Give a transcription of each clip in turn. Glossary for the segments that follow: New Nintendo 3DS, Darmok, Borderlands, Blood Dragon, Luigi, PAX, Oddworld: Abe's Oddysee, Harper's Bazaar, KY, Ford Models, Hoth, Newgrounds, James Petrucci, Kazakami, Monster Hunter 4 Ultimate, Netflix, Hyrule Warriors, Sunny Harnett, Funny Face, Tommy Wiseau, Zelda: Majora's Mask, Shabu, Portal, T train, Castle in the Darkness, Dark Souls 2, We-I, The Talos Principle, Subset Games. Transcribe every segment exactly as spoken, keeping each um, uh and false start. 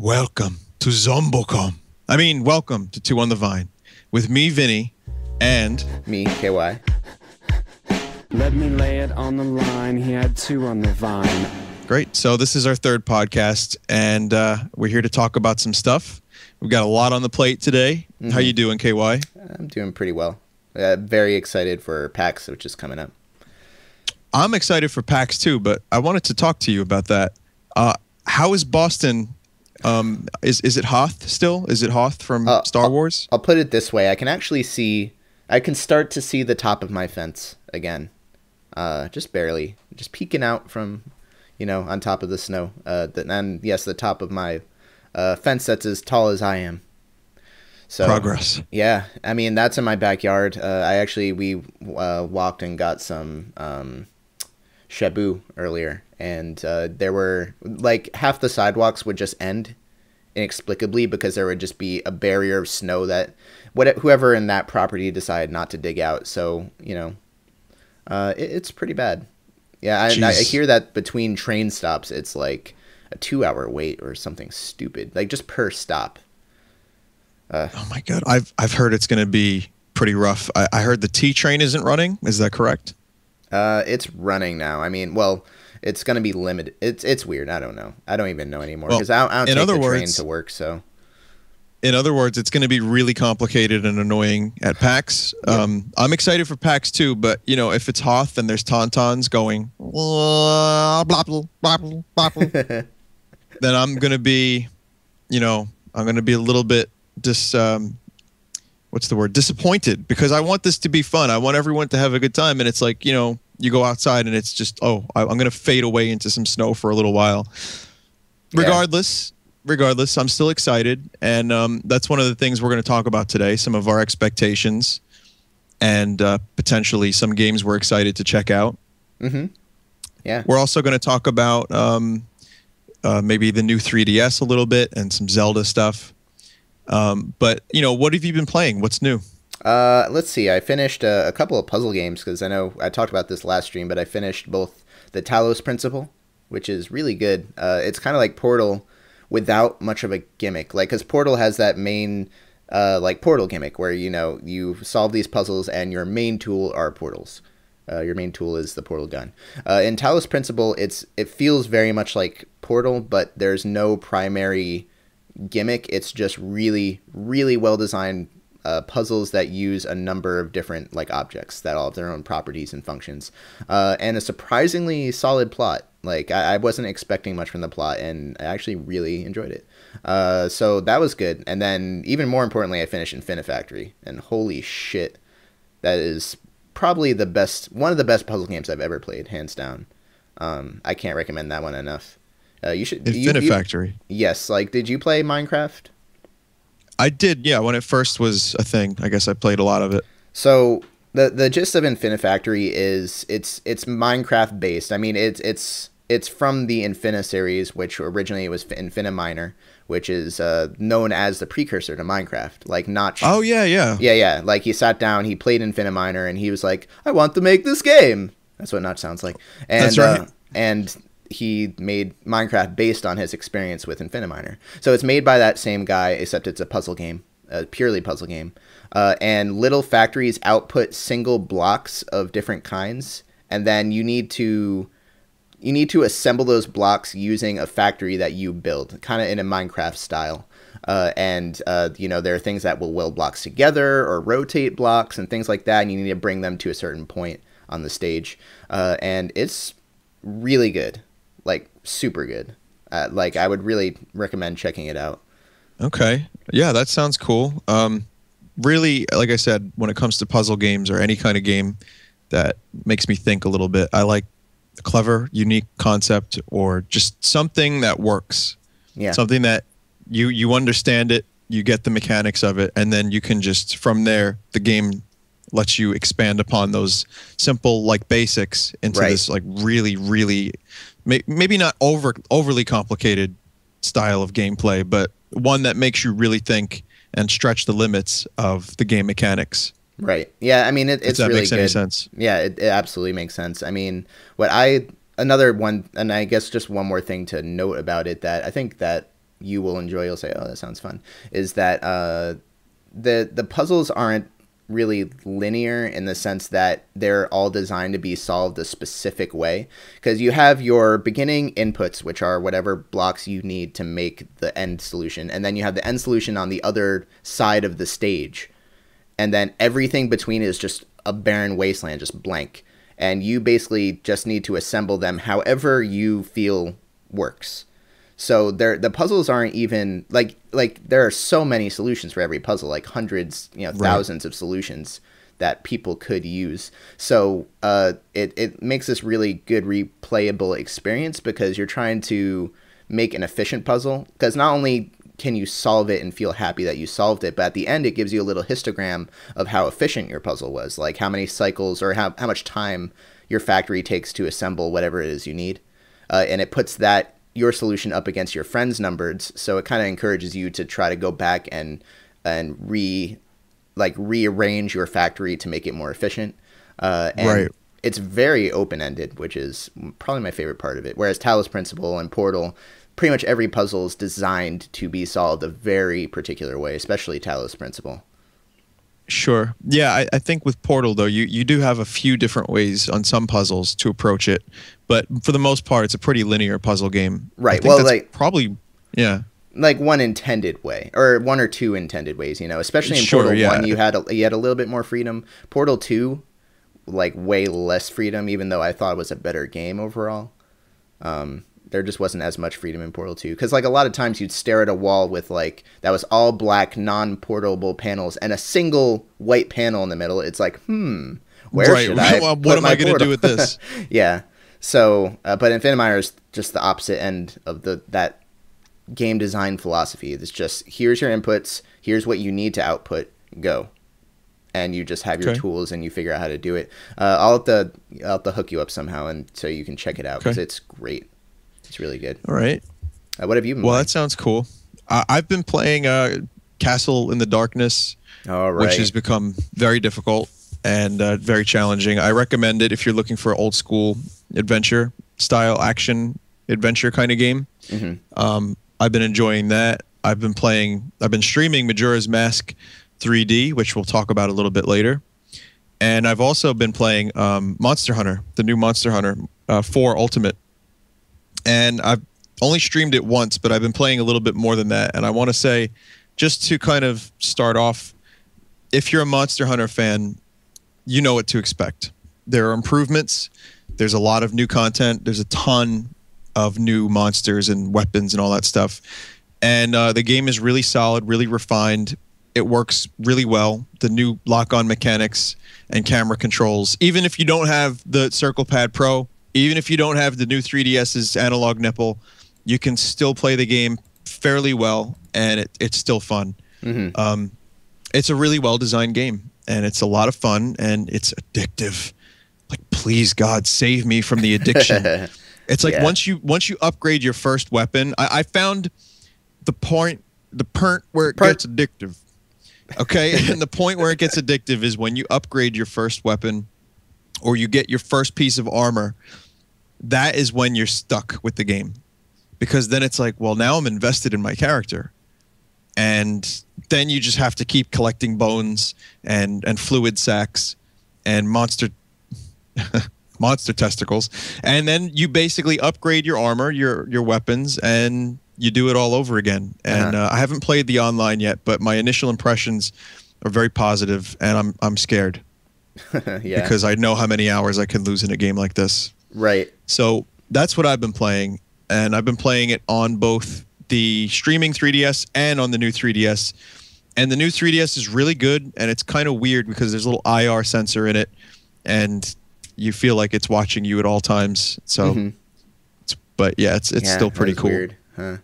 Welcome to Zombocom. I mean, welcome to Two on the Vine with me, Vinny, and me, K Y. Let me lay it on the line. He had two on the vine. Great. So this is our third podcast, and uh, we're here to talk about some stuff. We've got a lot on the plate today. Mm-hmm. How you doing, K Y? I'm doing pretty well. Uh, very excited for PAX, which is coming up. I'm excited for PAX too, but I wanted to talk to you about that. Uh, how is Boston? Um, is is it Hoth still? Is it Hoth from uh, Star I'll, Wars? I'll put it this way: I can actually see, I can start to see the top of my fence again, uh, just barely, just peeking out from, you know, on top of the snow. Uh, the, and yes, the top of my uh, fence that's as tall as I am. So progress. Yeah, I mean that's in my backyard. Uh, I actually we uh, walked and got some um, shabu earlier. And uh, there were, like, half the sidewalks would just end inexplicably because there would just be a barrier of snow that whatever, whoever in that property decided not to dig out. So, you know, uh, it, it's pretty bad. Yeah, I, I hear that between train stops, it's like a two-hour wait or something stupid, like just per stop. Uh, oh, my God. I've, I've heard it's going to be pretty rough. I, I heard the T train isn't running. Is that correct? Uh, it's running now. I mean, well... It's going to be limited. It's it's weird. I don't know. I don't even know anymore because well, I, I don't take the words, train to work. So, in other words, it's going to be really complicated and annoying at PAX. Yeah. Um, I'm excited for PAX too, but you know, if it's Hoth, then there's Tauntauns going blah blah blah blah blah. Then I'm going to be, you know, I'm going to be a little bit dis. Um, what's the word? Disappointed, because I want this to be fun. I want everyone to have a good time, and it's like, you know. You go outside and it's just, oh, I'm going to fade away into some snow for a little while. Yeah. Regardless, regardless, I'm still excited. And um, that's one of the things we're going to talk about today, some of our expectations and uh, potentially some games we're excited to check out. Mm-hmm. Yeah. We're also going to talk about um, uh, maybe the new three D S a little bit and some Zelda stuff. Um, but, you know, what have you been playing? What's new? Uh, let's see. I finished uh, a couple of puzzle games because I know I talked about this last stream, but I finished both The Talos Principle, which is really good. Uh, it's kind of like Portal without much of a gimmick, like because Portal has that main uh, like Portal gimmick where, you know, you solve these puzzles and your main tool are portals. Uh, your main tool is the portal gun. Uh, in Talos Principle, it's it feels very much like Portal, but there's no primary gimmick. It's just really, really well designed. Uh, puzzles that use a number of different like objects that all have their own properties and functions, uh, and a surprisingly solid plot. Like I, I wasn't expecting much from the plot, and I actually really enjoyed it. Uh, so that was good. And then even more importantly, I finished Infinifactory, and holy shit, that is probably the best, one of the best puzzle games I've ever played, hands down. Um, I can't recommend that one enough. Uh, you should. Infinifactory. You, you, yes. Like, did you play Minecraft? I did, yeah, when it first was a thing. I guess I played a lot of it. So the the gist of Infinifactory is it's it's Minecraft based. I mean, it's it's it's from the Infini series, which originally was Infiniminer, which is uh, known as the precursor to Minecraft. Like Notch. Oh yeah, yeah, yeah, yeah. Like he sat down, he played Infiniminer, and he was like, "I want to make this game." That's what Notch sounds like. And, that's right. Uh, and he made Minecraft based on his experience with Infiniminer. So it's made by that same guy, except it's a puzzle game, a purely puzzle game. Uh, and little factories output single blocks of different kinds. And then you need to, you need to assemble those blocks using a factory that you build, kind of in a Minecraft style. Uh, and, uh, you know, there are things that will weld blocks together or rotate blocks and things like that. And you need to bring them to a certain point on the stage. Uh, and it's really good. Like super good. Uh, like I would really recommend checking it out. Okay. Yeah, that sounds cool. Um, really, like I said, when it comes to puzzle games or any kind of game that makes me think a little bit, I like a clever, unique concept or just something that works. Yeah. Something that you, you understand it, you get the mechanics of it, and then you can just, from there, the game lets you expand upon those simple like basics into right. this like really, really... Maybe not over overly complicated style of gameplay, but one that makes you really think and stretch the limits of the game mechanics. Right. Yeah. I mean, it, it's really good. If that makes any sense. Yeah, it, it absolutely makes sense. I mean, what I another one, and I guess just one more thing to note about it that I think that you will enjoy, you'll say, oh, that sounds fun, is that uh, the the puzzles aren't really linear in the sense that they're all designed to be solved a specific way, because you have your beginning inputs, which are whatever blocks you need to make the end solution, and then you have the end solution on the other side of the stage, and then everything between is just a barren wasteland, just blank, and you basically just need to assemble them however you feel works. So there, the puzzles aren't even like like there are so many solutions for every puzzle, like hundreds, you know, thousands right. of solutions that people could use. So uh, it it makes this really good replayable experience, because you're trying to make an efficient puzzle, because not only can you solve it and feel happy that you solved it, but at the end it gives you a little histogram of how efficient your puzzle was, like how many cycles or how how much time your factory takes to assemble whatever it is you need, uh, and it puts that your solution up against your friend's numbers, so it kind of encourages you to try to go back and and re like rearrange your factory to make it more efficient, uh and right. it's very open-ended, which is probably my favorite part of it, whereas Talos Principle and Portal, pretty much every puzzle is designed to be solved a very particular way, especially Talos Principle. Sure. Yeah, I, I think with Portal, though, you, you do have a few different ways on some puzzles to approach it. But for the most part, it's a pretty linear puzzle game. Right. Well, like probably, yeah. Like one intended way, or one or two intended ways, you know, especially in sure, Portal yeah. one, you had, a, you had a little bit more freedom. Portal two, like way less freedom, even though I thought it was a better game overall. Um, there just wasn't as much freedom in Portal two, because like a lot of times you'd stare at a wall with like that was all black non-portable panels and a single white panel in the middle. It's like, hmm, where right. should I? What put am my I going to do with this? yeah. So, uh, but Infiniminer is just the opposite end of the that game design philosophy. It's just here's your inputs, here's what you need to output, go, and you just have okay. your tools and you figure out how to do it. Uh, I'll have to I'll have to hook you up somehow, and so you can check it out, because okay. it's great. It's really good. All right. Uh, what have you been Well, playing? That sounds cool. Uh, I've been playing uh, Castle in the Darkness, All right. which has become very difficult and uh, very challenging. I recommend it if you're looking for old school adventure style, action adventure kind of game. Mm-hmm. um, I've been enjoying that. I've been playing, I've been streaming Majora's Mask three D, which we'll talk about a little bit later. And I've also been playing um, Monster Hunter, the new Monster Hunter uh, four Ultimate. And I've only streamed it once, but I've been playing a little bit more than that. And I want to say, just to kind of start off, if you're a Monster Hunter fan, you know what to expect. There are improvements. There's a lot of new content. There's a ton of new monsters and weapons and all that stuff. And uh, the game is really solid, really refined. It works really well. The new lock-on mechanics and camera controls, even if you don't have the Circle Pad Pro, even if you don't have the new three D S's analog nipple, you can still play the game fairly well, and it, it's still fun. Mm-hmm. Um, it's a really well-designed game, and it's a lot of fun, and it's addictive. Like, please, God, save me from the addiction. It's like yeah. once you once you upgrade your first weapon, I, I found the point, the point where it per gets addictive. Okay, and the point where it gets addictive is when you upgrade your first weapon or you get your first piece of armor. That is when you're stuck with the game, because then it's like, well, now I'm invested in my character, and then you just have to keep collecting bones and and fluid sacks and monster monster testicles, and then you basically upgrade your armor, your your weapons, and you do it all over again. And uh-huh. uh, I haven't played the online yet, but my initial impressions are very positive, and I'm I'm scared yeah. because I know how many hours I can lose in a game like this. Right. So that's what I've been playing, and I've been playing it on both the streaming three D S and on the new three D S. And the new three D S is really good, and it's kind of weird because there's a little I R sensor in it, and you feel like it's watching you at all times. So, mm-hmm. it's, but yeah, it's it's yeah, still pretty cool. Weird, huh?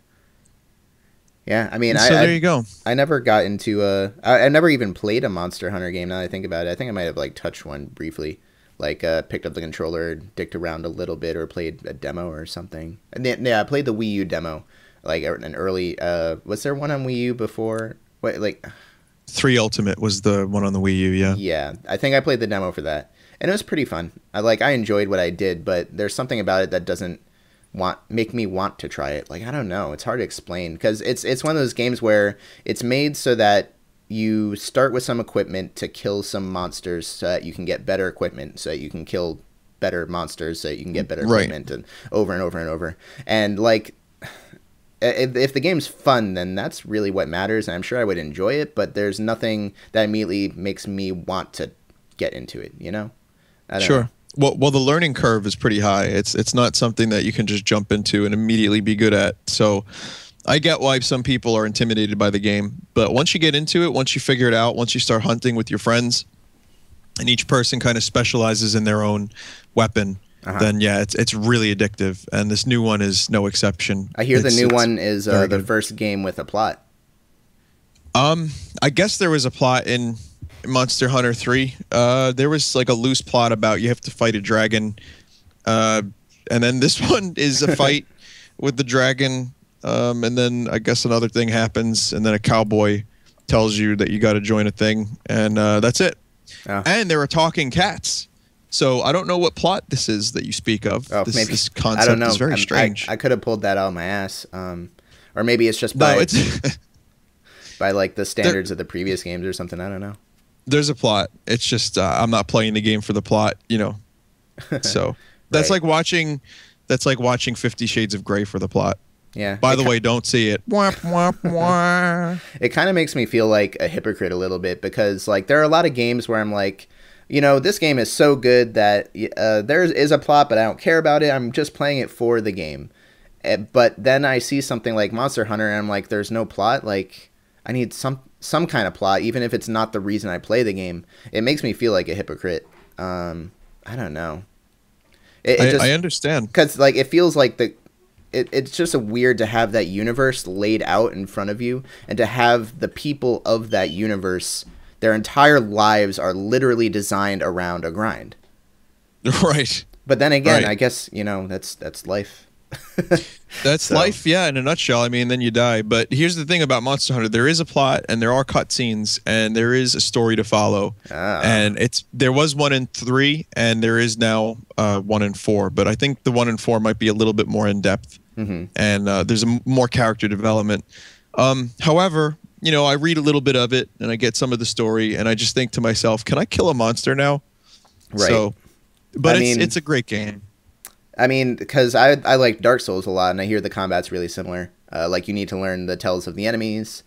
Yeah, I mean, I, so there I, you go. I never got into a. I, I never even played a Monster Hunter game. Now that I think about it, I think I might have like touched one briefly. Like uh, picked up the controller, dicked around a little bit, or played a demo or something. And then, yeah, I played the Wii U demo, like an early. Uh, was there one on Wii U before? What like? Three Ultimate was the one on the Wii U. Yeah. Yeah, I think I played the demo for that, and it was pretty fun. I like I enjoyed what I did, but there's something about it that doesn't want make me want to try it. Like, I don't know. It's hard to explain because it's it's one of those games where it's made so that you start with some equipment to kill some monsters so that you can get better equipment so that you can kill better monsters so that you can get better equipment, right. And over and over and over. And like, if, if the game's fun, then that's really what matters. And I'm sure I would enjoy it, but there's nothing that immediately makes me want to get into it, you know? I don't sure. know. Well, well, the learning curve is pretty high. It's it's not something that you can just jump into and immediately be good at. So I get why some people are intimidated by the game. But once you get into it, once you figure it out, once you start hunting with your friends, and each person kind of specializes in their own weapon, uh-huh. then yeah, it's it's really addictive. And this new one is no exception. I hear it's, the new one is uh, the first game with a plot. Um, I guess there was a plot in Monster Hunter three. Uh, there was like a loose plot about you have to fight a dragon. Uh, and then this one is a fight with the dragon. Um, and then I guess another thing happens. And then a cowboy tells you that you got to join a thing. And uh, that's it. Oh. And there are talking cats. So I don't know what plot this is that you speak of. Oh, this, maybe. This concept I don't know. is very I'm, strange. I, I could have pulled that out of my ass. Um, or maybe it's just by, no, it's by like the standards there, of the previous games or something. I don't know. There's a plot. It's just uh, I'm not playing the game for the plot, you know. So that's right. like watching that's like watching Fifty Shades of Grey for the plot. Yeah. By it the way, don't see it. Womp, womp, womp. It kind of makes me feel like a hypocrite a little bit because like there are a lot of games where I'm like, you know, this game is so good that uh, there is a plot, but I don't care about it. I'm just playing it for the game. Uh, but then I see something like Monster Hunter and I'm like, there's no plot. Like, I need some some kind of plot, even if it's not the reason I play the game. It makes me feel like a hypocrite. Um, I don't know. It, it I, just, I understand. Because like, it feels like the, it, it's just a weird to have that universe laid out in front of you and to have the people of that universe, their entire lives are literally designed around a grind. Right. But then again, right. I guess, you know, that's that's life. That's so. Life, yeah, in a nutshell. I mean, then you die. But here's the thing about Monster Hunter. There is a plot, and there are cutscenes, and there is a story to follow. Ah. And it's there was one in three, and there is now uh, one in four. But I think the one in four might be a little bit more in-depth, mm-hmm. and uh, there's a more character development. Um, however, you know, I read a little bit of it, and I get some of the story, and I just think to myself, can I kill a monster now? Right. So, but I it's, mean, it's a great game. I mean, because I, I like Dark Souls a lot, and I hear the combat's really similar. Uh, like, you need to learn the tells of the enemies,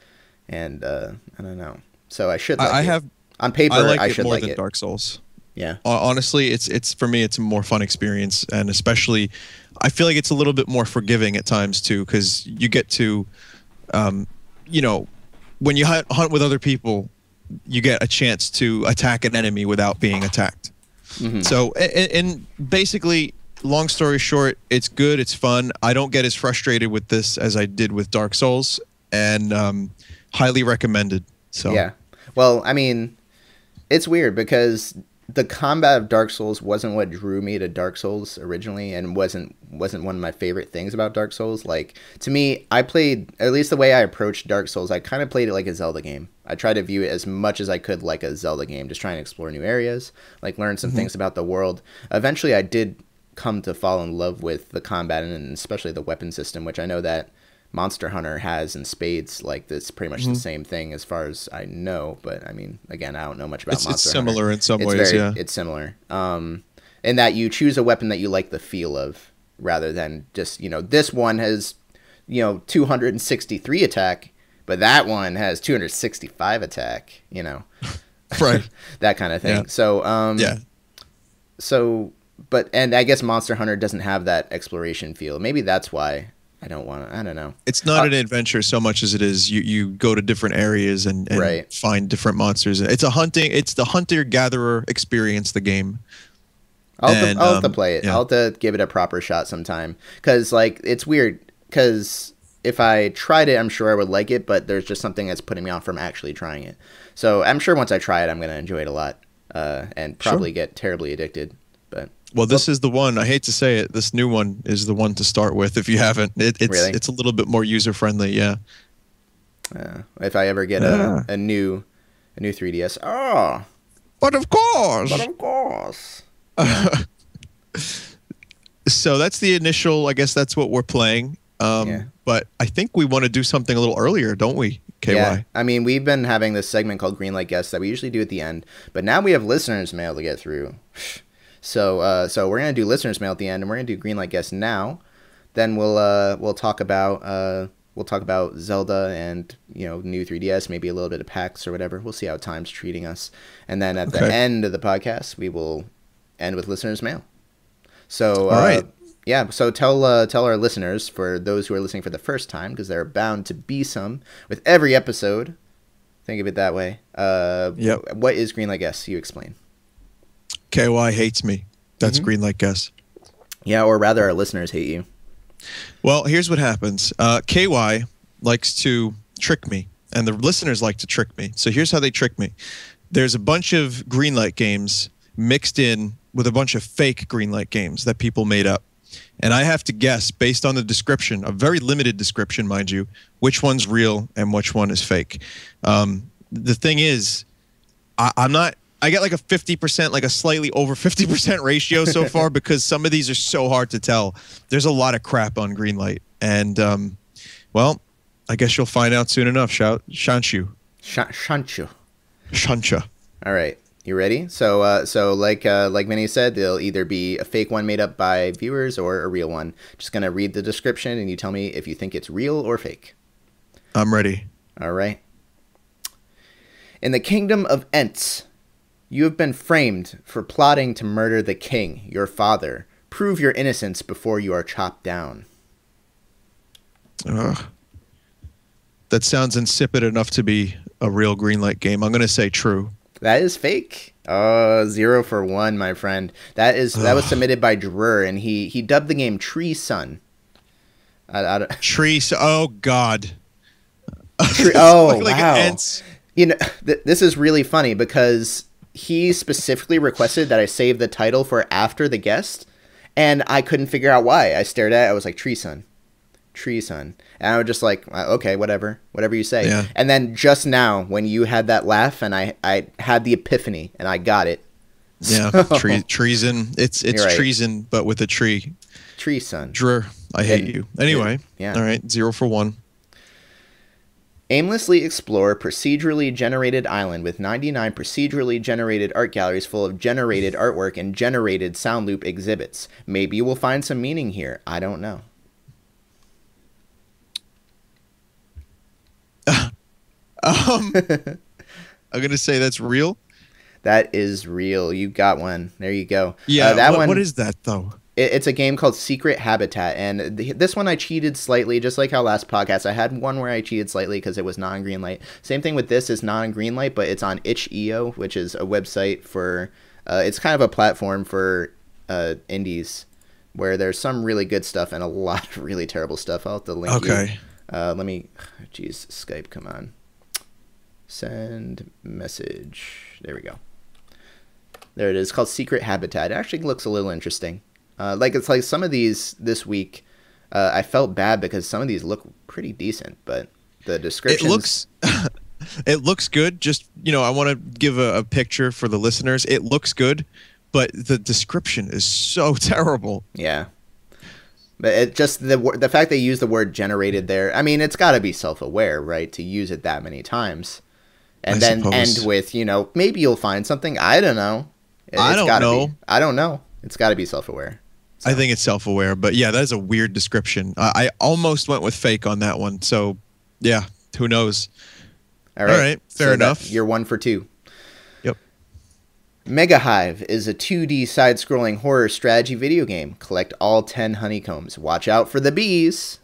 and uh, I don't know. So I should like I, I it. Have, On paper, I, like I should it more like than it. Dark Souls. Yeah. Honestly, it's it's for me, it's a more fun experience, and especially, I feel like it's a little bit more forgiving at times, too, because you get to, um, you know, when you hunt, hunt with other people, you get a chance to attack an enemy without being attacked. Mm-hmm. So, and, and basically... Long story short, it's good, it's fun. I don't get as frustrated with this as I did with Dark Souls, and um, highly recommended. So yeah. Well, I mean, it's weird because the combat of Dark Souls wasn't what drew me to Dark Souls originally and wasn't wasn't one of my favorite things about Dark Souls. Like, to me, I played, at least the way I approached Dark Souls, I kind of played it like a Zelda game. I tried to view it as much as I could like a Zelda game, just trying to explore new areas, like learn some mm-hmm. things about the world. Eventually, I did... come to fall in love with the combat and especially the weapon system, which I know that Monster Hunter has in spades. Like, that's pretty much mm-hmm. the same thing as far as I know, but I mean, again, I don't know much about it's, Monster Hunter. It's similar Hunter. in some it's ways, very, yeah. It's similar. Um, in that you choose a weapon that you like the feel of rather than just, you know, this one has, you know, two hundred sixty-three attack, but that one has two hundred sixty-five attack, you know. Right. That kind of thing. Yeah. So, um, yeah. So... But and I guess Monster Hunter doesn't have that exploration feel. Maybe that's why I don't want to. I don't know. It's not uh, an adventure so much as it is you you go to different areas and, and right. find different monsters. It's a hunting. It's the hunter gatherer experience. The game. I'll and, have to, I'll um, have to play it. Yeah. I'll have to give it a proper shot sometime. Because like it's weird. Because if I tried it, I'm sure I would like it. But there's just something that's putting me off from actually trying it. So I'm sure once I try it, I'm going to enjoy it a lot uh, and probably sure. get terribly addicted. But well, this is the one. I hate to say it. This new one is the one to start with if you haven't. It, it's really? It's a little bit more user friendly, yeah. Uh, if I ever get yeah. a, a new a new three D S, oh, but of course, but of course. Yeah. so that's the initial, I guess that's what we're playing. Um, yeah. But I think we want to do something a little earlier, don't we, K Y? Yeah. I mean, we've been having this segment called Greenlight Guests that we usually do at the end, but now we have listeners mail to get through. So uh, so we're going to do listeners mail at the end, and we're going to do Greenlight Guests now. Then we'll uh, we'll talk about uh, we'll talk about Zelda and, you know, new three D S, maybe a little bit of PAX or whatever. We'll see how time's treating us. And then at okay. the end of the podcast, we will end with listeners mail. So uh, all right. Yeah, so tell uh, tell our listeners, for those who are listening for the first time, because there are bound to be some with every episode. Think of it that way. Uh, yep. What is Greenlight Guess? You explain. K Y hates me. That's mm-hmm. Greenlight Guess. Yeah, or rather, our listeners hate you. Well, here's what happens. Uh, K Y likes to trick me, and the listeners like to trick me. So here's how they trick me. There's a bunch of Greenlight games mixed in with a bunch of fake Greenlight games that people made up. And I have to guess, based on the description, a very limited description, mind you, which one's real and which one is fake. Um, the thing is, I, I'm not... I get like a fifty percent, like a slightly over fifty percent ratio so far because some of these are so hard to tell. There's a lot of crap on Greenlight. And, um, well, I guess you'll find out soon enough. Shanchu. Shanchu. Shanchu. All right. You ready? So, uh, so like uh, like Vinny said, there'll either be a fake one made up by viewers or a real one. Just gonna read the description, and you tell me if you think it's real or fake. I'm ready. All right. In the kingdom of Ents, you have been framed for plotting to murder the king, your father. Prove your innocence before you are chopped down. Ugh. That sounds insipid enough to be a real Greenlight game. I'm gonna say true. That is fake. Uh, zero for one, my friend. That is that was submitted by Drur, and he he dubbed the game Tree Sun. I, I don't... Tree. Oh God. Tree, oh like, like wow. Ants. You know, th this is really funny because he specifically requested that I save the title for after the guest, and I couldn't figure out why. I stared at it. I was like, Tree Sun. Tree Sun. And I was just like, okay, whatever, whatever you say. Yeah. And then just now when you had that laugh and I, I had the epiphany and I got it. Yeah. So, tree, treason. It's, it's right. Treason, but with a tree. Tree Sun. Drur, I hate and, you. Anyway. Yeah. All right. Zero for one. Aimlessly explore procedurally generated island with ninety-nine procedurally generated art galleries full of generated artwork and generated sound loop exhibits. Maybe you will find some meaning here. I don't know. um, I'm gonna say that's real. That is real. You got one. There you go. Yeah. Uh, that what, one. What is that though? It, it's a game called Secret Habitat, and th this one I cheated slightly, just like how last podcast I had one where I cheated slightly because it was non-Greenlight. Same thing with this is non-Greenlight, but it's on itch dot E O, which is a website for. Uh, it's kind of a platform for uh, indies, where there's some really good stuff and a lot of really terrible stuff. I'll have to link. Okay. You. Uh, let me, geez, Skype, come on. Send message. There we go. There it is. It's called Secret Habitat. It actually looks a little interesting. Uh, like, it's like some of these this week, uh, I felt bad because some of these look pretty decent, but the descriptions... It looks, it looks good. Just, you know, I want to give a, a picture for the listeners. It looks good, but the description is so terrible. Yeah. But it just the the fact they use the word generated there. I mean, it's got to be self-aware, right, to use it that many times, and I then suppose. End with, you know, maybe you'll find something. I don't know. It's I don't gotta know. Be, I don't know. It's got to be self-aware. So. I think it's self-aware, but yeah, that is a weird description. I, I almost went with fake on that one. So yeah, who knows? All right, All right fair so enough. You're one for two. Megahive is a two D side-scrolling horror strategy video game. Collect all ten honeycombs. Watch out for the bees.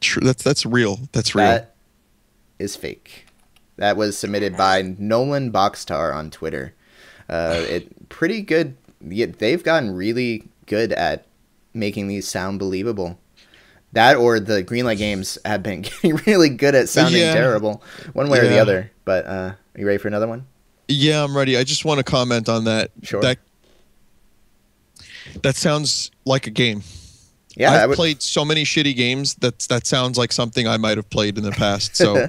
True. That's that's real. That's real. That is fake. That was submitted by Nolan Boxstar on Twitter. Uh, it pretty good. They've gotten really good at making these sound believable. That or the Greenlight games have been getting really good at sounding yeah. terrible, one way yeah. or the other. But uh, are you ready for another one? Yeah, I'm ready. I just want to comment on that. Sure. That, that sounds like a game. Yeah, I've would... played so many shitty games that that sounds like something I might have played in the past. So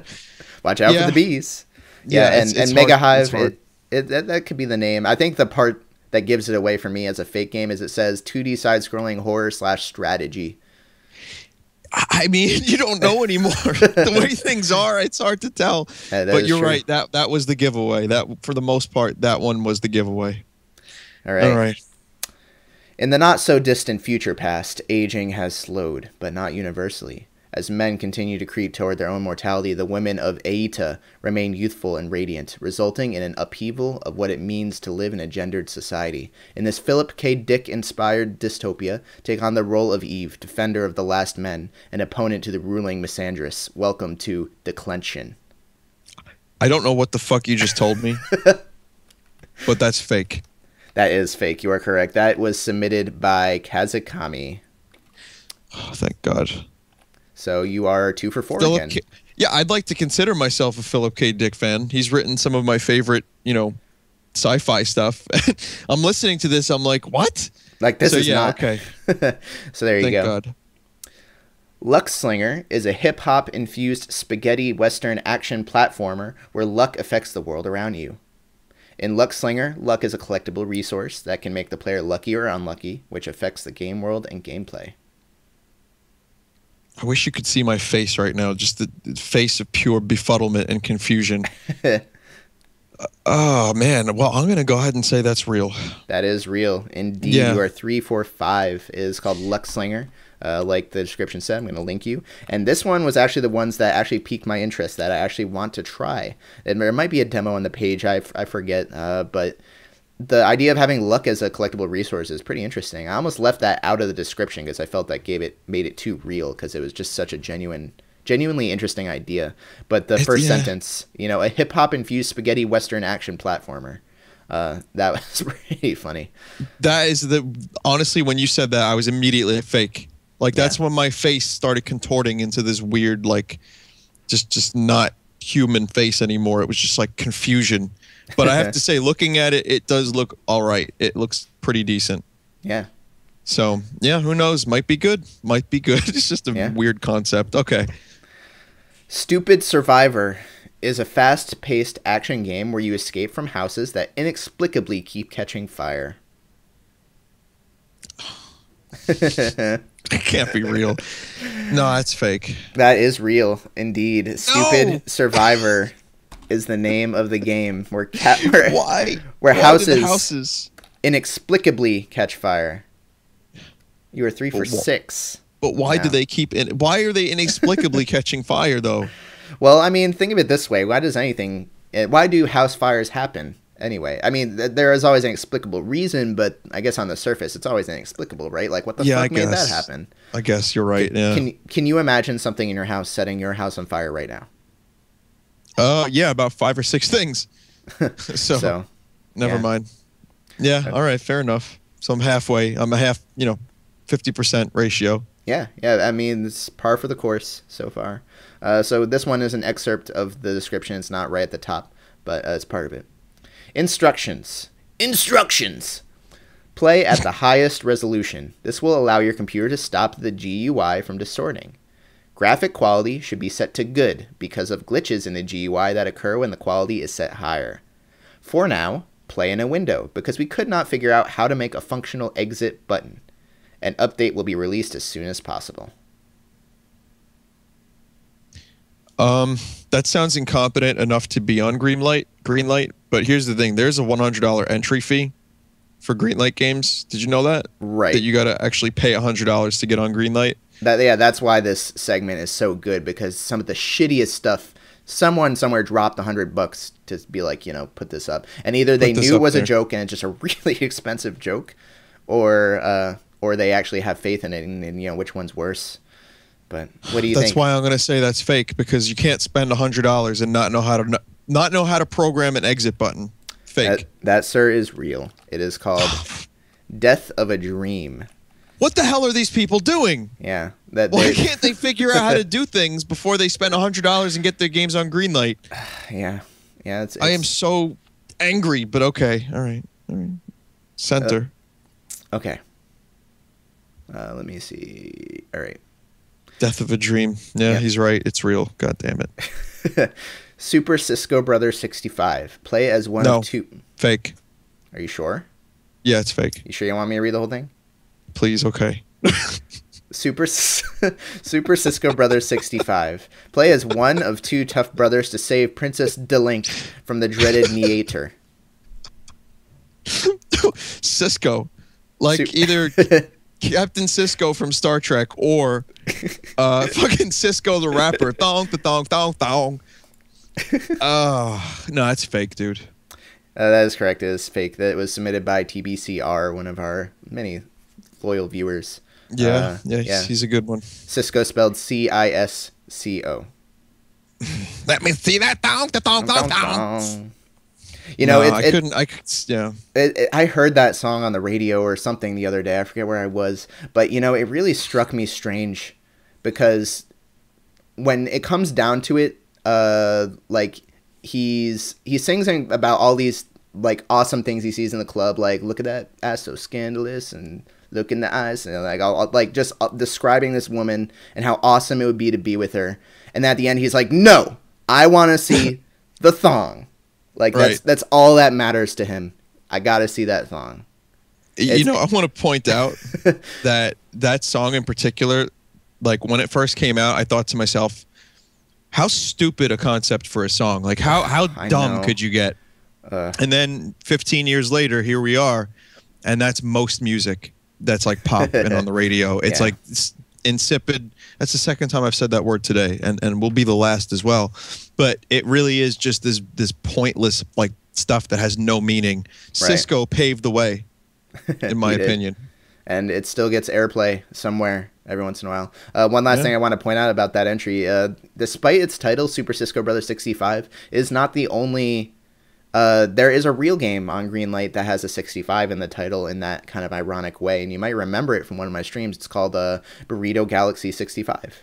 watch out yeah. for the bees. Yeah, yeah it's, and, and Megahive, it, it, that, that could be the name. I think the part that gives it away for me as a fake game is it says two D side-scrolling horror slash strategy. I mean, you don't know anymore. The way things are, it's hard to tell. Yeah, but you're true. Right. That that was the giveaway. That for the most part, that one was the giveaway. All right. All right. In the not-so-distant future past, aging has slowed, but not universally. As men continue to creep toward their own mortality, the women of Aeta remain youthful and radiant, resulting in an upheaval of what it means to live in a gendered society. In this Philip K. Dick-inspired dystopia, take on the role of Eve, defender of the last men, an opponent to the ruling misandrous. Welcome to Declension. I don't know what the fuck you just told me, but that's fake. That is fake. You are correct. That was submitted by Kazakami. Oh, thank God. So you are two for four Philip again. K yeah, I'd like to consider myself a Philip K. Dick fan. He's written some of my favorite, you know, sci-fi stuff. I'm listening to this. I'm like, what? Like this so, is yeah, not okay. So there you Thank go. God. Luxlinger is a hip-hop infused spaghetti western action platformer where luck affects the world around you. In Luxlinger, luck is a collectible resource that can make the player lucky or unlucky, which affects the game world and gameplay. I wish you could see my face right now, just the, the face of pure befuddlement and confusion. uh, oh, man. Well, I'm going to go ahead and say that's real. That is real. Indeed, yeah. You are three four five. It is called Luxlinger. Uh, like the description said, I'm going to link you. And this one was actually the ones that actually piqued my interest that I actually want to try. And there might be a demo on the page. I, I forget. Uh, but the idea of having luck as a collectible resource is pretty interesting. I almost left that out of the description because I felt that gave it made it too real because it was just such a genuine, genuinely interesting idea. But the it's, first yeah. sentence, you know, a hip hop infused spaghetti Western action platformer. Uh, that was pretty funny. That is the honestly, when you said that, I was immediately fake. Like that's yeah. when my face started contorting into this weird, like, just just not human face anymore. It was just like confusion. But I have to say, looking at it, it does look all right. It looks pretty decent. Yeah. So yeah, who knows? Might be good. Might be good. It's just a yeah. weird concept. Okay. Stupid Survivor is a fast-paced action game where you escape from houses that inexplicably keep catching fire. It can't be real. No, that's fake. That is real, indeed. Stupid no! Survivor is the name of the game where cat where, Why? where Why houses, houses inexplicably catch fire. You are three for but six. But why now. do they keep in? Why are they inexplicably catching fire though? Well, I mean, think of it this way: why does anything? Why do house fires happen? Anyway, I mean, th there is always an explicable reason, but I guess on the surface, it's always inexplicable, right? Like, what the yeah, fuck I made guess. that happen? I guess you're right. Yeah. Can Can you imagine something in your house setting your house on fire right now? Uh, yeah, about five or six things. so, so, never yeah. mind. Yeah, okay. All right, fair enough. So I'm halfway. I'm a half, you know, fifty percent ratio. Yeah, yeah. I mean, it's par for the course so far. Uh, so this one is an excerpt of the description. It's not right at the top, but uh, it's part of it. Instructions. Instructions! Play at the highest resolution. This will allow your computer to stop the G U I from distorting. Graphic quality should be set to good because of glitches in the G U I that occur when the quality is set higher. For now, play in a window because we could not figure out how to make a functional exit button. An update will be released as soon as possible. Um, that sounds incompetent enough to be on Greenlight. Greenlight. But here's the thing. There's a one hundred dollar entry fee for Greenlight games. Did you know that? Right. That you got to actually pay one hundred dollars to get on Greenlight. That, yeah, that's why this segment is so good, because some of the shittiest stuff, someone somewhere dropped one hundred bucks to be like, you know, put this up. And either they knew it was a joke and it's just a really expensive joke, or uh, or they actually have faith in it and, and, you know, which one's worse. But what do you think? That's why I'm going to say that's fake, because you can't spend one hundred dollars and not know how to... Not know how to program an exit button. Fake. That, that, sir, is real. It is called Death of a Dream. What the hell are these people doing? Yeah. That Why can't they figure out how to do things before they spend one hundred dollars and get their games on Greenlight? Yeah. Yeah. It's, it's... I am so angry, but okay. All right. All right. Center. Uh, okay. Uh, let me see. All right. Death of a Dream. Yeah, yeah. He's right. It's real. God damn it. Super Cisco Brother sixty-five. Play as one no, of two. Fake. Are you sure? Yeah, it's fake. You sure you want me to read the whole thing? Please, okay. Super Super Cisco Brothers sixty-five. Play as one of two tough brothers to save Princess DeLink from the dreaded Neater. Cisco. Like Sup either Captain Cisco from Star Trek or uh, fucking Cisco the Rapper. Thong, thong, thong, thong. Oh, no, that's fake, dude. Uh, that is correct. It is fake. That was submitted by T B C R, one of our many loyal viewers. Yeah, uh, yeah, he's, yeah, he's a good one. Cisco spelled C I S C O. Let me see that thong, thong, thong, thong. You know, no, it, I it, couldn't. I could, yeah. It, it, I heard that song on the radio or something the other day. I forget where I was, but you know, it really struck me strange because when it comes down to it, uh, like he's he sings about all these like awesome things he sees in the club, like look at that ass so scandalous and look in the eyes and like all like just describing this woman and how awesome it would be to be with her. And at the end, he's like, "No, I want to see the thong." Like, right. that's, that's all that matters to him. I got to see that thong. It's you know, I want to point out that that song in particular, like, when it first came out, I thought to myself, how stupid a concept for a song. Like, how, how dumb could you get? Uh, and then fifteen years later, here we are, and that's most music that's, like, pop and on the radio. It's, yeah. like, it's insipid. That's the second time I've said that word today, and, and will be the last as well. But it really is just this this pointless like stuff that has no meaning. Right. Cisco paved the way, in my opinion. Did. And it still gets airplay somewhere every once in a while. Uh, one last yeah. thing I want to point out about that entry. Uh, despite its title, Super Cisco Brothers sixty-five is not the only... Uh, there is a real game on Greenlight that has a sixty-five in the title in that kind of ironic way. And you might remember it from one of my streams. It's called uh, Burrito Galaxy sixty-five.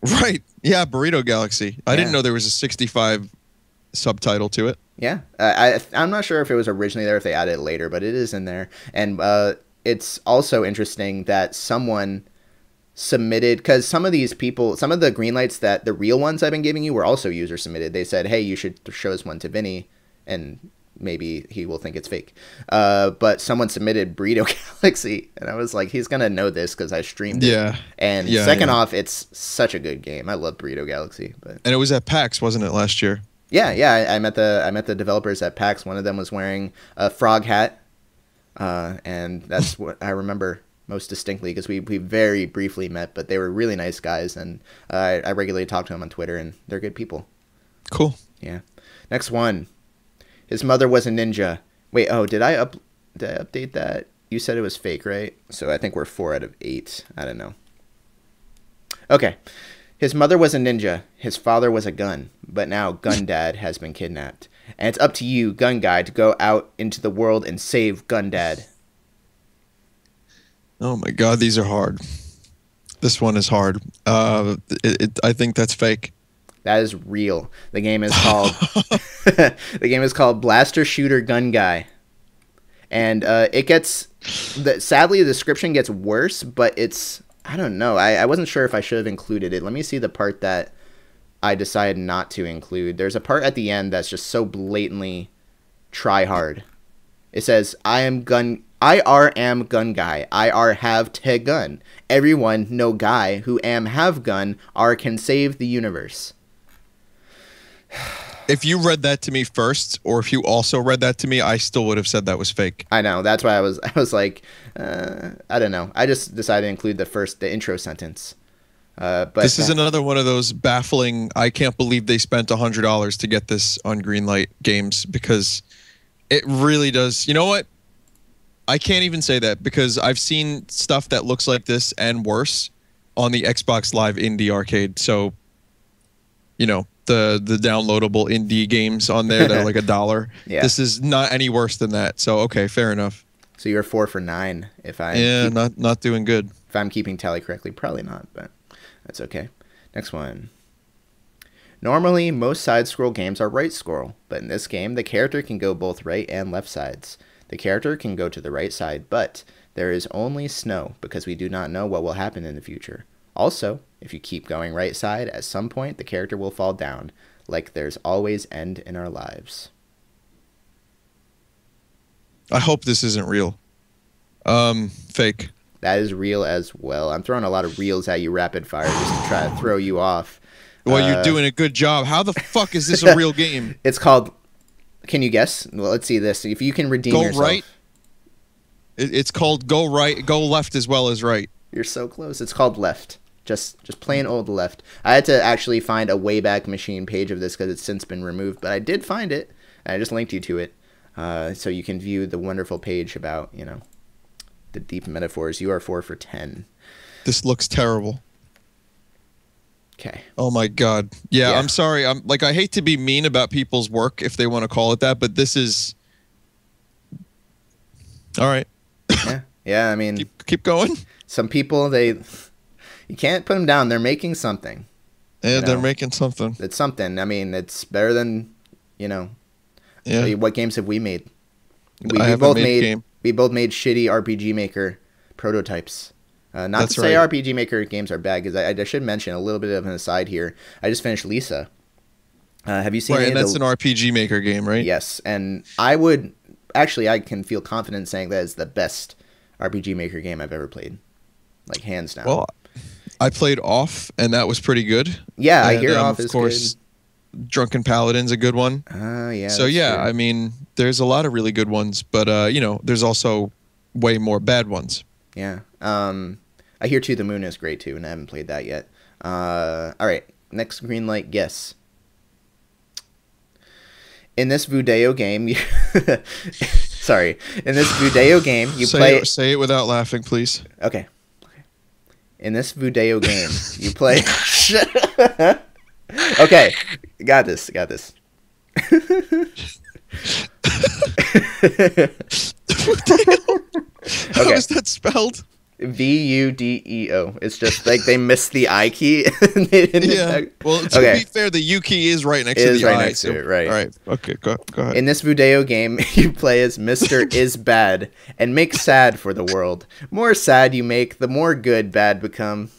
Right. Yeah, Burrito Galaxy. Yeah. I didn't know there was a sixty-five subtitle to it. Yeah. Uh, I, I'm not sure if it was originally there, if they added it later, but it is in there. And uh, it's also interesting that someone submitted, because some of these people, some of the green lights that the real ones I've been giving you were also user submitted. They said, hey, you should show us one to Vinny, and maybe he will think it's fake. Uh, but someone submitted Burrito Galaxy, and I was like, he's going to know this because I streamed it. Yeah. And yeah, second yeah. off, it's such a good game. I love Burrito Galaxy. But. And it was at PAX, wasn't it, last year? Yeah, yeah. I, I met the I met the developers at PAX. One of them was wearing a frog hat, uh, and that's what I remember most distinctly because we, we very briefly met, but they were really nice guys, and uh, I, I regularly talk to them on Twitter, and they're good people. Cool. Yeah. Next one. His mother was a ninja. Wait, oh, did I up? Did I update that? You said it was fake, right? So I think we're four out of eight. I don't know. Okay. His mother was a ninja. His father was a gun. But now Gun Dad has been kidnapped. And it's up to you, Gun Guy, to go out into the world and save Gun Dad. Oh my God, these are hard. This one is hard. Uh, it, it, I think that's fake. That is real. The game is called the game is called Blaster Shooter Gun Guy, and uh, it gets the, sadly the description gets worse. But it's I don't know. I, I wasn't sure if I should have included it. Let me see the part that I decided not to include. There's a part at the end that's just so blatantly try hard. It says I am gun. I are am gun guy. I are have te gun. Everyone no guy who am have gun are can save the universe. If you read that to me first, or if you also read that to me, I still would have said that was fake. I know. That's why I was I was like, uh, I don't know. I just decided to include the first, the intro sentence. Uh, but this is another one of those baffling, I can't believe they spent one hundred dollars to get this on Greenlight Games, because it really does. You know what? I can't even say that, because I've seen stuff that looks like this and worse on the Xbox Live Indie Arcade. So, you know. The, the downloadable indie games on there that are like a dollar. Yeah. This is not any worse than that. So, okay, fair enough. So you're four for nine if I... Yeah, keep, not, not doing good. If I'm keeping tally correctly, probably not, but that's okay. Next one. Normally, most side-scroll games are right-scroll, but in this game, the character can go both right and left sides. The character can go to the right side, but there is only snow because we do not know what will happen in the future. Also, if you keep going right side, at some point the character will fall down, like there's always an end in our lives. I hope this isn't real. Um, fake. That is real as well. I'm throwing a lot of reels at you rapid fire just to try to throw you off. Well, uh, you're doing a good job. How the fuck is this a real game? It's called... Can you guess? Well, let's see this. If you can redeem yourself. Go right? It's called go right, go left as well as right. You're so close. It's called left. Just just plain old left. I had to actually find a Wayback Machine page of this because it's since been removed, but I did find it, and I just linked you to it. Uh, so you can view the wonderful page about, you know, the deep metaphors. You are four for ten. This looks terrible. Okay. Oh my God. Yeah, yeah. I'm sorry. I'm like, I hate to be mean about people's work if they want to call it that, but this is all right. Yeah. Yeah. I mean, keep, keep going. Some people, they, you can't put them down. They're making something. Yeah, you know? They're making something. It's something. I mean, it's better than, you know. Yeah. What games have we made? We, we both made. made game. We both made shitty R P G Maker prototypes. Uh, not That's to say right. R P G Maker games are bad, because I, I should mention a little bit of an aside here. I just finished Lisa. Uh, have you seen? Right, and that's the... an R P G Maker game, right? Yes, and I would actually, I can feel confident saying that is the best R P G Maker game I've ever played, like hands down. Well, I played Off, and that was pretty good. Yeah, and I hear um, Off of is course, good. Drunken Paladin's a good one. Ah, uh, yeah. So yeah, true. I mean, there's a lot of really good ones, but uh, you know, there's also way more bad ones. Yeah. Um, I hear Too the Moon is great too, and I haven't played that yet. Uh, all right, next green light guess. In this Vudeo game, you sorry, in this Vudeo game, you say play. It, say it without laughing, please. Okay. okay. In this Vudeo game, you play. Okay, got this. Got this. Okay. How is that spelled? V U D E O. It's just like they missed the I key. And they didn't yeah. Well, to okay. be fair, the U key is right next it to the right I. Next so. to it, right. All right. Okay, go, go ahead. In this Vudeo game, you play as Mister Is Bad and make sad for the world. More sad you make, the more good bad become.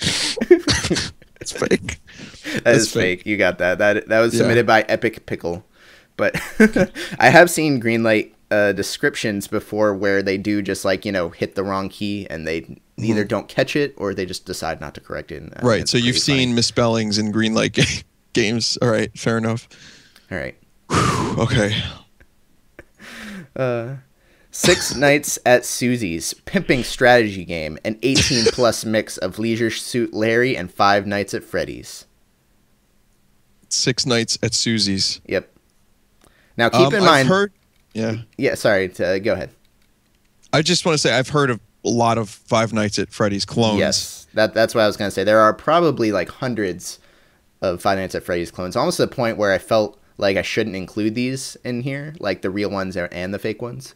It's fake. That That's is fake. fake. You got that. That that was yeah. submitted by Epic Pickle. But I have seen Greenlight Uh, descriptions before where they do just like, you know, hit the wrong key and they mm-hmm. either don't catch it or they just decide not to correct it. Uh, right. So you've funny. seen misspellings in Greenlight ga games. All right. Fair enough. All right. Whew, okay. Uh, Six Nights at Susie's pimping strategy game, an eighteen plus mix of Leisure Suit Larry and Five Nights at Freddy's. Six Nights at Susie's. Yep. Now keep um, in I've mind. Heard Yeah. Yeah. Sorry. To, uh, go ahead. I just want to say I've heard of a lot of Five Nights at Freddy's clones. Yes, that that's what I was gonna say. There are probably like hundreds of Five Nights at Freddy's clones, almost to the point where I felt like I shouldn't include these in here, like the real ones and the fake ones.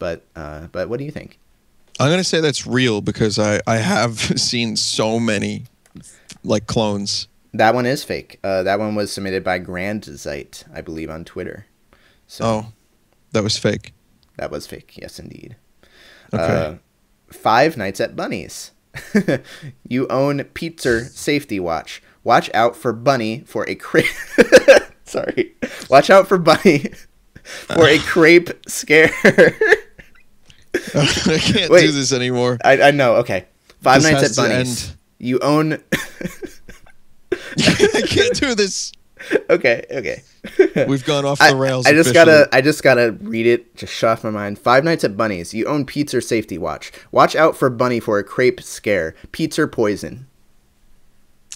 But uh, but what do you think? I'm gonna say that's real because I I have seen so many like clones. That one is fake. Uh, that one was submitted by Grandzeit, I believe, on Twitter. So. Oh. That was fake. That was fake. Yes, indeed. Okay. Uh, Five Nights at Bunny's. You own Pizza Safety Watch. Watch out for Bunny for a crape. Sorry. Watch out for Bunny for a crape scare. I can't Wait, do this anymore. I, I know. Okay. Five this Nights at Bunny's. You own. I can't do this. Okay, okay. We've gone off the rails. I, I just gotta, I just gotta read it. Just shut off my mind. Five Nights at Bunny's. You own Pizza Safety Watch. Watch out for Bunny for a crepe scare. Pizza poison.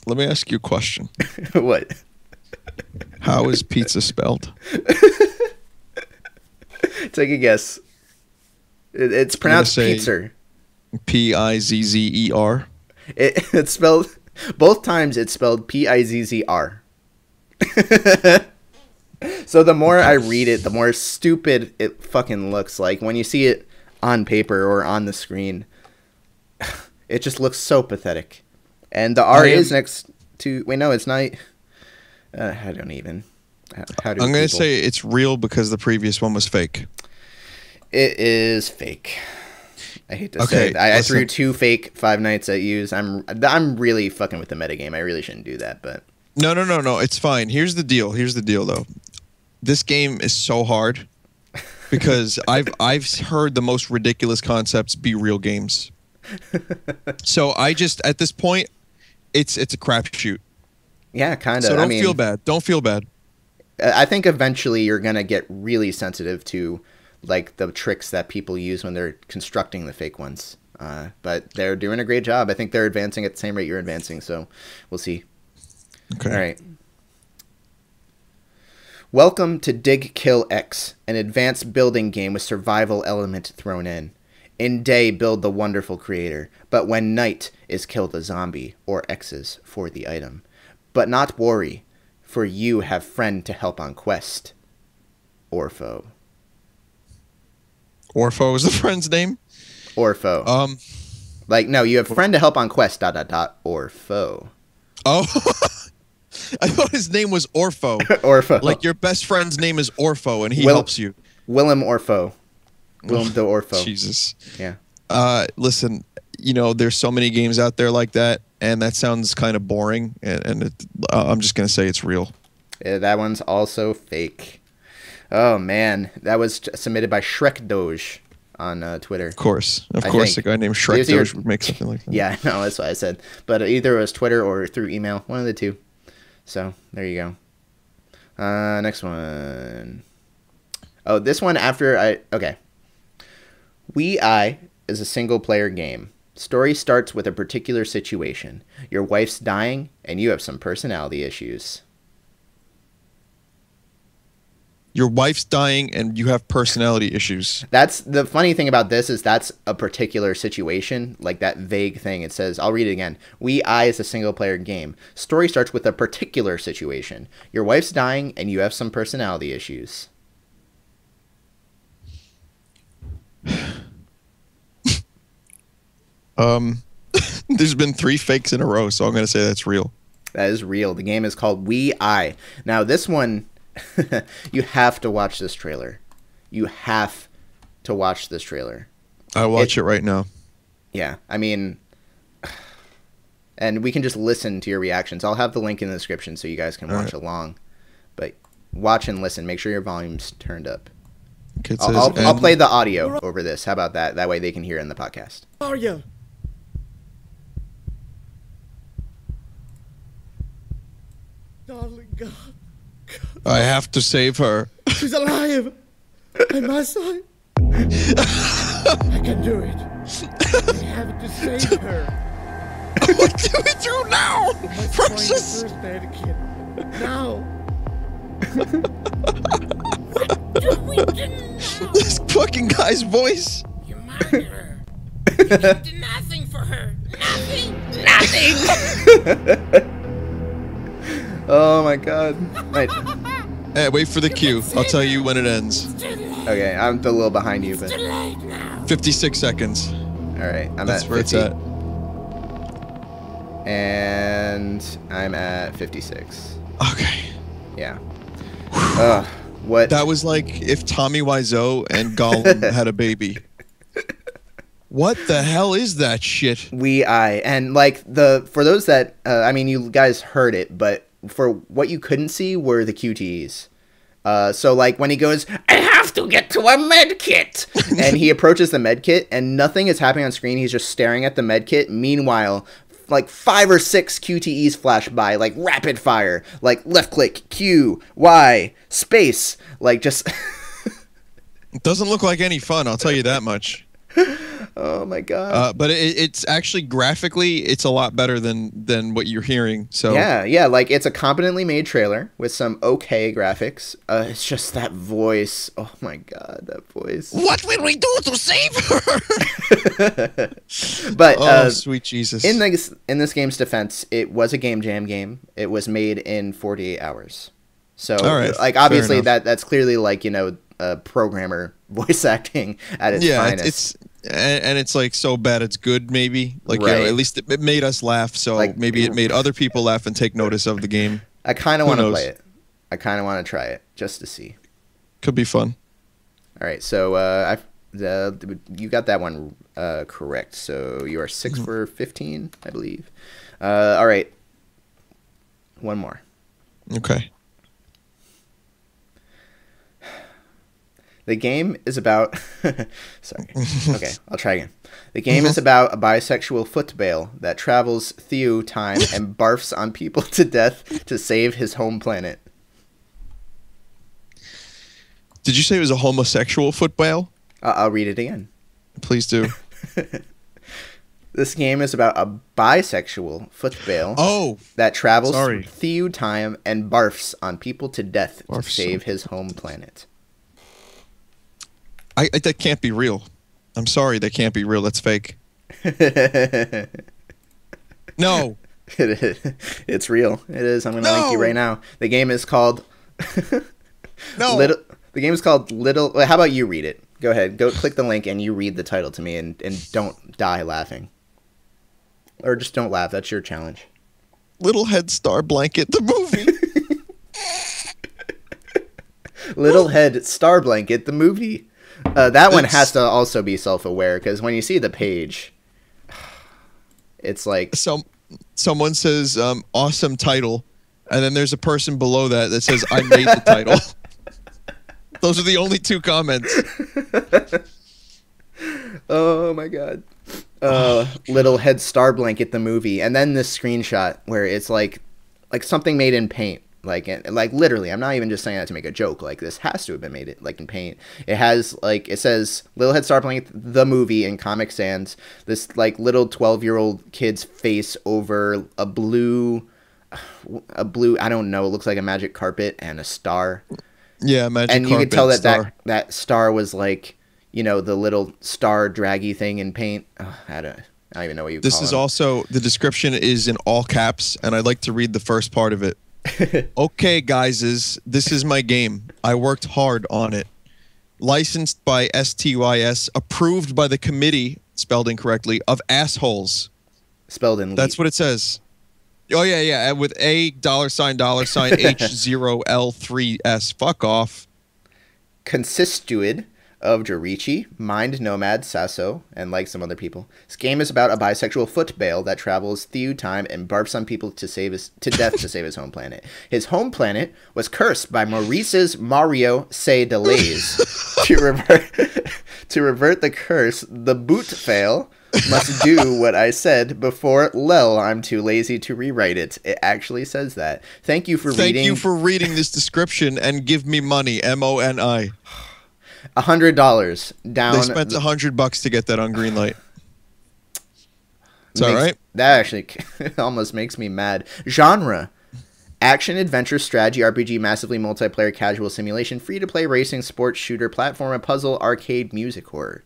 Let me ask you a question. What? How is pizza spelled? Take a guess. It, it's pronounced pizza. P I Z Z E R. It, it's spelled both times. It's spelled P I Z Z R. So the more I read it, the more stupid it fucking looks like when you see it on paper or on the screen. It just looks so pathetic. And the R is next to... Wait, no, it's not... Uh, I don't even... How, how do I'm going to say it's real because the previous one was fake. It is fake. I hate to okay, say it. I, I threw two fake Five Nights at You's. I'm, I'm really fucking with the metagame. I really shouldn't do that, but... No, no, no, no. It's fine. Here's the deal. Here's the deal, though. This game is so hard because I've I've heard the most ridiculous concepts be real games. So I just at this point, it's it's a crapshoot. Yeah, kind of. So don't I mean, feel bad. Don't feel bad. I think eventually you're gonna get really sensitive to like the tricks that people use when they're constructing the fake ones. Uh, but they're doing a great job. I think they're advancing at the same rate you're advancing. So we'll see. Okay. All right. Welcome to Dig Kill X, an advanced building game with survival element thrown in. In day, build the wonderful creator, but when night is kill the zombie or X's for the item. But not worry, for you have friend to help on quest. Orpho. Orpho is the friend's name? Orpho. Um, like, no, you have friend to help on quest, dot, dot, dot, Orpho. Oh, I thought his name was Orpho. Orpho. Like your best friend's name is Orpho and he Will helps you. Willem Orpho. Willem de Orpho. Jesus. Yeah. Uh, listen, you know, there's so many games out there like that and that sounds kind of boring and, and it, uh, I'm just going to say it's real. Yeah, that one's also fake. Oh, man. That was submitted by Shrek Doge on uh, Twitter. Of course. Of I course. Think. A guy named Shrek Doge your... would make something like that. Yeah, no, that's what I said. But either it was Twitter or through email. One of the two. So there you go. Uh, next one. Oh, this one after I... Okay. We-I is a single-player game. Story starts with a particular situation. Your wife's dying, and you have some personality issues. Your wife's dying, and you have personality issues. That's the funny thing about this is that's a particular situation, like that vague thing. It says, I'll read it again. We-I is a single-player game. Story starts with a particular situation. Your wife's dying, and you have some personality issues. Um, there's been three fakes in a row, so I'm going to say that's real. That is real. The game is called We-I. Now, this one, you have to watch this trailer. You have to watch this trailer. I'll watch it, it right now. Yeah. I mean, and we can just listen to your reactions. I'll have the link in the description so you guys can All watch right. along. But watch and listen. Make sure your volume's turned up. It I'll, I'll, I'll play the audio over this. How about that? That way they can hear it in the podcast. How are you? Darling God. God. I have to save her. She's alive. And my son. I can do it. I have to save her. What do we do now? Precious. First dead kid. Now. What do we do now? This fucking guy's voice. You murdered her. You did nothing for her. Nothing. Nothing. Oh my god. Right. Hey, wait for the cue. I'll tell you when it ends. Okay, I'm a little behind you, but. fifty-six seconds. All right, I'm That's at where fifty. It's at. And I'm at fifty-six. Okay. Yeah. Ugh. What? That was like if Tommy Wiseau and Gollum had a baby. What the hell is that shit? We-I. And like the for those that uh, I mean, you guys heard it, but for what you couldn't see were the Q T Es. Uh, so like when he goes, I have to get to a med kit, and he approaches the med kit, and nothing is happening on screen. He's just staring at the med kit. Meanwhile, like five or six Q T Es flash by, like rapid fire, like left click, Q, Y, space, like just. It doesn't look like any fun, I'll tell you that much. Oh my god! Uh, but it, it's actually graphically, it's a lot better than than what you're hearing. So yeah, yeah, like it's a competently made trailer with some okay graphics. Uh, it's just that voice. Oh my god, that voice! What will we do to save her? But oh, uh, sweet Jesus! In this in this game's defense, it was a game jam game. It was made in forty-eight hours. So all right, like obviously that that's clearly like you know. Uh, programmer voice acting at its yeah, finest. It's, it's and, and it's like so bad it's good maybe like right. You know, at least it, it made us laugh so like, maybe it made other people laugh and take notice of the game. I kind of want to play it. I kind of want to try it just to see. Could be fun. All right, so uh, I've, uh, you got that one uh, correct. So you are six for fifteen, I believe. Uh, all right, one more. Okay. The game is about... Sorry. Okay, I'll try again. The game is about a bisexual footbale that travels through time and barfs on people to death to save his home planet. Did you say it was a homosexual footbale? Uh, I'll read it again. Please do. This game is about a bisexual footbale oh, that travels sorry. through time and barfs on people to death barfs to save so his home planet. I, I, that can't be real. I'm sorry, that can't be real. That's fake. No. It is. It's real. It is. I'm going to no. link you right now. The game is called... no. Little, the game is called Little... Wait, how about you read it? Go ahead. Go click the link and you read the title to me and, and don't die laughing. Or just don't laugh. That's your challenge. Little Head Star Blanket, the movie. Little Head Star Blanket, the movie. Uh, that it's... one has to also be self-aware, because when you see the page, it's like... Some, someone says, um, awesome title, and then there's a person below that that says, I made the title. Those are the only two comments. Oh, my God. Uh, Little Head Star Blanket, the movie, and then this screenshot where it's like like something made in paint. Like, like literally, I'm not even just saying that to make a joke. Like, this has to have been made it, like in paint. It has, like, it says Little Head Star Blanket, the movie in Comic Sans. This, like, little twelve-year-old kid's face over a blue, a blue, I don't know, it looks like a magic carpet and a star. Yeah, magic carpet, and you could tell that that, that star was, like, you know, the little star draggy thing in paint. Oh, I don't I don't even know what you this call it. This is also, the description is in all caps, and I'd like to read the first part of it. Okay, guys, this is my game. I worked hard on it. Licensed by S T Y S, approved by the committee, spelled incorrectly, of assholes. Spelled in leap. That's what it says. Oh, yeah, yeah, with A, dollar sign, dollar sign, H zero L three S. Fuck off. Consistuid of Jurichi, Mind Nomad, Sasso, and like some other people. This game is about a bisexual footbale that travels through time and barfs on people to save his to death to save his home planet. His home planet was cursed by Maurice's Mario say delays. to revert to revert the curse, the boot fail must do what I said before Lel, I'm too lazy to rewrite it. It actually says that. Thank you for Thank reading Thank you for reading this description and give me money, M O N I. A hundred dollars down. They spent a hundred bucks to get that on Greenlight. It's all right. That actually almost makes me mad. Genre: action, adventure, strategy, R P G, massively multiplayer, casual simulation, free to play, racing, sports, shooter, platformer, puzzle, arcade, music, horror.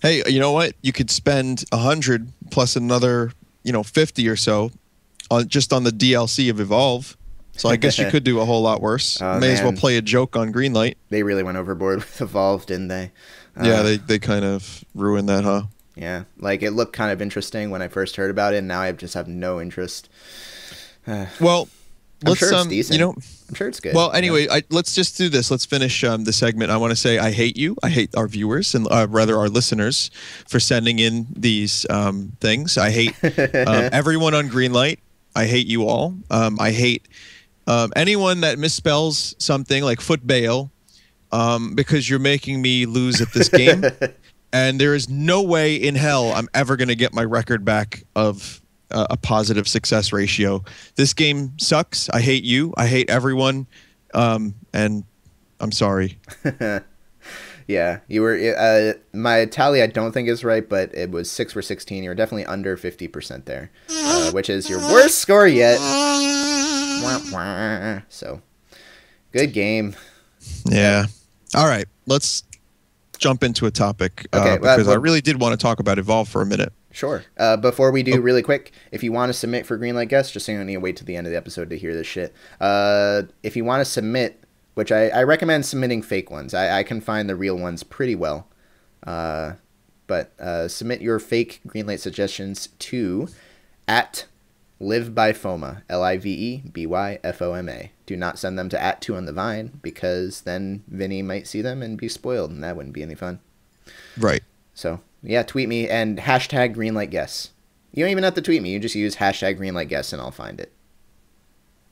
Hey, you know what? You could spend a hundred plus another, you know, fifty or so, on just on the D L C of Evolve. So I guess you could do a whole lot worse. Oh, May man. as well play a joke on Greenlight. They really went overboard with Evolve, didn't they? Uh, yeah, they, they kind of ruined that, huh? Yeah, like it looked kind of interesting when I first heard about it, and now I just have no interest. Uh, well, I'm let's, sure it's um, decent. You know, I'm sure it's good. Well, anyway, yeah. I, let's just do this. Let's finish um, the segment. I want to say I hate you. I hate our viewers, and uh, rather our listeners, for sending in these um, things. I hate um, everyone on Greenlight. I hate you all. Um, I hate... Um, anyone that misspells something like footbale, um, because you're making me lose at this game, and there is no way in hell I'm ever going to get my record back of uh, a positive success ratio. This game sucks. I hate you. I hate everyone, um, and I'm sorry. Yeah, you were uh, my tally. I don't think is right, but it was six for sixteen. You were definitely under fifty percent there, uh, which is your worst score yet. So, good game. Yeah. All right. Let's jump into a topic okay, uh, because well, I really did want to talk about Evolve for a minute. Sure. Uh, before we do, oh. really quick, if you want to submit for Greenlight guests, just so you don't need to wait to the end of the episode to hear this shit. Uh, if you want to submit, which I, I recommend submitting fake ones. I, I can find the real ones pretty well. Uh, but uh, submit your fake Greenlight suggestions to at... Live by F O M A, L I V E B Y F O M A. Do not send them to at Two on the Vine, because then Vinny might see them and be spoiled, and that wouldn't be any fun. Right. So, yeah, tweet me and hashtag GreenlightGuess. You don't even have to tweet me. You just use hashtag GreenlightGuess, and I'll find it.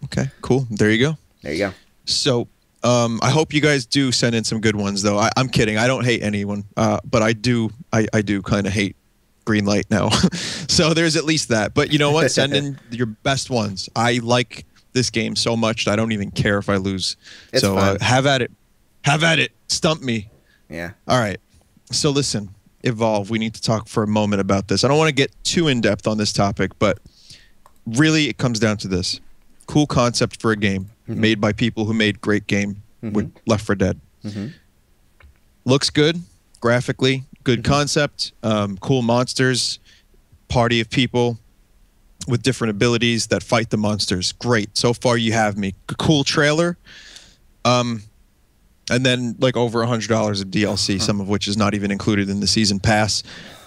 Okay, cool. There you go. There you go. So, Um, I hope you guys do send in some good ones, though. I, I'm kidding. I don't hate anyone, uh, but I do. I, I do kind of hate Greenlight now. So there's at least that. But you know what? Send in your best ones. I like this game so much that I don't even care if I lose. It's so uh, have at it. Have at it. Stump me. Yeah. All right. So listen, Evolve. We need to talk for a moment about this. I don't want to get too in depth on this topic, but really, it comes down to this: cool concept for a game. Mm-hmm. Made by people who made great game mm-hmm. with Left four Dead. Mm-hmm. Looks good, graphically, good mm-hmm. concept, um, cool monsters, party of people with different abilities that fight the monsters. Great. So far you have me. Cool trailer. Um, and then like over one hundred dollars of D L C, uh-huh. some of which is not even included in the season pass.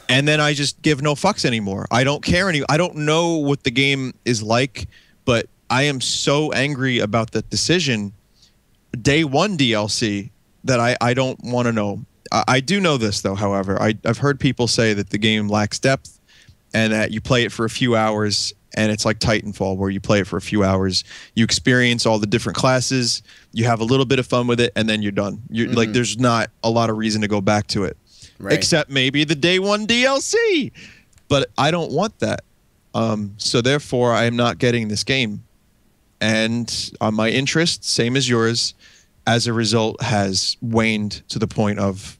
And then I just give no fucks anymore. I don't care any. I don't know what the game is like, but I am so angry about that decision, day one D L C, that I, I don't want to know. I, I do know this, though, however. I, I've heard people say that the game lacks depth and that you play it for a few hours and it's like Titanfall, where you play it for a few hours. You experience all the different classes. You have a little bit of fun with it, and then you're done. You're, mm-hmm. like, there's not a lot of reason to go back to it, right. Except maybe the day one D L C. But I don't want that. Um, so, therefore, I am not getting this game. And on my interest, same as yours, as a result, has waned to the point of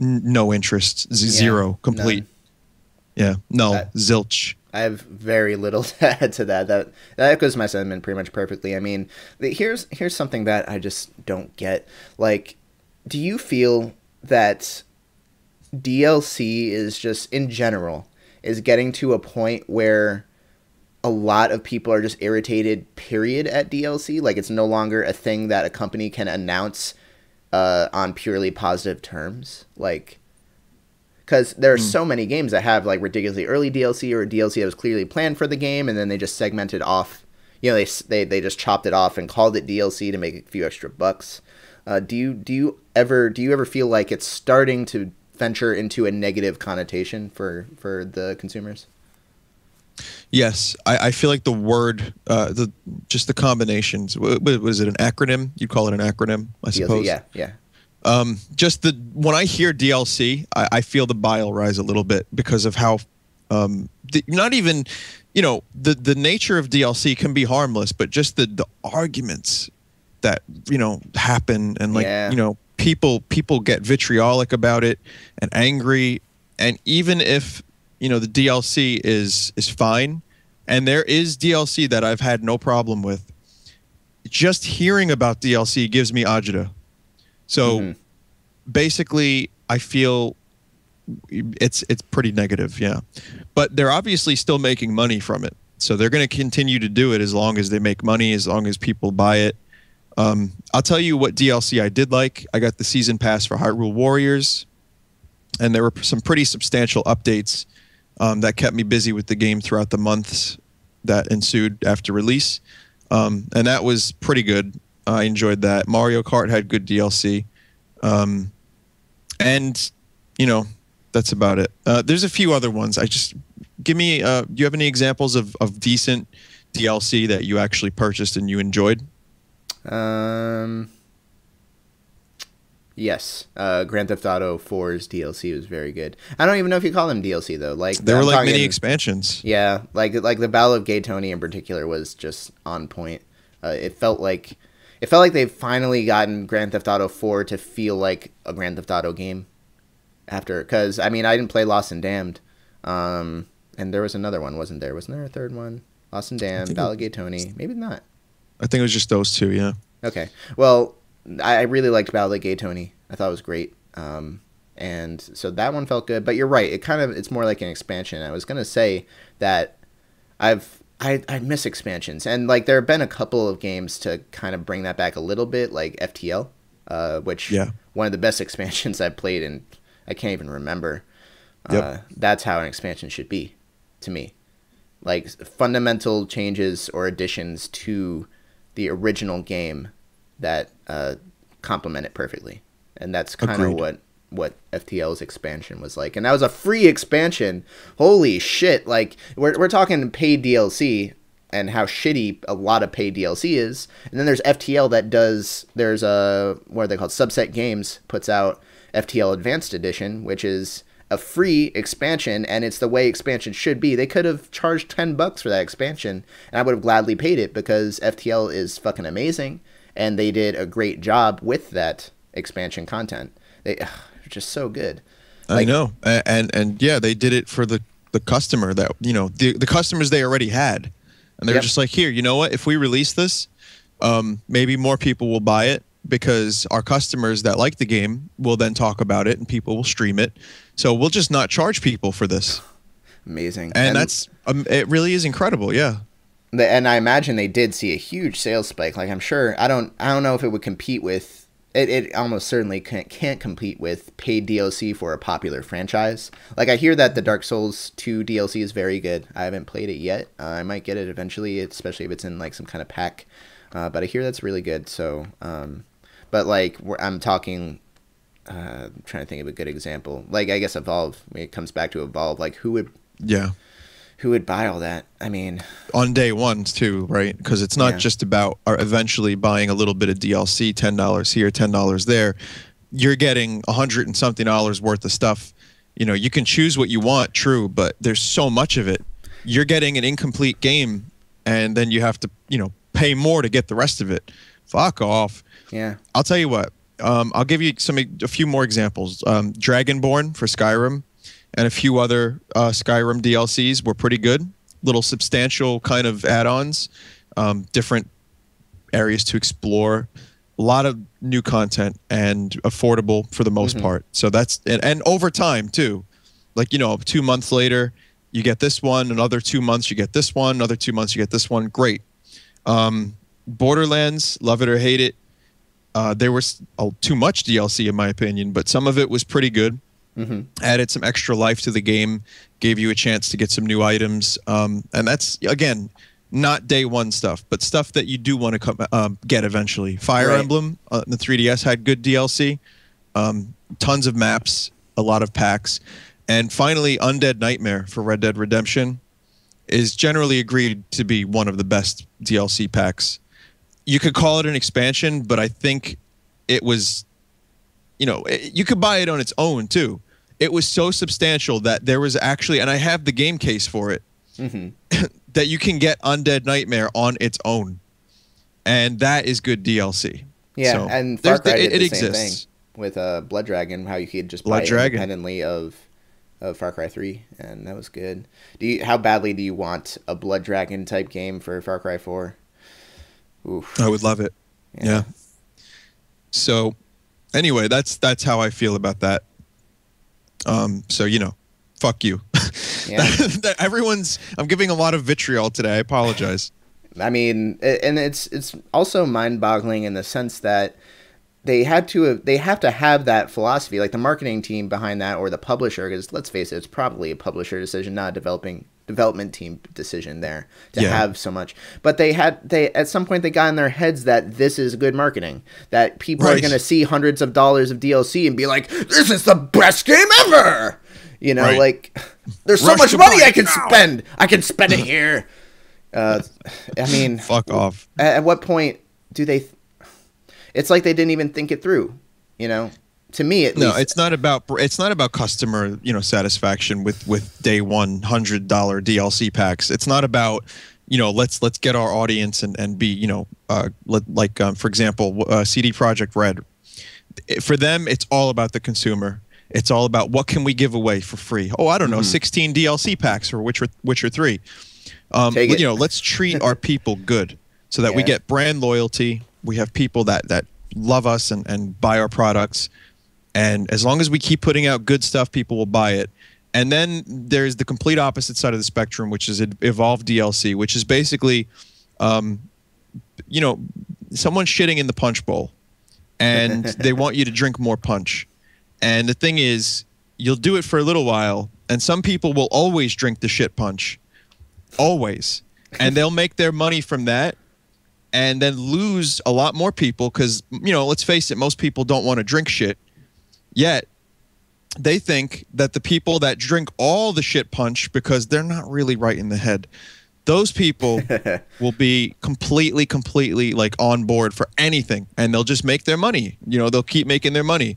n no interest, z yeah, zero, complete. None. Yeah, no, I, zilch. I have very little to add to that. That that echoes my sentiment pretty much perfectly. I mean, here's here's something that I just don't get. Like, do you feel that D L C is just, in general, is getting to a point where a lot of people are just irritated, period, at D L C? Like, it's no longer a thing that a company can announce uh, on purely positive terms. Like, because there are mm. so many games that have, like, ridiculously early D L C or D L C that was clearly planned for the game, and then they just segmented off. You know, they they, they just chopped it off and called it D L C to make a few extra bucks. Uh, do you do you ever do you ever feel like it's starting to venture into a negative connotation for for the consumers? Yes, I, I feel like the word, uh, the just the combinations. What, what is it? An acronym? You call it an acronym, I suppose. D L C, yeah, yeah. Um, just the when I hear D L C, I, I feel the bile rise a little bit because of how, um, the, not even, you know, the the nature of D L C can be harmless, but just the the arguments that you know happen and like yeah. you know people people get vitriolic about it and angry, and even if. You know, the D L C is is fine, and there is D L C that I've had no problem with. Just hearing about D L C gives me agita. So mm-hmm. basically, I feel it's it's pretty negative, yeah. But they're obviously still making money from it, so they're going to continue to do it as long as they make money, as long as people buy it. Um, I'll tell you what D L C I did like. I got the season pass for Hyrule Warriors, and there were some pretty substantial updates. Um, that kept me busy with the game throughout the months that ensued after release. Um, and that was pretty good. I enjoyed that. Mario Kart had good D L C. Um, and, you know, that's about it. Uh, there's a few other ones. I just, give me, uh, do you have any examples of, of decent D L C that you actually purchased and you enjoyed? Um, Yes, uh, Grand Theft Auto four's D L C was very good. I don't even know if you call them D L C though. Like they were I'm like talking, mini expansions. Yeah, like like the Battle of Gaytonia in particular was just on point. Uh, it felt like it felt like they've finally gotten Grand Theft Auto four to feel like a Grand Theft Auto game. After, because I mean I didn't play Lost and Damned, um, and there was another one, wasn't there? Wasn't there a third one? Lost and Damned, Battle of Gaytonia, maybe not. I think it was just those two. Yeah. Okay. Well. I really liked Battle of Gaytonia. I thought it was great, um, and so that one felt good. But you're right; it kind of it's more like an expansion. I was gonna say that I've I, I miss expansions, and like there have been a couple of games to kind of bring that back a little bit, like F T L, uh, which yeah. one of the best expansions I played, and I can't even remember. Yep. Uh, that's how an expansion should be, to me, like fundamental changes or additions to the original game that uh, complement it perfectly. And that's kind of what, what F T L's expansion was like. And that was a free expansion. Holy shit. Like, we're, we're talking paid D L C and how shitty a lot of paid D L C is. And then there's F T L that does, there's a, what are they called? Subset Games puts out F T L Advanced Edition, which is a free expansion, and it's the way expansion should be. They could have charged ten bucks for that expansion, and I would have gladly paid it because F T L is fucking amazing, and they did a great job with that expansion content. They, ugh, they're just so good. Like, I know, and, and and yeah, they did it for the the customer that, you know, the the customers they already had, and they yep. were just like, here, you know what? If we release this, um, maybe more people will buy it, because our customers that like the game will then talk about it and people will stream it. So we'll just not charge people for this. Amazing. And, and that's, um, it really is incredible. Yeah. The, and I imagine they did see a huge sales spike. Like, I'm sure, I don't, I don't know if it would compete with, it, it almost certainly can't, can't compete with paid D L C for a popular franchise. Like, I hear that the Dark Souls two D L C is very good. I haven't played it yet. Uh, I might get it eventually, especially if it's in like some kind of pack. Uh, but I hear that's really good. So, um, but like, we're, I'm talking, uh, I'm trying to think of a good example. Like, I guess Evolve, when it comes back to Evolve, like who would, yeah, who would buy all that? I mean, on day one too, right? Because it's not yeah. just about are eventually buying a little bit of D L C, ten dollars here, ten dollars there. You're getting a hundred and something dollars worth of stuff. You know, you can choose what you want, true, but there's so much of it. You're getting an incomplete game, and then you have to, you know, pay more to get the rest of it. Fuck off. Yeah. I'll tell you what. Um, I'll give you some a few more examples. Um, Dragonborn for Skyrim and a few other uh, Skyrim D L Cs were pretty good. Little substantial kind of add-ons, um, different areas to explore, a lot of new content, and affordable for the most mm-hmm. part. So that's and, and over time too. Like, you know, two months later you get this one, another two months you get this one, another two months you get this one. Great. Um, Borderlands, love it or hate it. Uh, there was oh, too much D L C in my opinion, but some of it was pretty good. Mm-hmm. Added some extra life to the game, gave you a chance to get some new items. Um, and that's, again, not day one stuff, but stuff that you do want to come, uh, get eventually. Fire right. Emblem, uh, the three D S had good D L C, um, tons of maps, a lot of packs. And finally, Undead Nightmare for Red Dead Redemption is generally agreed to be one of the best D L C packs. You could call it an expansion, but I think it was, you know, it, you could buy it on its own too. It was so substantial that there was actually, and I have the game case for it, mm-hmm. that you can get Undead Nightmare on its own. And that is good D L C. Yeah, so, and Far Cry did the, it, it the same exists. thing with uh, Blood Dragon, how you could just Blood buy Dragon. independently of, of Far Cry three, and that was good. Do you, how badly do you want a Blood Dragon type game for Far Cry four? Oof. I would love it. Yeah. yeah. So, anyway, that's that's how I feel about that. Um. So, you know, fuck you. Yeah. that, that everyone's. I'm giving a lot of vitriol today. I apologize. I mean, and it's it's also mind-boggling in the sense that they had to have, they have to have that philosophy, like the marketing team behind that, or the publisher, because let's face it, it's probably a publisher decision, not a developing. development team decision there to yeah. have so much. But they had, they at some point they got in their heads that this is good marketing, that people right. are going to see hundreds of dollars of D L C and be like, this is the best game ever, you know, right. like there's so Rush much money I can now. spend I can spend it here. uh I mean, fuck off. At what point do they th it's like they didn't even think it through, you know. To me, at no, least. it's not about it's not about customer, you know, satisfaction with with day one hundred dollar D L C packs. It's not about, you know, let's let's get our audience and and be, you know, uh, like um, for example, uh, C D Projekt Red. For them, it's all about the consumer. It's all about what can we give away for free. Oh, I don't know, mm-hmm. sixteen D L C packs for Witcher Witcher three. Um, you know, let's treat our people good so that yeah. we get brand loyalty. We have people that that love us and and buy our products. And as long as we keep putting out good stuff, people will buy it. And then there's the complete opposite side of the spectrum, which is Evolve D L C, which is basically, um, you know, someone shitting in the punch bowl. And they want you to drink more punch. And the thing is, you'll do it for a little while, and some people will always drink the shit punch. Always. And they'll make their money from that. And then lose a lot more people because, you know, let's face it, most people don't want to drink shit. Yet, they think that the people that drink all the shit punch because they're not really right in the head, Those people will be completely, completely like on board for anything, and they'll just make their money. You know, they'll keep making their money.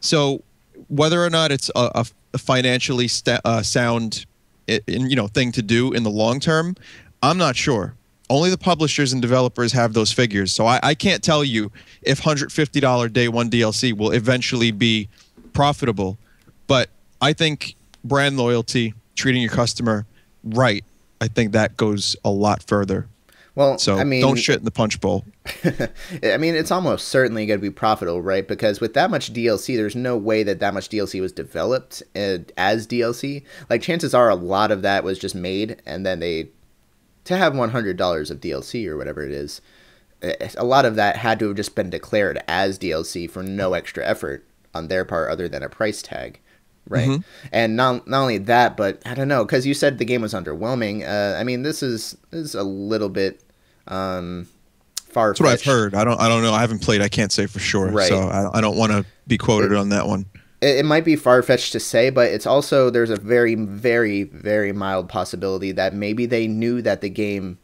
So whether or not it's a, a financially st uh, sound, in, you know, thing to do in the long term, I'm not sure. Only the publishers and developers have those figures. So I, I can't tell you if one hundred fifty dollar day one D L C will eventually be profitable. But I think brand loyalty, treating your customer right, I think that goes a lot further. Well, so I mean, don't shit in the punch bowl. I mean, it's almost certainly going to be profitable, right? Because with that much D L C, there's no way that that much D L C was developed as D L C. Like, chances are a lot of that was just made, and then they, to have one hundred dollars of D L C or whatever it is, a lot of that had to have just been declared as D L C for no extra effort on their part other than a price tag. Right. Mm-hmm. And not, not only that, but I don't know, because you said the game was underwhelming. Uh, I mean, this is, this is a little bit um, far-fetched. That's what I've heard. I don't, I don't know. I haven't played. I can't say for sure. Right. So I, I don't want to be quoted it, on that one. It, it might be far-fetched to say, but it's also, there's a very, very, very mild possibility that maybe they knew that the game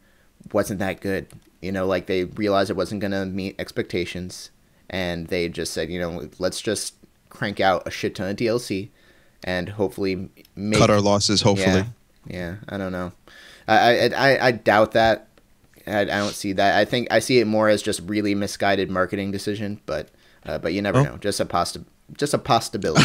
wasn't that good. You know, like they realized it wasn't going to meet expectations, and they just said, you know, let's just crank out a shit ton of D L C. And hopefully make, cut our losses. Hopefully, yeah. yeah I don't know. I I I doubt that. I, I don't see that. I think I see it more as just really misguided marketing decision. But uh, but you never oh. know. Just a possi just a possibility.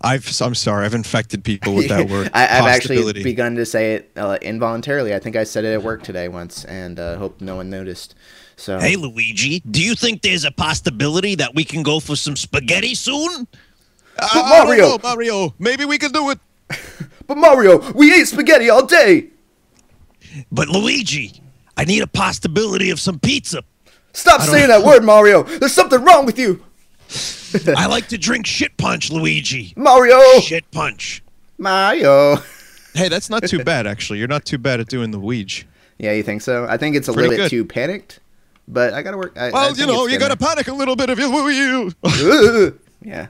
I've I'm sorry. I've infected people with that word. I, I've actually begun to say it uh, involuntarily. I think I said it at work today once, and uh, hope no one noticed. So hey, Luigi, do you think there's a possibility that we can go for some spaghetti soon? But Mario, uh, I don't know, Mario, maybe we can do it. But Mario, we ate spaghetti all day. But Luigi, I need a possibility of some pizza. Stop saying that word, Mario. There's something wrong with you. I like to drink shit punch, Luigi. Mario. Shit punch. Mario. Hey, that's not too bad, actually. You're not too bad at doing the Ouija. Yeah, you think so? I think it's a Pretty little good. bit too panicked, but I got to work. I, well, I you know, you got to panic a little bit if you... you. Yeah.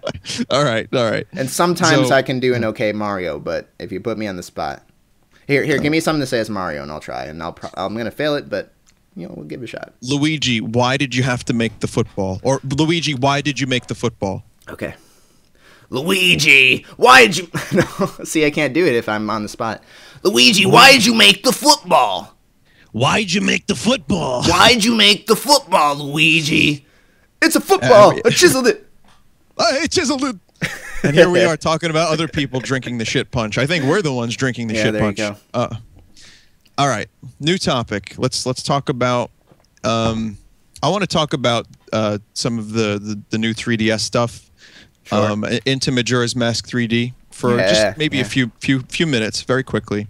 All right. All right. And sometimes so, I can do an okay Mario, but if you put me on the spot, here, here, give me something to say as Mario, and I'll try, and I'll, pro I'm gonna fail it, but you know, we'll give it a shot. Luigi, why did you have to make the football? Or Luigi, why did you make the football? Okay. Luigi, why did you? No, see, I can't do it if I'm on the spot. Luigi, why did you make the football? Why did you make the football? Why did you make the football, Luigi? It's a football. Uh, I chiseled it. I chiseled it. And here we are talking about other people drinking the shit punch. I think we're the ones drinking the yeah, shit there punch. You go. Uh, all right, new topic. Let's let's talk about. Um, I want to talk about uh, some of the, the the new three D S stuff. Sure. Um, into Majora's Mask three D for yeah, just maybe yeah. a few few few minutes, very quickly,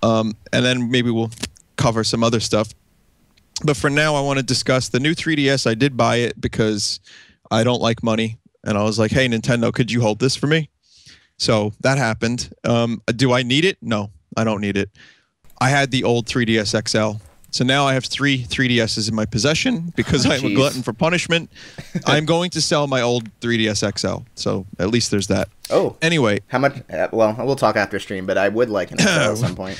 um, and then maybe we'll cover some other stuff. But for now, I want to discuss the new three D S. I did buy it because I don't like money. And I was like, hey, Nintendo, could you hold this for me? So that happened. Um, do I need it? No, I don't need it. I had the old three D S X L. So now I have three 3DSs in my possession because oh, I'm a glutton for punishment. I'm going to sell my old three D S X L. So at least there's that. Oh, anyway. How much? Uh, well, we'll talk after stream, but I would like an X L at some point.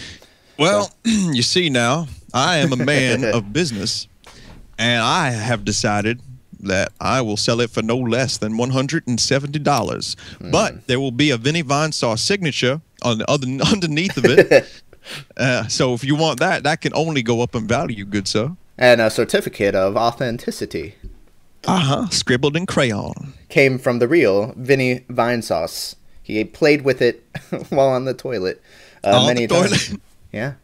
Well, so. You see now, I am a man of business, and I have decided that I will sell it for no less than one hundred seventy dollars. Mm. But there will be a Vinny Vine Sauce signature on the other, underneath of it. uh, so if you want that, that can only go up in value, good sir. And a certificate of authenticity. Uh-huh, scribbled in crayon. Came from the real Vinny Vine Sauce. He played with it while on the toilet uh, on many the toilet. times. Yeah.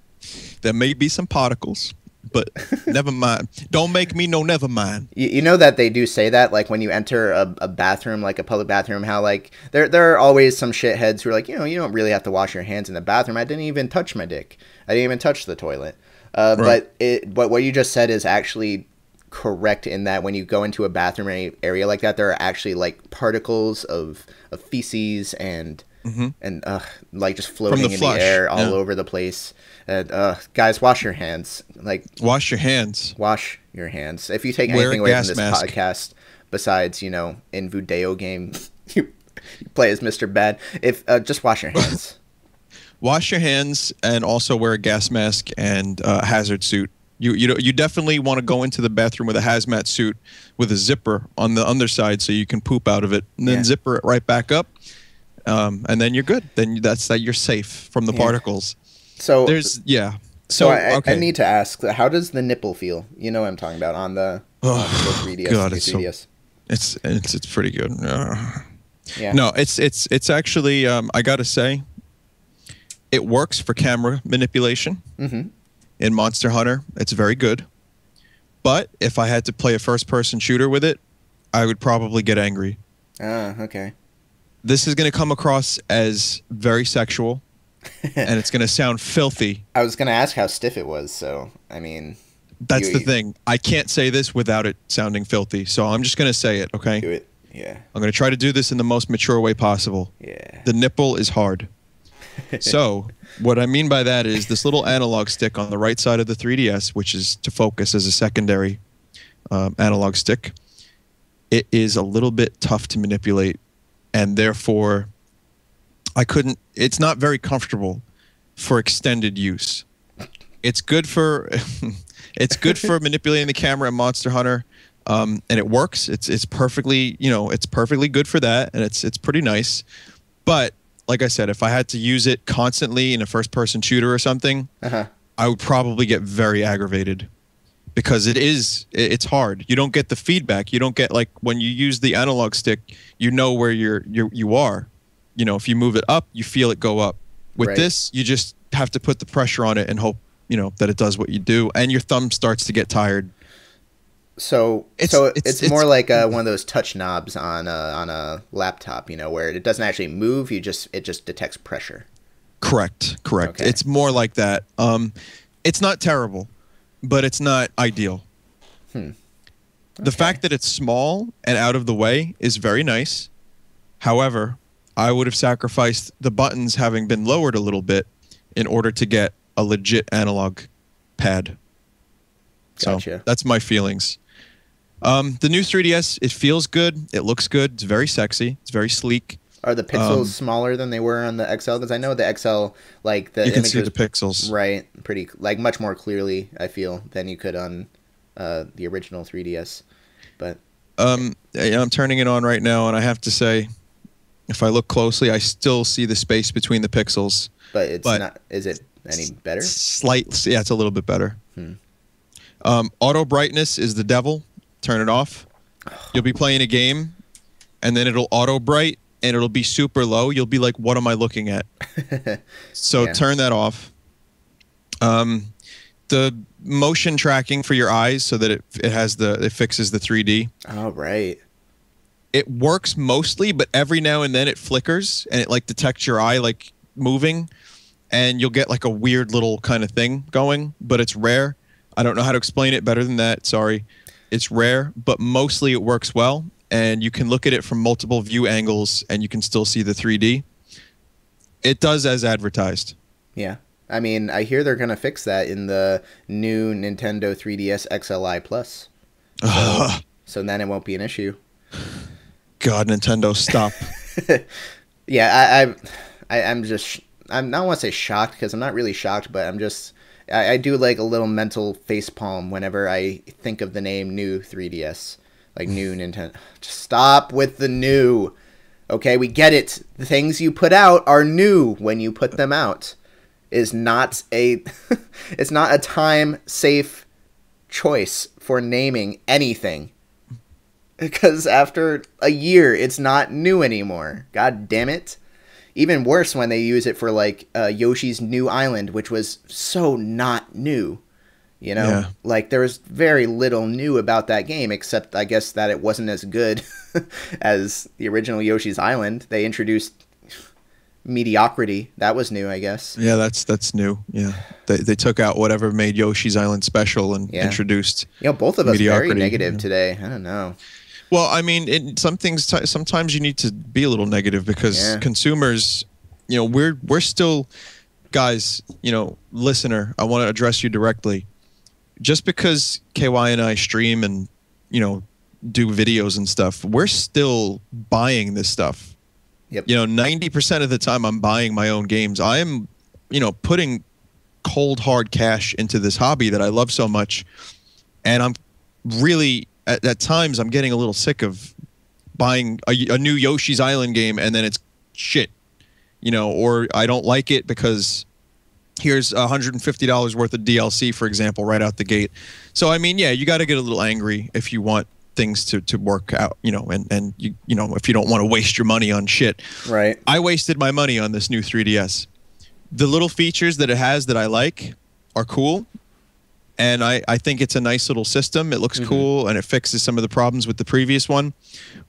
There may be some particles. But never mind. Don't make me no never mind. You, you know that they do say that, like when you enter a, a bathroom, like a public bathroom, how like there there are always some shitheads who are like, you know, you don't really have to wash your hands in the bathroom. I didn't even touch my dick. I didn't even touch the toilet. Uh, right. But it, but what you just said is actually correct in that when you go into a bathroom area like that, there are actually like particles of of feces and. Mm-hmm. And uh, like just floating the in flush. the air all yeah. over the place. And uh, guys, wash your hands. Like wash your hands. Wash your hands. If you take Wear anything away from this mask. podcast, besides you know in video game, you play as Mister Bad. If uh, just wash your hands. wash your hands and also wear a gas mask and uh, hazard suit. You you you definitely want to go into the bathroom with a hazmat suit with a zipper on the underside so you can poop out of it, and then yeah. zipper it right back up, um, and then you're good. Then that's that you're safe from the yeah. particles. So there's yeah. So, so I, okay. I need to ask, how does the nipple feel? You know what I'm talking about on the, oh, on the three D S. God, it's, so, it's it's it's pretty good. Uh, yeah. No, it's it's it's actually um, I gotta say, it works for camera manipulation. Mm-hmm. In Monster Hunter, it's very good. But if I had to play a first-person shooter with it, I would probably get angry. Ah, okay. This is going to come across as very sexual, and it's going to sound filthy. I was going to ask how stiff it was, so, I mean... That's you, the you, thing. I can't say this without it sounding filthy, so I'm just going to say it, okay? Do it, yeah. I'm going to try to do this in the most mature way possible. Yeah. The nipple is hard. So, what I mean by that is this little analog stick on the right side of the three D S, which is to focus as a secondary um, analog stick, it is a little bit tough to manipulate, and therefore I couldn't, it's not very comfortable for extended use. It's good for, it's good for manipulating the camera in Monster Hunter, um, and it works. It's, it's perfectly, you know, it's perfectly good for that, and it's, it's pretty nice, but like I said, if I had to use it constantly in a first-person shooter or something, uh-huh. I would probably get very aggravated because it is, it's hard. You don't get the feedback. You don't get, like, when you use the analog stick, you know where you're, you're, you are. You know, if you move it up, you feel it go up. With right. this, you just have to put the pressure on it and hope, you know, that it does what you do, and your thumb starts to get tired. So it's, so it's, it's, it's more like uh, one of those touch knobs on a, on a laptop, you know, where it doesn't actually move. You just it just detects pressure. Correct. Correct. Okay. It's more like that. Um, it's not terrible, but it's not ideal. Hmm. Okay. The fact that it's small and out of the way is very nice. However, I would have sacrificed the buttons having been lowered a little bit in order to get a legit analog pad. So gotcha. That's my feelings. Um, the new three D S, it feels good. It looks good. It's very sexy. It's very sleek. Are the pixels um, smaller than they were on the X L? Because I know the X L, like the you can see was, the pixels, right? Pretty like much more clearly, I feel, than you could on uh, the original three D S. But um, I'm turning it on right now, and I have to say, if I look closely, I still see the space between the pixels. But it's but not. Is it any better? Slightly. Yeah, it's a little bit better. Hmm. Um, auto brightness is the devil. Turn it off. You'll be playing a game, and then it'll auto bright, and it'll be super low. You'll be like, what am I looking at? So yeah. Turn that off. Um, the motion tracking for your eyes so that it, it has the it fixes the three D. Oh, right. It works mostly, but every now and then it flickers, and it like detects your eye like moving, and you'll get like a weird little kind of thing going, but it's rare. I don't know how to explain it better than that. Sorry. It's rare, but mostly it works well. And you can look at it from multiple view angles and you can still see the three D. It does as advertised. Yeah. I mean, I hear they're going to fix that in the new Nintendo three D S X L I Plus. So, so then it won't be an issue. God, Nintendo, stop. Yeah, I, I, I, I'm just, I'm not want to say shocked because I'm not really shocked, but I'm just... I do like a little mental facepalm whenever I think of the name new three D S, like new Nintendo. Just stop with the new. Okay, we get it. The things you put out are new when you put them out. Is not a, it's not a time safe choice for naming anything. Because after a year, it's not new anymore. God damn it. Even worse when they use it for, like, uh, Yoshi's New Island, which was so not new, you know? Yeah. Like, there was very little new about that game, except, I guess, that it wasn't as good as the original Yoshi's Island. They introduced mediocrity. That was new, I guess. Yeah, that's that's new, yeah. They, they took out whatever made Yoshi's Island special and yeah. introduced mediocrity. You know, both of us are very negative yeah. today. I don't know. Well, I mean, it, some things. Sometimes you need to be a little negative because yeah. consumers, you know, we're we're still, guys. You know, listener, I want to address you directly. Just because K Y and I stream and, you know, do videos and stuff, we're still buying this stuff. Yep. You know, ninety percent of the time, I'm buying my own games. I'm you know, putting cold hard cash into this hobby that I love so much, and I'm really at, at times I'm getting a little sick of buying a, a new Yoshi's Island game and then it's shit, you know, or I don't like it because here's one hundred fifty dollars worth of D L C, for example, right out the gate. So I mean, yeah, you got to get a little angry if you want things to, to work out, you know, and, and you, you know, if you don't want to waste your money on shit. Right. I wasted my money on this new three D S. The little features that it has that I like are cool, and I, I think it's a nice little system. It looks mm-hmm. cool, and it fixes some of the problems with the previous one.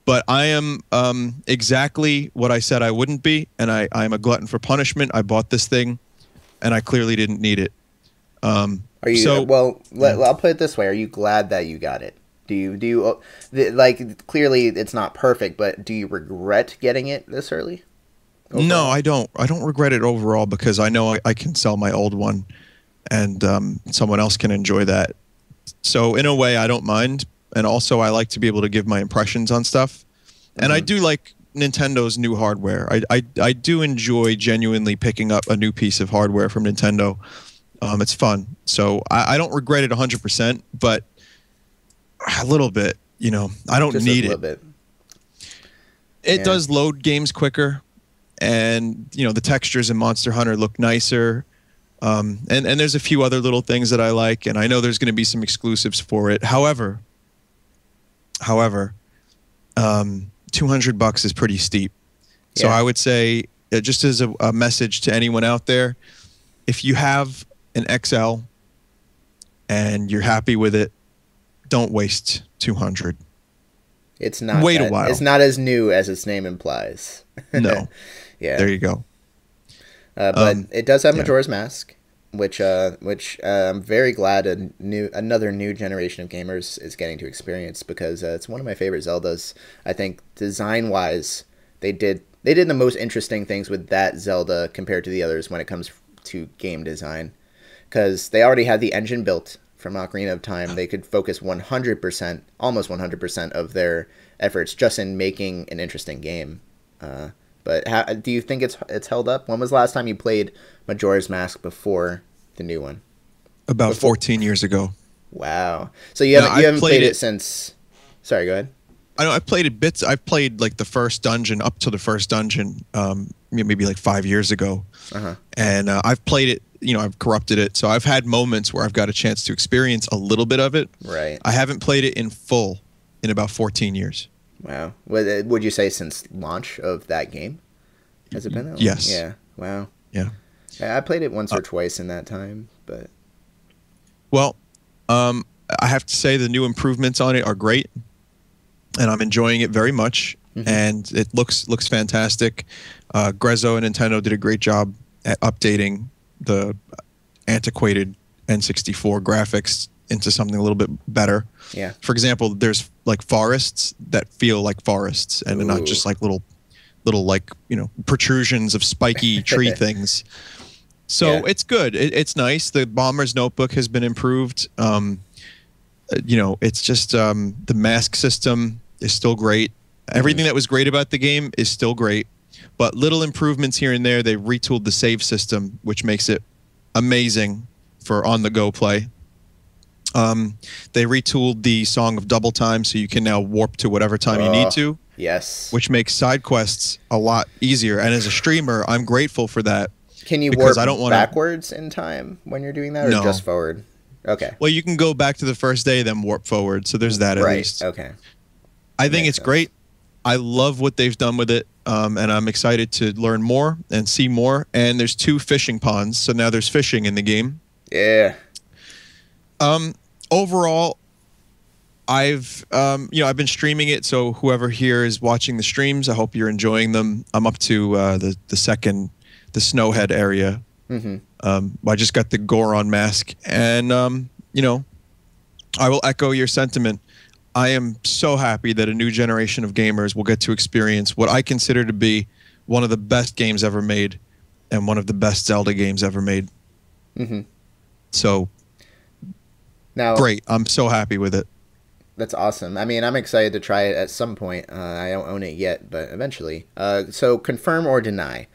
But I am um, exactly what I said I wouldn't be, and I, I'm a glutton for punishment. I bought this thing, and I clearly didn't need it. Um, are you so, well, let, I'll put it this way. Are you glad that you got it? Do you, do you, like, clearly it's not perfect, but do you regret getting it this early? Okay. No, I don't. I don't regret it overall, because I know I, I can sell my old one, and um, someone else can enjoy that. So in a way, I don't mind. And also, I like to be able to give my impressions on stuff. And mm-hmm. I do like Nintendo's new hardware. I, I I do enjoy genuinely picking up a new piece of hardware from Nintendo. Um, it's fun. So I, I don't regret it one hundred percent, but a little bit, you know. I don't Just need a it. Bit. It yeah. does load games quicker. And, you know, the textures in Monster Hunter look nicer. Um, and, and there's a few other little things that I like. And I know there's going to be some exclusives for it. However, however, um, two hundred bucks is pretty steep. So yeah. I would say, uh, just as a, a message to anyone out there, if you have an X L and you're happy with it, don't waste two hundred. It's not Wait that, a while. It's not as new as its name implies. No. Yeah. There you go. Uh, but um, it does have Majora's yeah. Mask, which uh, which uh, I'm very glad a new another new generation of gamers is getting to experience, because uh, it's one of my favorite Zeldas. I think design wise, they did they did the most interesting things with that Zelda compared to the others when it comes to game design, because they already had the engine built from Ocarina of Time. They could focus one hundred percent, almost one hundred percent of their efforts just in making an interesting game. Uh, but how, do you think it's it's held up? When was the last time you played Majora's Mask before the new one? About before? fourteen years ago. Wow. So you haven't, no, you haven't played, played it, it since... Sorry, go ahead. I know I played it bits. I played like the first dungeon, up to the first dungeon, um, maybe like five years ago. Uh-huh. And uh, I've played it, you know, I've corrupted it. So I've had moments where I've got a chance to experience a little bit of it. Right. I haven't played it in full in about fourteen years. Wow. Would you say since launch of that game? Has it been that long? Yes. Yeah. Wow. Yeah. I played it once or uh, twice in that time, but... Well, um, I have to say the new improvements on it are great, and I'm enjoying it very much, mm-hmm. and it looks looks fantastic. Uh, Grezzo and Nintendo did a great job at updating the antiquated N sixty-four graphics into something a little bit better. Yeah. For example, there's like forests that feel like forests, and Ooh. they're not just like little, little like, you know, protrusions of spiky tree things. So yeah. it's good. It, it's nice. The Bomber's Notebook has been improved. Um, you know, it's just um, the mask system is still great. Mm. Everything that was great about the game is still great, but little improvements here and there. They retooled the save system, which makes it amazing for on-the-go play. Um, they retooled the Song of Double Time, so you can now warp to whatever time uh, you need to. Yes. Which makes side quests a lot easier. And as a streamer, I'm grateful for that. Can you warp I don't wanna... backwards in time when you're doing that, or no. just forward? Okay. Well, you can go back to the first day, then warp forward. So there's that at right. least. Okay. I think it's sense. great. I love what they've done with it, um, and I'm excited to learn more and see more. And there's two fishing ponds, so now there's fishing in the game. Yeah. Um. Overall, I've um, you know I've been streaming it, so whoever here is watching the streams, I hope you're enjoying them. I'm up to uh, the the second, the Snowhead area. Mm-hmm. Um, I just got the Goron mask, and um, you know, I will echo your sentiment. I am so happy that a new generation of gamers will get to experience what I consider to be one of the best games ever made, and one of the best Zelda games ever made. Mm-hmm. So. Now, great. I'm so happy with it. That's awesome. I mean, I'm excited to try it at some point. Uh, I don't own it yet, but eventually. Uh, so confirm or deny.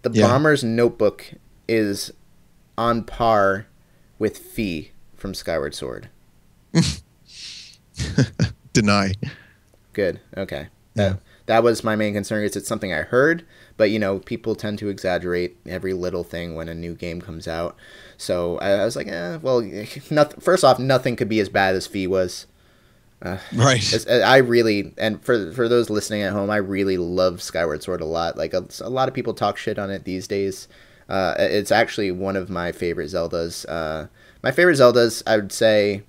The yeah. Bomber's Notebook is on par with Fee from Skyward Sword. Deny. Good. Okay. Yeah. That, that was my main concern, is it's something I heard, but, you know, people tend to exaggerate every little thing when a new game comes out. So I, I was like, eh, well, nothing, first off, nothing could be as bad as Fee was. Uh, right. I really, and for for those listening at home, I really love Skyward Sword a lot. Like, a, a lot of people talk shit on it these days. Uh, it's actually one of my favorite Zeldas. Uh, my favorite Zeldas, I would say...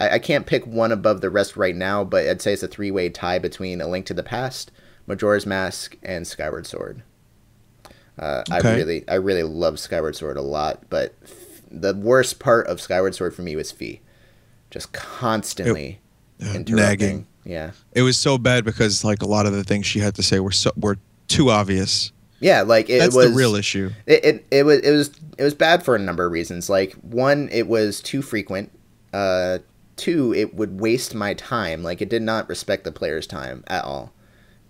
I can't pick one above the rest right now, but I'd say it's a three-way tie between A Link to the Past, Majora's Mask, and Skyward Sword. Uh, okay. I really, I really love Skyward Sword a lot, but f the worst part of Skyward Sword for me was Fee, just constantly it, uh, interrupting. Nagging. Yeah, it was so bad because like a lot of the things she had to say were so, were too obvious. Yeah, like it That's was the real issue. It, it it was it was it was bad for a number of reasons. Like one, it was too frequent. Uh, Two, it would waste my time. Like, it did not respect the player's time at all.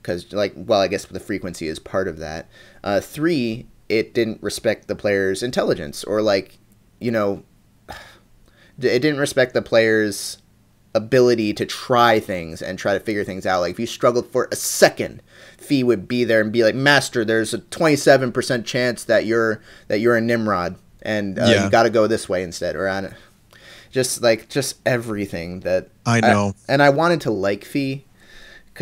Because, like, well, I guess the frequency is part of that. Uh, three, it didn't respect the player's intelligence. Or, like, you know, it didn't respect the player's ability to try things and try to figure things out. Like, if you struggled for a second, Fee would be there and be like, Master, there's a twenty-seven percent chance that you're that you're a Nimrod. And uh, yeah. you got to go this way instead. Or, I don't Just like just everything that I know. I, and I wanted to like Fee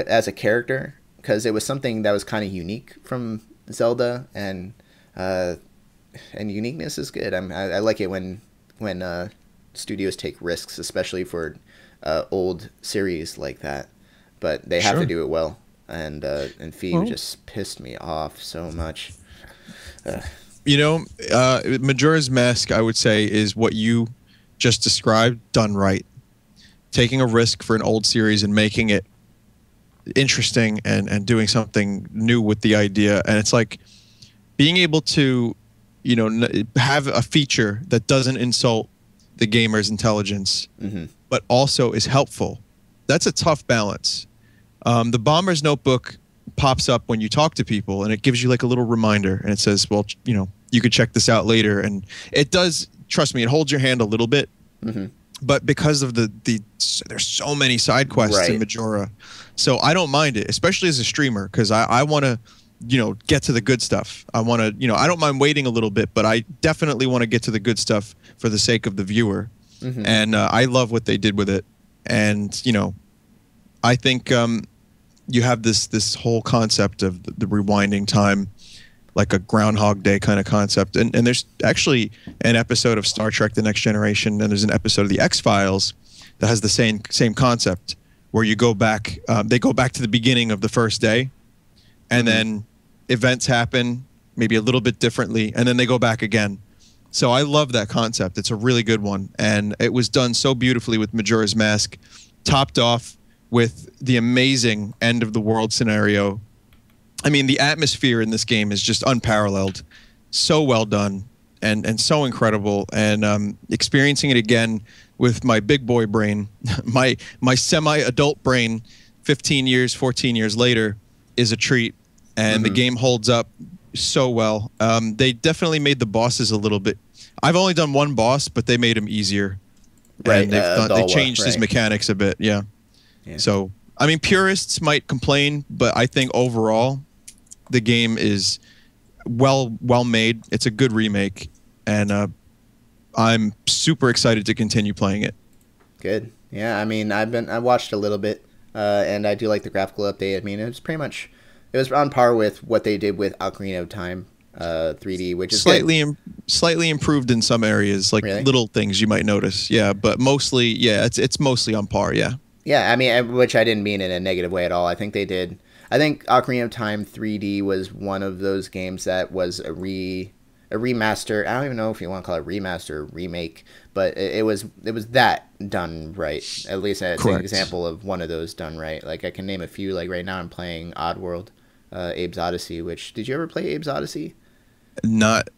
as a character because it was something that was kind of unique from Zelda, and uh, and uniqueness is good. I'm, I, I like it when when uh, studios take risks, especially for uh, old series like that. But they have sure. to do it well. And uh, and Fee well. just pissed me off so much. Uh, you know, uh, Majora's Mask, I would say, is what you just described done right, taking a risk for an old series and making it interesting and and doing something new with the idea. And it's like being able to, you know, have a feature that doesn't insult the gamer's intelligence, mm-hmm. but also is helpful. That's a tough balance. Um, the Bomber's Notebook pops up when you talk to people, and it gives you like a little reminder, and it says, well, you know, you could check this out later, and it does. Trust me, it holds your hand a little bit, mm-hmm. but because of the the there's so many side quests right. in Majora, so I don't mind it, especially as a streamer, because I I want to, you know, get to the good stuff. I want to, you know, I don't mind waiting a little bit, but I definitely want to get to the good stuff for the sake of the viewer, mm-hmm. and uh, I love what they did with it, and you know, I think um, you have this this whole concept of the, the rewinding time. Like a Groundhog Day kind of concept. And, and there's actually an episode of Star Trek The Next Generation, and there's an episode of The X-Files that has the same same concept, where you go back, um, they go back to the beginning of the first day, and then events happen, maybe a little bit differently, and then they go back again. So I love that concept. It's a really good one. And it was done so beautifully with Majora's Mask, topped off with the amazing end of the world scenario. I mean, the atmosphere in this game is just unparalleled, so well done, and and so incredible. And um, experiencing it again with my big boy brain, my my semi-adult brain, fifteen years, fourteen years later, is a treat. And mm-hmm. the game holds up so well. Um, they definitely made the bosses a little bit. I've only done one boss, but they made him easier. Right, and they've uh, done, they changed right. his mechanics a bit. Yeah, yeah. So. I mean, purists might complain, but I think overall, the game is well well made. It's a good remake, and uh, I'm super excited to continue playing it. Good, yeah. I mean, I've been I watched a little bit, uh, and I do like the graphical update. I mean, it was pretty much it was on par with what they did with Ocarina of Time uh, three D, which is slightly im slightly improved in some areas, like really? little things you might notice. Yeah, but mostly, yeah, it's it's mostly on par. Yeah. Yeah, I mean, which I didn't mean in a negative way at all. I think they did. I think Ocarina of Time three D was one of those games that was a re, a remaster. I don't even know if you want to call it remaster, remake, but it, it was it was that done right. At least it's an example of one of those done right. Like I can name a few. Like right now, I'm playing Oddworld, uh, Abe's Odyssey. Which did you ever play Abe's Odyssey? Not,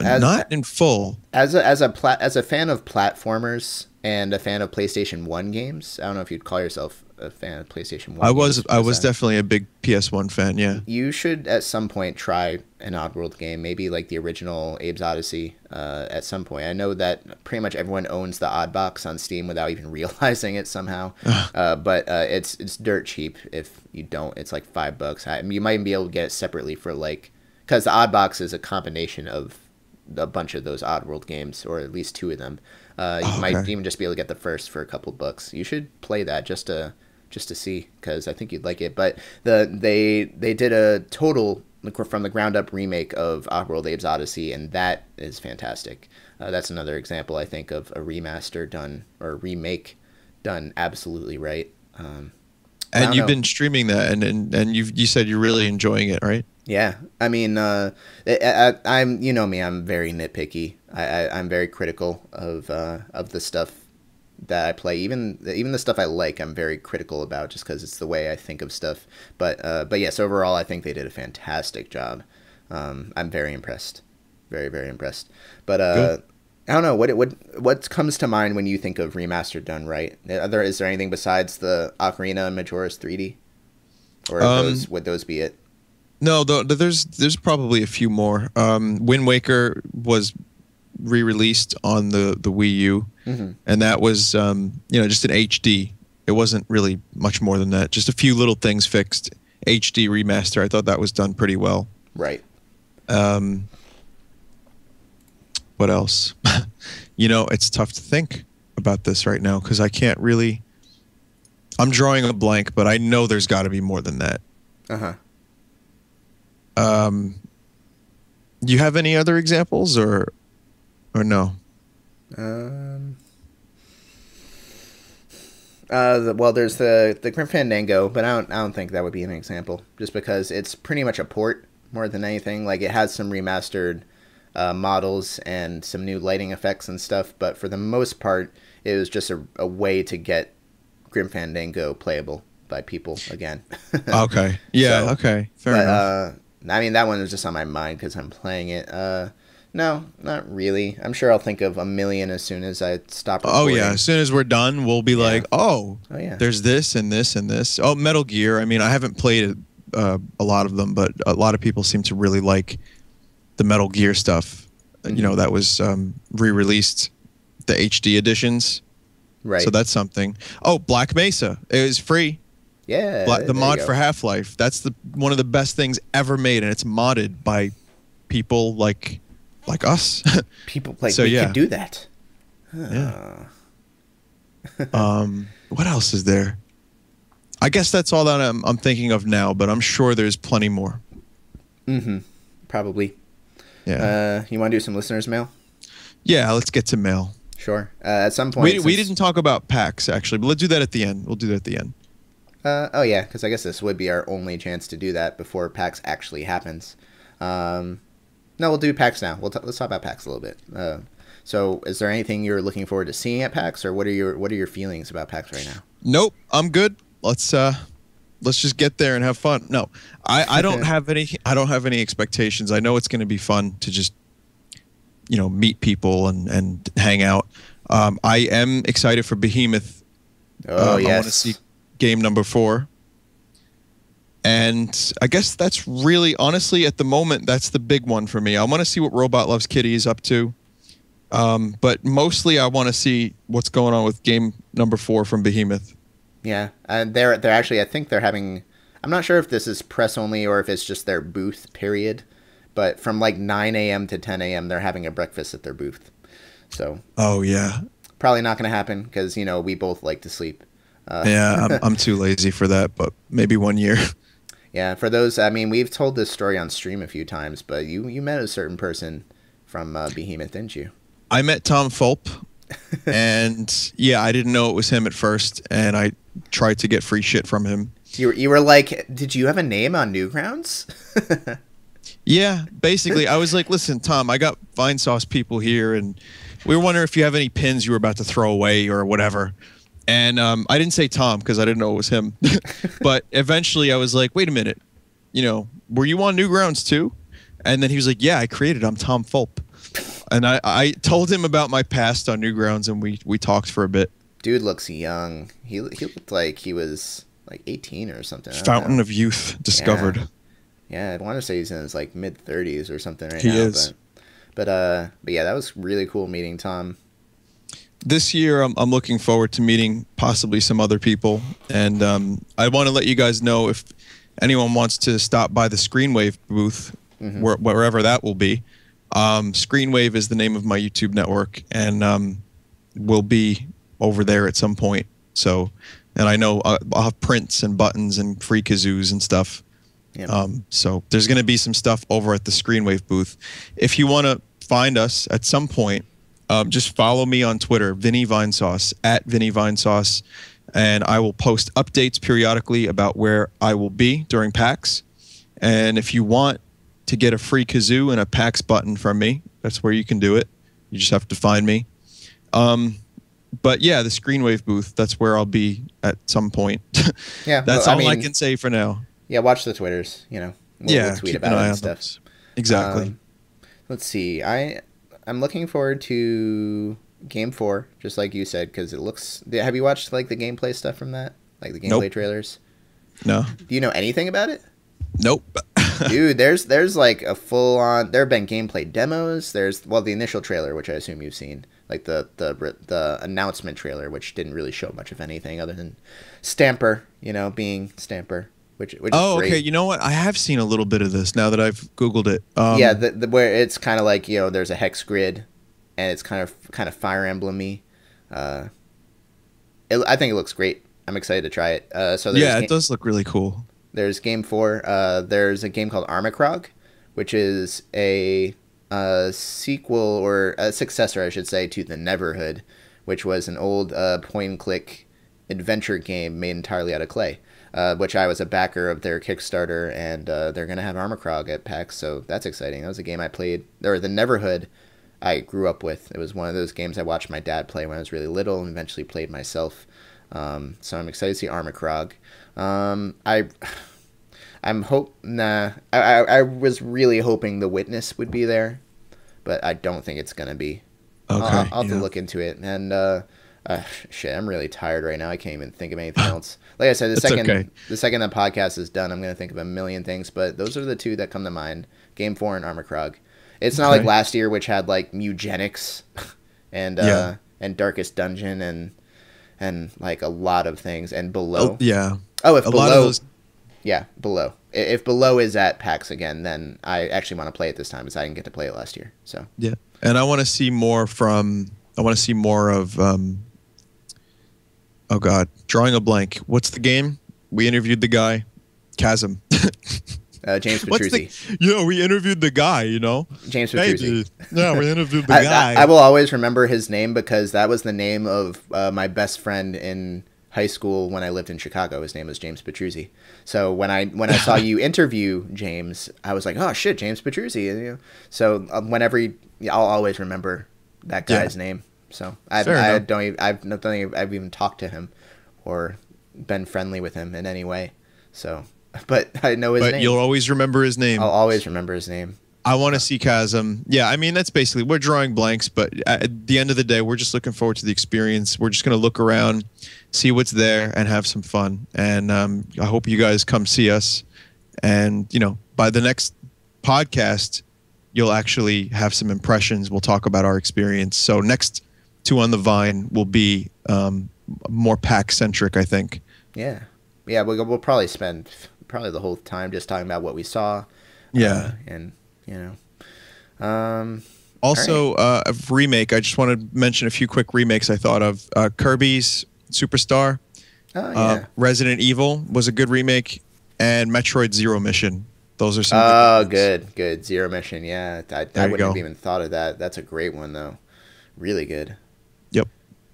as, not in full. As a, as a plat as a fan of platformers. And a fan of PlayStation one games. I don't know if you'd call yourself a fan of PlayStation one. I was I was definitely a big P S one fan, yeah. You should at some point try an Oddworld game, maybe like the original Abe's Odyssey uh, at some point. I know that pretty much everyone owns the Oddbox on Steam without even realizing it somehow, uh, but uh, it's it's dirt cheap if you don't. It's like five bucks. I mean, you might even be able to get it separately for like, because the Oddbox is a combination of a bunch of those Oddworld games, or at least two of them. Uh, you oh, okay. might even just be able to get the first for a couple bucks. You should play that just to just to see, because I think you'd like it. But the they they did a total from the ground up remake of Oddworld: Abe's Odyssey, and that is fantastic. Uh, that's another example, I think, of a remaster done or remake done absolutely right. Um, and you've know. been streaming that, and and and you you said you're really enjoying it, right? Yeah, I mean, uh, I, I, I'm you know me. I'm very nitpicky. I, I I'm very critical of uh, of the stuff that I play. Even even the stuff I like, I'm very critical about, just because it's the way I think of stuff. But uh, but yes, overall, I think they did a fantastic job. Um, I'm very impressed, very very impressed. But uh, I don't know what it what what comes to mind when you think of remastered done right. Are there, is there anything besides the Ocarina and Majora's three D, or um, those, would those be it? No, the, the, there's there's probably a few more. Um, Wind Waker was re-released on the the Wii U, mm-hmm. and that was um, you know just an H D. It wasn't really much more than that. Just a few little things fixed. H D remaster. I thought that was done pretty well. Right. Um, what else? You know, it's tough to think about this right now because I can't really. I'm drawing a blank, but I know there's got to be more than that. Uh huh. Um, do you have any other examples, or, or no? Um. Uh, the, well, there's the the Grim Fandango, but I don't I don't think that would be an example, just because it's pretty much a port more than anything. Like, it has some remastered uh, models and some new lighting effects and stuff, but for the most part, it was just a a way to get Grim Fandango playable by people again. Okay. Yeah. So, okay. Fair but, enough. Uh, I mean, that one is just on my mind because I'm playing it. Uh, no, not really. I'm sure I'll think of a million as soon as I stop recording. Oh yeah, as soon as we're done, we'll be yeah. like, oh, oh yeah, there's this and this and this. Oh, Metal Gear. I mean, I haven't played uh, a lot of them, but a lot of people seem to really like the Metal Gear stuff. Mm-hmm. You know, that was um, re-released, the H D editions. Right. So that's something. Oh, Black Mesa. It was free. Yeah, Black, the mod for Half-Life. That's the one of the best things ever made, and it's modded by people like like us. People like so, we yeah. can do that. Huh. Yeah. um, what else is there? I guess that's all that I'm I'm thinking of now, but I'm sure there's plenty more. Mm-hmm. Probably. Yeah. Uh, you want to do some listeners' mail? Yeah, let's get to mail. Sure. Uh, at some point, we we didn't talk about PAX actually, but let's do that at the end. We'll do that at the end. Uh, oh, yeah, because I guess this would be our only chance to do that before PAX actually happens. Um, no, we'll do PAX now. We'll t let's talk about PAX a little bit. Uh, so is there anything you're looking forward to seeing at PAX, or what are your what are your feelings about PAX right now? Nope, I'm good. Let's uh, let's just get there and have fun. No, I, I don't have any I don't have any expectations. I know it's going to be fun to just, you know, meet people and, and hang out. Um, I am excited for Behemoth. Oh, um, yes. I want to see game number four, and I guess that's really, honestly, at the moment, that's the big one for me. I want to see what Robot Loves Kitty is up to, um, but mostly I want to see what's going on with game number four from Behemoth. Yeah, and they're they're actually, I think they're having, I'm not sure if this is press only or if it's just their booth period, but from like nine A M to ten A M they're having a breakfast at their booth. So oh yeah, probably not going to happen because, you know, we both like to sleep. Uh, yeah, I'm, I'm too lazy for that, but maybe one year. Yeah, for those, I mean, we've told this story on stream a few times, but you, you met a certain person from uh, Behemoth, didn't you? I met Tom Fulp, and yeah, I didn't know it was him at first, and I tried to get free shit from him. You were, you were like, did you have a name on Newgrounds? Yeah, basically, I was like, listen, Tom, I got Vine Sauce people here, and we were wondering if you have any pins you were about to throw away or whatever. And um, I didn't say Tom because I didn't know it was him. But eventually I was like, wait a minute, you know, were you on Newgrounds too? And then he was like, yeah, I created it. I'm Tom Fulp. And I, I told him about my past on Newgrounds, and we, we talked for a bit. Dude looks young. He, he looked like he was like eighteen or something. Fountain of youth discovered. Yeah. Yeah, I'd want to say he's in his like mid thirties or something right he now. He is. But, but uh, but yeah, that was really cool meeting Tom. This year, I'm I'm looking forward to meeting possibly some other people, and um, I want to let you guys know if anyone wants to stop by the Screenwave booth, mm-hmm. where, wherever that will be. Um, Screenwave is the name of my YouTube network, and um, we'll be over there at some point. So, and I know uh, I'll have prints and buttons and free kazoos and stuff. Yeah. Um, so there's going to be some stuff over at the Screenwave booth. If you want to find us at some point, um, just follow me on Twitter, Vinny Vinesauce, at Vinny Vinesauce, and I will post updates periodically about where I will be during PAX. And if you want to get a free kazoo and a PAX button from me, that's where you can do it. You just have to find me. Um, but yeah, the Screenwave booth, that's where I'll be at some point. Yeah, that's well, all I, mean, I can say for now. Yeah, watch the Twitters, you know. We'll, yeah, we'll tweet about it and stuff. Exactly. Um, let's see. I I'm looking forward to game four, just like you said, because it looks. Have you watched like the gameplay stuff from that, like the gameplay nope. trailers? No. Do you know anything about it? Nope. Dude, there's there's like a full on. There have been gameplay demos. There's well the initial trailer, which I assume you've seen, like the the the announcement trailer, which didn't really show much of anything other than Stamper, you know, being Stamper. Which, which oh, is okay. You know what? I have seen a little bit of this now that I've Googled it. Um, yeah, the, the, where it's kind of like, you know, there's a hex grid, and it's kind of kind of Fire Emblem-y. Uh, it, I think it looks great. I'm excited to try it. Uh, so yeah, game, it does look really cool. There's game four. Uh, there's a game called Armacrog, which is a, a sequel or a successor, I should say, to The Neverhood, which was an old uh, point-and-click adventure game made entirely out of clay. Uh, which I was a backer of their Kickstarter, and uh, they're going to have Armacrog at PAX, so that's exciting. That was a game I played, or The Neverhood I grew up with. It was one of those games I watched my dad play when I was really little and eventually played myself. Um, so I'm excited to see Armacrog. Um, I, I'm hope, nah, I, I, I was really hoping The Witness would be there, but I don't think it's going to be. Okay, I'll, I'll have yeah. to look into it, and... Uh, Uh, shit, I'm really tired right now. I can't even think of anything else. Like I said, the That's second okay. the second the podcast is done, I'm going to think of a million things, but those are the two that come to mind. Game four and Armacrog. It's not okay. like last year, which had like Mugenics and uh, yeah. and Darkest Dungeon and and like a lot of things and Below. Oh, yeah. Oh, if a Below. Lot of those... Yeah, Below. If Below is at PAX again, then I actually want to play it this time because I didn't get to play it last year. So yeah, and I want to see more from. I want to see more of. Um... Oh, God. Drawing a blank. What's the game? We interviewed the guy. Chasm. uh, James Petrucci. You know, we interviewed the guy, you know? James Petrucci. No, yeah, we interviewed the I, guy. I, I will always remember his name because that was the name of uh, my best friend in high school when I lived in Chicago. His name was James Petrucci. So when I when I saw you interview James, I was like, oh, shit, James Petrucci. You know? So um, whenever he, I'll always remember that guy's yeah. name. So I've, I don't even, I've not even, I've even talked to him or been friendly with him in any way. So, but I know his but name. But you'll always remember his name. I'll always remember his name. I want to see Chasm. Yeah. I mean, that's basically, we're drawing blanks, but at the end of the day, we're just looking forward to the experience. We're just going to look around, see what's there and have some fun. And, um, I hope you guys come see us and, you know, by the next podcast, you'll actually have some impressions. We'll talk about our experience. So next, Two on the Vine will be um, more PAX-centric, I think. Yeah. Yeah, we'll, we'll probably spend probably the whole time just talking about what we saw. Yeah. Uh, and, you know. Um, also, right. uh, of remake, I just want to mention a few quick remakes I thought of. Uh, Kirby's Superstar. Oh, yeah. Uh, Resident Evil was a good remake. And Metroid Zero Mission. Those are some Oh, good, good, good. Zero Mission, yeah. I, I wouldn't go. have even thought of that. That's a great one, though. Really good.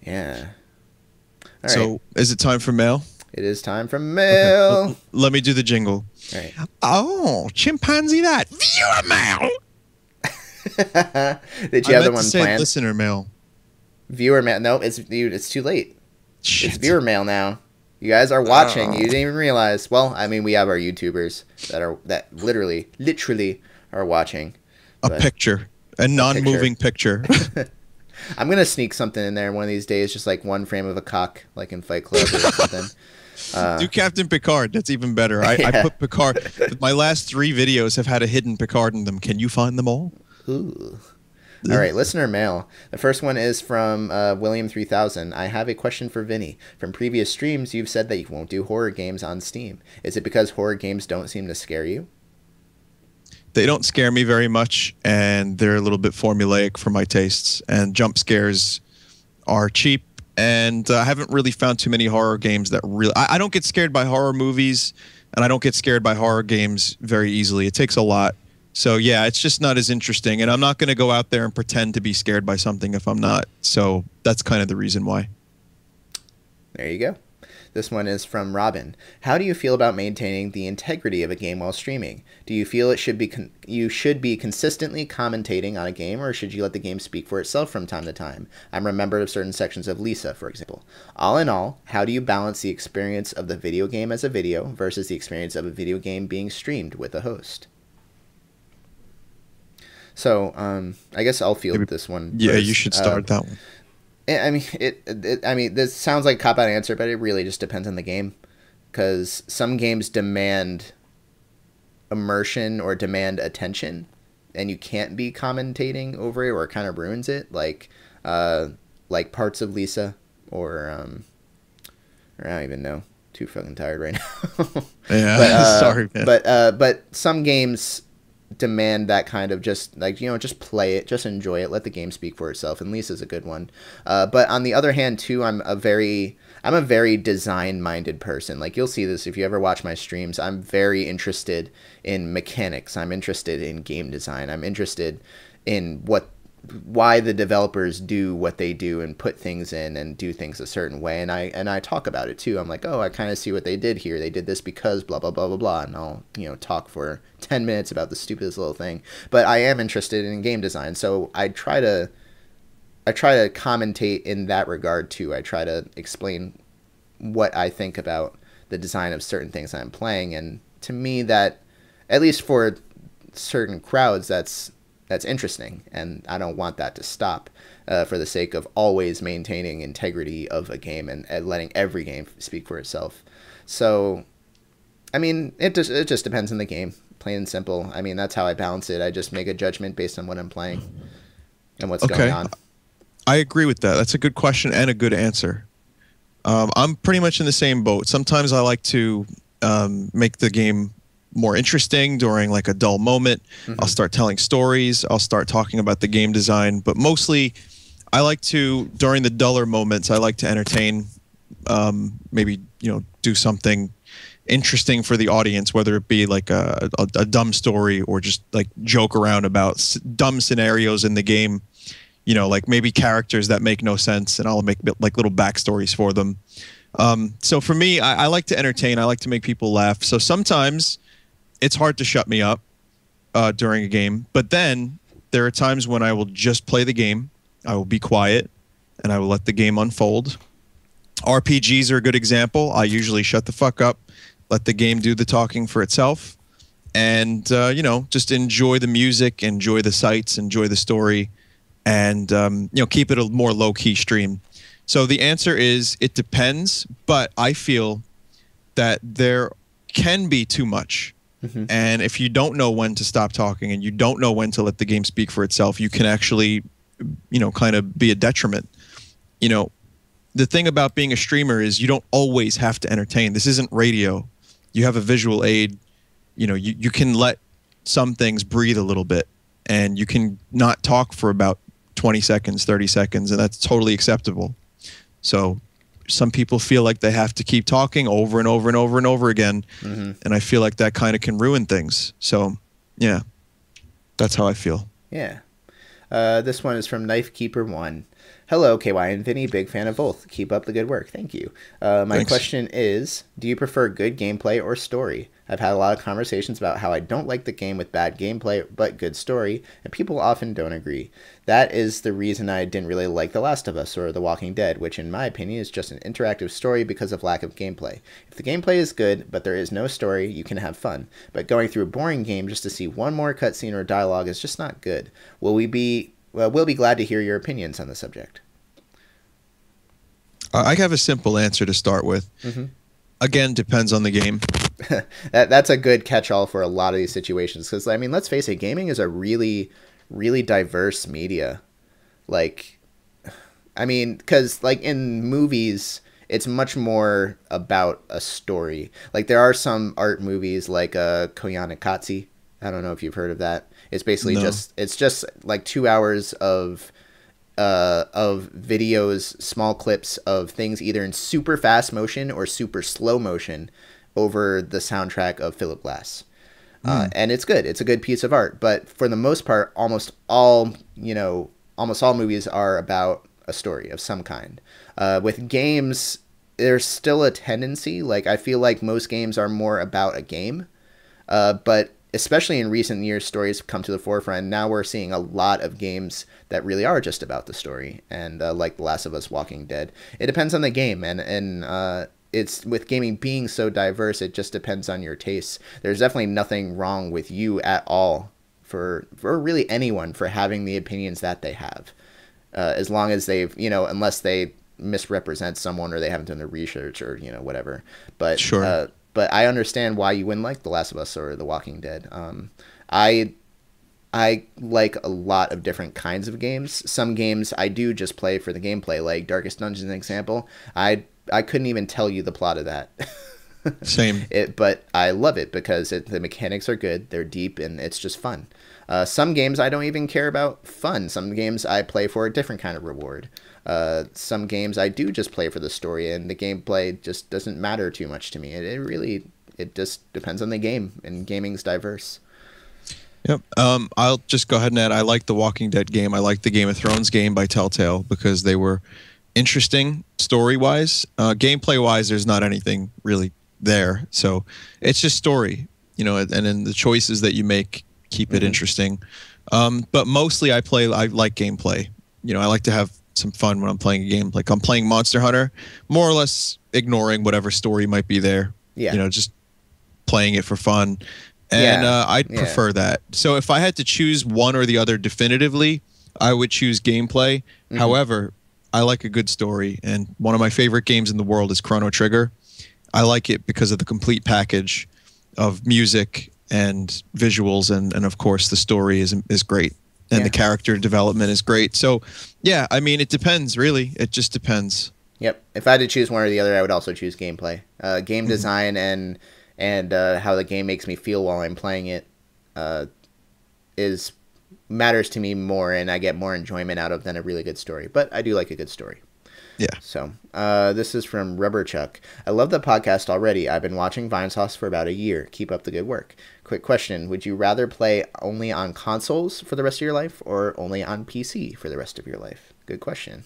Yeah. All so right. Is it time for mail? It is time for mail. Okay. Let, let me do the jingle. All right. Oh, chimpanzee that. Viewer mail. Did you I have the one to say planned? Listener mail. Viewer mail. No, it's it's too late. Shit. It's viewer mail now. You guys are watching. Oh. You didn't even realize. Well, I mean, we have our YouTubers that are that literally, literally are watching. A picture. A non-moving picture. picture. I'm gonna sneak something in there one of these days, just like one frame of a cock, like in Fight Club or something. Uh, Do Captain Picard. That's even better. I, yeah. I put Picard. My last three videos have had a hidden Picard in them. Can you find them all? Ooh. All right, listener mail. The first one is from uh, William three thousand. I have a question for Vinny. From previous streams, you've said that you won't do horror games on Steam. Is it because horror games don't seem to scare you? They don't scare me very much, and they're a little bit formulaic for my tastes. And jump scares are cheap, and uh, I haven't really found too many horror games that really... I, I don't get scared by horror movies, and I don't get scared by horror games very easily. It takes a lot. So, yeah, it's just not as interesting. And I'm not going to go out there and pretend to be scared by something if I'm not. So that's kind of the reason why. There you go. This one is from Robin. How do you feel about maintaining the integrity of a game while streaming? Do you feel it should be con you should be consistently commentating on a game, or should you let the game speak for itself from time to time? I'm remembered of certain sections of Lisa, for example. All in all, how do you balance the experience of the video game as a video versus the experience of a video game being streamed with a host? So um, I guess I'll field this one. Yeah, first. You should start uh, that one. I mean, it, it. I mean, this sounds like a cop-out answer, but it really just depends on the game, because some games demand immersion or demand attention, and you can't be commentating over it, or it kind of ruins it. Like, uh, like parts of Lisa, or um, or I don't even know. Too fucking tired right now. Yeah, but, uh, sorry, man. But uh, but some games demand that kind of just like, you know, just play it, just enjoy it, let the game speak for itself. And Lisa's a good one. Uh, but on the other hand, too, I'm a very, I'm a very design minded person. Like, you'll see this if you ever watch my streams. I'm very interested in mechanics. I'm interested in game design. I'm interested in what, why the developers do what they do and put things in and do things a certain way. And I, and I talk about it too. I'm like, oh, I kind of see what they did here. They did this because blah, blah, blah, blah, blah. And I'll, you know, talk for ten minutes about the stupidest little thing, but I am interested in game design. So I try to, I try to commentate in that regard too. I try to explain what I think about the design of certain things I'm playing. And to me, that, at least for certain crowds, that's, that's interesting, and I don't want that to stop uh, for the sake of always maintaining integrity of a game and, and letting every game speak for itself. So, I mean, it just, it just depends on the game, plain and simple. I mean, that's how I balance it. I just make a judgment based on what I'm playing and what's okay. going on. I agree with that. That's a good question and a good answer. Um, I'm pretty much in the same boat. Sometimes I like to um, make the game more interesting during like a dull moment. Mm-hmm. I'll start telling stories. I'll start talking about the game design, but mostly I like to, during the duller moments, I like to entertain, um, maybe, you know, do something interesting for the audience, whether it be like a, a, a dumb story or just like joke around about s dumb scenarios in the game, you know, like maybe characters that make no sense, and I'll make like little backstories for them. Um, so for me, I, I like to entertain. I like to make people laugh. So sometimes it's hard to shut me up uh, during a game, but then there are times when I will just play the game. I will be quiet, and I will let the game unfold. R P Gs are a good example. I usually shut the fuck up, let the game do the talking for itself, and uh, you know, just enjoy the music, enjoy the sights, enjoy the story, and um, you know, keep it a more low-key stream. So the answer is it depends, but I feel that there can be too much. Mm-hmm. And if you don't know when to stop talking and you don't know when to let the game speak for itself, you can actually, you know, kind of be a detriment. You know, the thing about being a streamer is you don't always have to entertain. This isn't radio. You have a visual aid. You know, you, you can let some things breathe a little bit, and you can not talk for about twenty seconds, thirty seconds, and that's totally acceptable. So some people feel like they have to keep talking over and over and over and over again. Mm-hmm. And I feel like that kind of can ruin things. So, yeah, that's how I feel. Yeah. Uh, this one is from Knife Keeper one. Hello, K Y and Vinny. Big fan of both. Keep up the good work. Thank you. Uh, my Thanks. question is, do you prefer good gameplay or story? I've had a lot of conversations about how I don't like the game with bad gameplay but good story, and people often don't agree. That is the reason I didn't really like The Last of Us or The Walking Dead, which in my opinion is just an interactive story because of lack of gameplay. If the gameplay is good but there is no story, you can have fun, but going through a boring game just to see one more cutscene or dialogue is just not good. Will we be Well, we'll be glad to hear your opinions on the subject. I have a simple answer to start with. Mm-hmm. Again, depends on the game. that, that's a good catch-all for a lot of these situations. Because, I mean, let's face it, gaming is a really, really diverse media. Like, I mean, because, like, in movies, it's much more about a story. Like, there are some art movies like uh, Koyanakatsu. I don't know if you've heard of that. It's basically no. just, it's just, like, two hours of... Uh, of videos, small clips of things either in super fast motion or super slow motion over the soundtrack of Philip Glass. Mm. Uh, and it's good. It's a good piece of art. But for the most part, almost all, you know, almost all movies are about a story of some kind. Uh, with games, there's still a tendency. Like, I feel like most games are more about a game. Uh, but especially in recent years, stories have come to the forefront. Now we're seeing a lot of games that really are just about the story, and uh, like The Last of Us, Walking Dead. It depends on the game, and and uh, it's with gaming being so diverse, it just depends on your tastes. There's definitely nothing wrong with you at all for for really anyone for having the opinions that they have, uh, as long as they've you know unless they misrepresent someone or they haven't done their research or you know whatever. But sure. Uh, But I understand why you wouldn't like The Last of Us or The Walking Dead. Um, I I like a lot of different kinds of games. Some games I do just play for the gameplay, like Darkest Dungeon is an example. I I couldn't even tell you the plot of that. Same. It, but I love it because it, the mechanics are good, they're deep, and it's just fun. Uh, some games I don't even care about fun. Some games I play for a different kind of reward. Uh, some games I do just play for the story, and the gameplay just doesn't matter too much to me. It, it really, it just depends on the game, and gaming's diverse. Yep. Um, I'll just go ahead and add, I like the Walking Dead game. I like the Game of Thrones game by Telltale because they were interesting story-wise. Uh, gameplay-wise, there's not anything really there. So it's just story, you know, and then the choices that you make keep it mm-hmm. interesting. Um, but mostly I play, I like gameplay. You know, I like to have some fun when I'm playing a game. Like, I'm playing Monster Hunter, more or less ignoring whatever story might be there. Yeah. You know, just playing it for fun. And yeah. uh, I'd prefer yeah. that. So if I had to choose one or the other definitively, I would choose gameplay. Mm-hmm. However, I like a good story. And one of my favorite games in the world is Chrono Trigger. I like it because of the complete package of music and visuals. And, and of course, the story is is great. And yeah. the character development is great. So, yeah, I mean, it depends, really. It just depends. Yep. If I had to choose one or the other, I would also choose gameplay. Uh, game mm-hmm. design and and uh, how the game makes me feel while I'm playing it uh, is matters to me more, and I get more enjoyment out of than a really good story. But I do like a good story. Yeah. So uh, this is from Rubber Chuck. I love the podcast already. I've been watching Vine Sauce for about a year. Keep up the good work. Quick question. Would you rather play only on consoles for the rest of your life or only on P C for the rest of your life? Good question.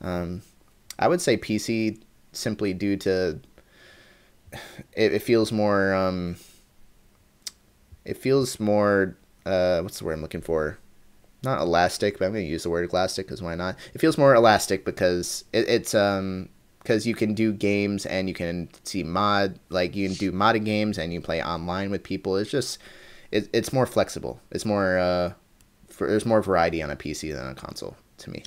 Um, I would say P C simply due to it, it feels more. Um, it feels more. Uh, what's the word I'm looking for? Not elastic, but I'm going to use the word elastic because why not? It feels more elastic because it, it's um because you can do games and you can see mod like you can do modded games and you play online with people. It's just it, it's more flexible. It's more uh for, there's more variety on a P C than on a console to me.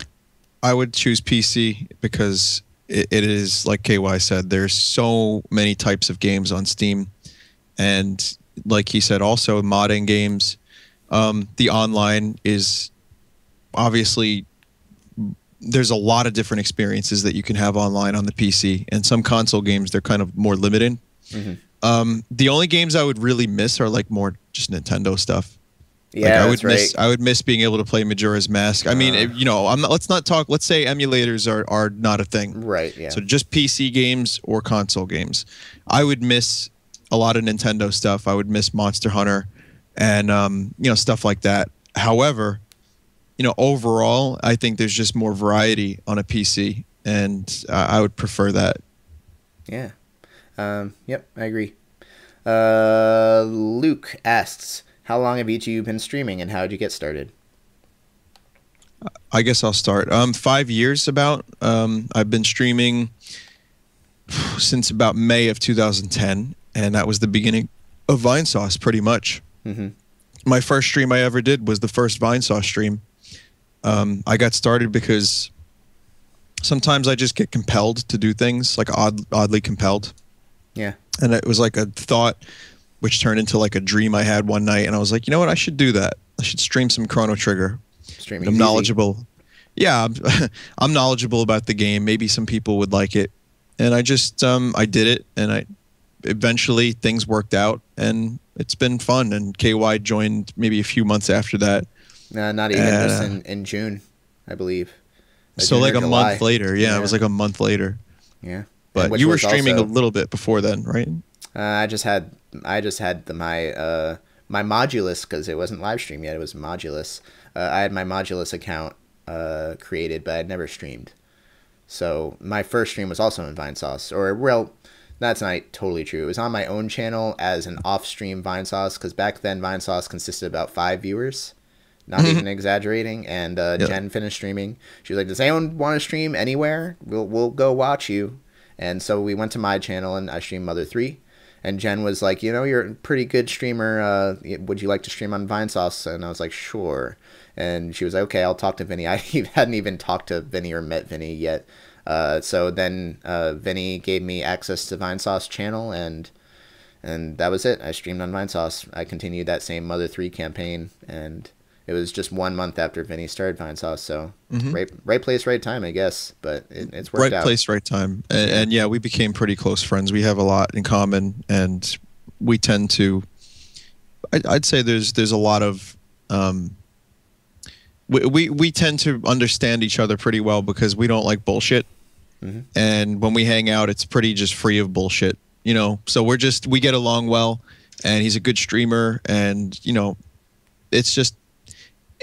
I would choose P C because it, it is like K Y said. There's so many types of games on Steam, and like he said, also modding games. Um, the online is obviously there's a lot of different experiences that you can have online on the P C, and some console games they're kind of more limited. Mm-hmm. Um, the only games I would really miss are like more just Nintendo stuff. Yeah, like I would that's miss right. I would miss being able to play Majora's Mask. I mean, uh, if, you know, I'm not, let's not talk. Let's say emulators are are not a thing. Right. Yeah. So just P C games or console games. I would miss a lot of Nintendo stuff. I would miss Monster Hunter. And, um, you know, stuff like that. However, you know, overall, I think there's just more variety on a P C, and uh, I would prefer that. Yeah. Um, yep, I agree. Uh, Luke asks, how long have each of you been streaming, and how did you get started? I guess I'll start. Um, five years about. Um, I've been streaming since about May of two thousand ten, and that was the beginning of Vine Sauce pretty much. Mm-hmm. My first stream I ever did was the first Vine Sauce stream. Um, I got started because sometimes I just get compelled to do things, like odd, oddly compelled. Yeah. And it was like a thought which turned into like a dream I had one night. And I was like, you know what? I should do that. I should stream some Chrono Trigger. Streaming. I'm knowledgeable. Easy. Yeah. I'm, I'm knowledgeable about the game. Maybe some people would like it. And I just, um, I did it. And I eventually things worked out. And it's been fun. And K Y joined maybe a few months after that. Nah, not even uh, just in, in June, I believe. Like so June like a July. month later. Yeah, yeah, it was like a month later. Yeah. But you were streaming also, a little bit before then, right? Uh, I just had I just had the, my uh, my Modulus, because it wasn't live stream yet. It was Modulus. Uh, I had my Modulus account uh, created, but I'd never streamed. So my first stream was also in Vine Sauce. Or, well, that's not totally true. It was on my own channel as an off-stream Vine Sauce, because back then Vine Sauce consisted of about five viewers. Not even exaggerating. And uh, yep. Jen finished streaming. She was like, does anyone want to stream anywhere? We'll, we'll go watch you. And so we went to my channel and I streamed Mother three. And Jen was like, you know, you're a pretty good streamer. Uh, would you like to stream on Vine Sauce? And I was like, sure. And she was like, okay, I'll talk to Vinny. I hadn't even talked to Vinny or met Vinny yet. Uh, so then uh, Vinny gave me access to Vine Sauce channel. And and that was it. I streamed on Vine Sauce. I continued that same Mother three campaign. And it was just one month after Vinny started Vine Sauce, so mm-hmm. right, right place, right time, I guess. But it, it's worked right out. Right place, right time, and, yeah. and yeah, we became pretty close friends. We have a lot in common, and we tend to. I, I'd say there's there's a lot of, um, we, we we tend to understand each other pretty well because we don't like bullshit, mm-hmm. and when we hang out, it's pretty just free of bullshit, you know. So we're just we get along well, and he's a good streamer, and you know, it's just.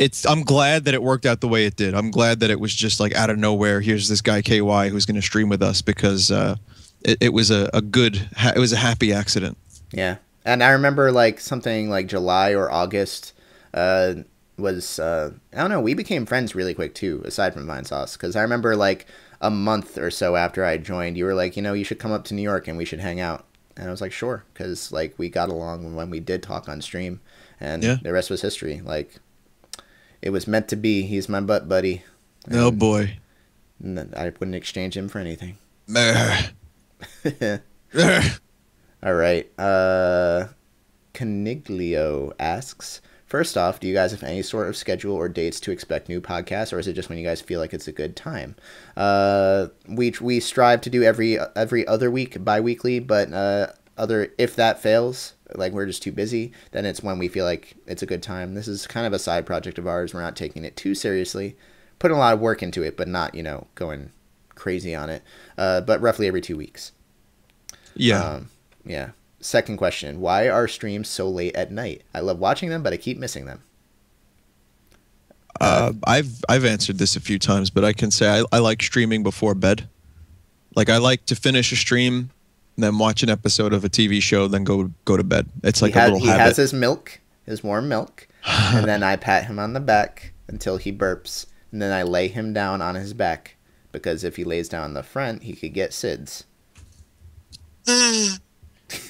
It's. I'm glad that it worked out the way it did. I'm glad that it was just like out of nowhere. Here's this guy K Y who's going to stream with us because uh, it, it was a, a good. Ha it was a happy accident. Yeah, and I remember like something like July or August uh, was. Uh, I don't know. We became friends really quick too. Aside from Vine Sauce, because I remember like a month or so after I joined, you were like, you know, you should come up to New York and we should hang out. And I was like, sure, because like we got along when we did talk on stream, and yeah. the rest was history. Like. It was meant to be. He's my butt buddy. And oh, boy. I wouldn't exchange him for anything. All right. Uh, Caniglio asks, first off, do you guys have any sort of schedule or dates to expect new podcasts, or is it just when you guys feel like it's a good time? Uh, we, we strive to do every, every other week, bi-weekly, but uh, other if that fails... like we're just too busy, then it's when we feel like it's a good time. This is kind of a side project of ours. We're not taking it too seriously, putting a lot of work into it, but not, you know, going crazy on it. Uh, but roughly every two weeks. Yeah. Um, yeah. Second question. Why are streams so late at night? I love watching them, but I keep missing them. Uh, uh, I've, I've answered this a few times, but I can say I, I like streaming before bed. Like I like to finish a stream and then watch an episode of a T V show, then go go to bed. It's like he has, a little he habit. He has his milk, his warm milk, and then I pat him on the back until he burps, and then I lay him down on his back because if he lays down on the front, he could get S I D S.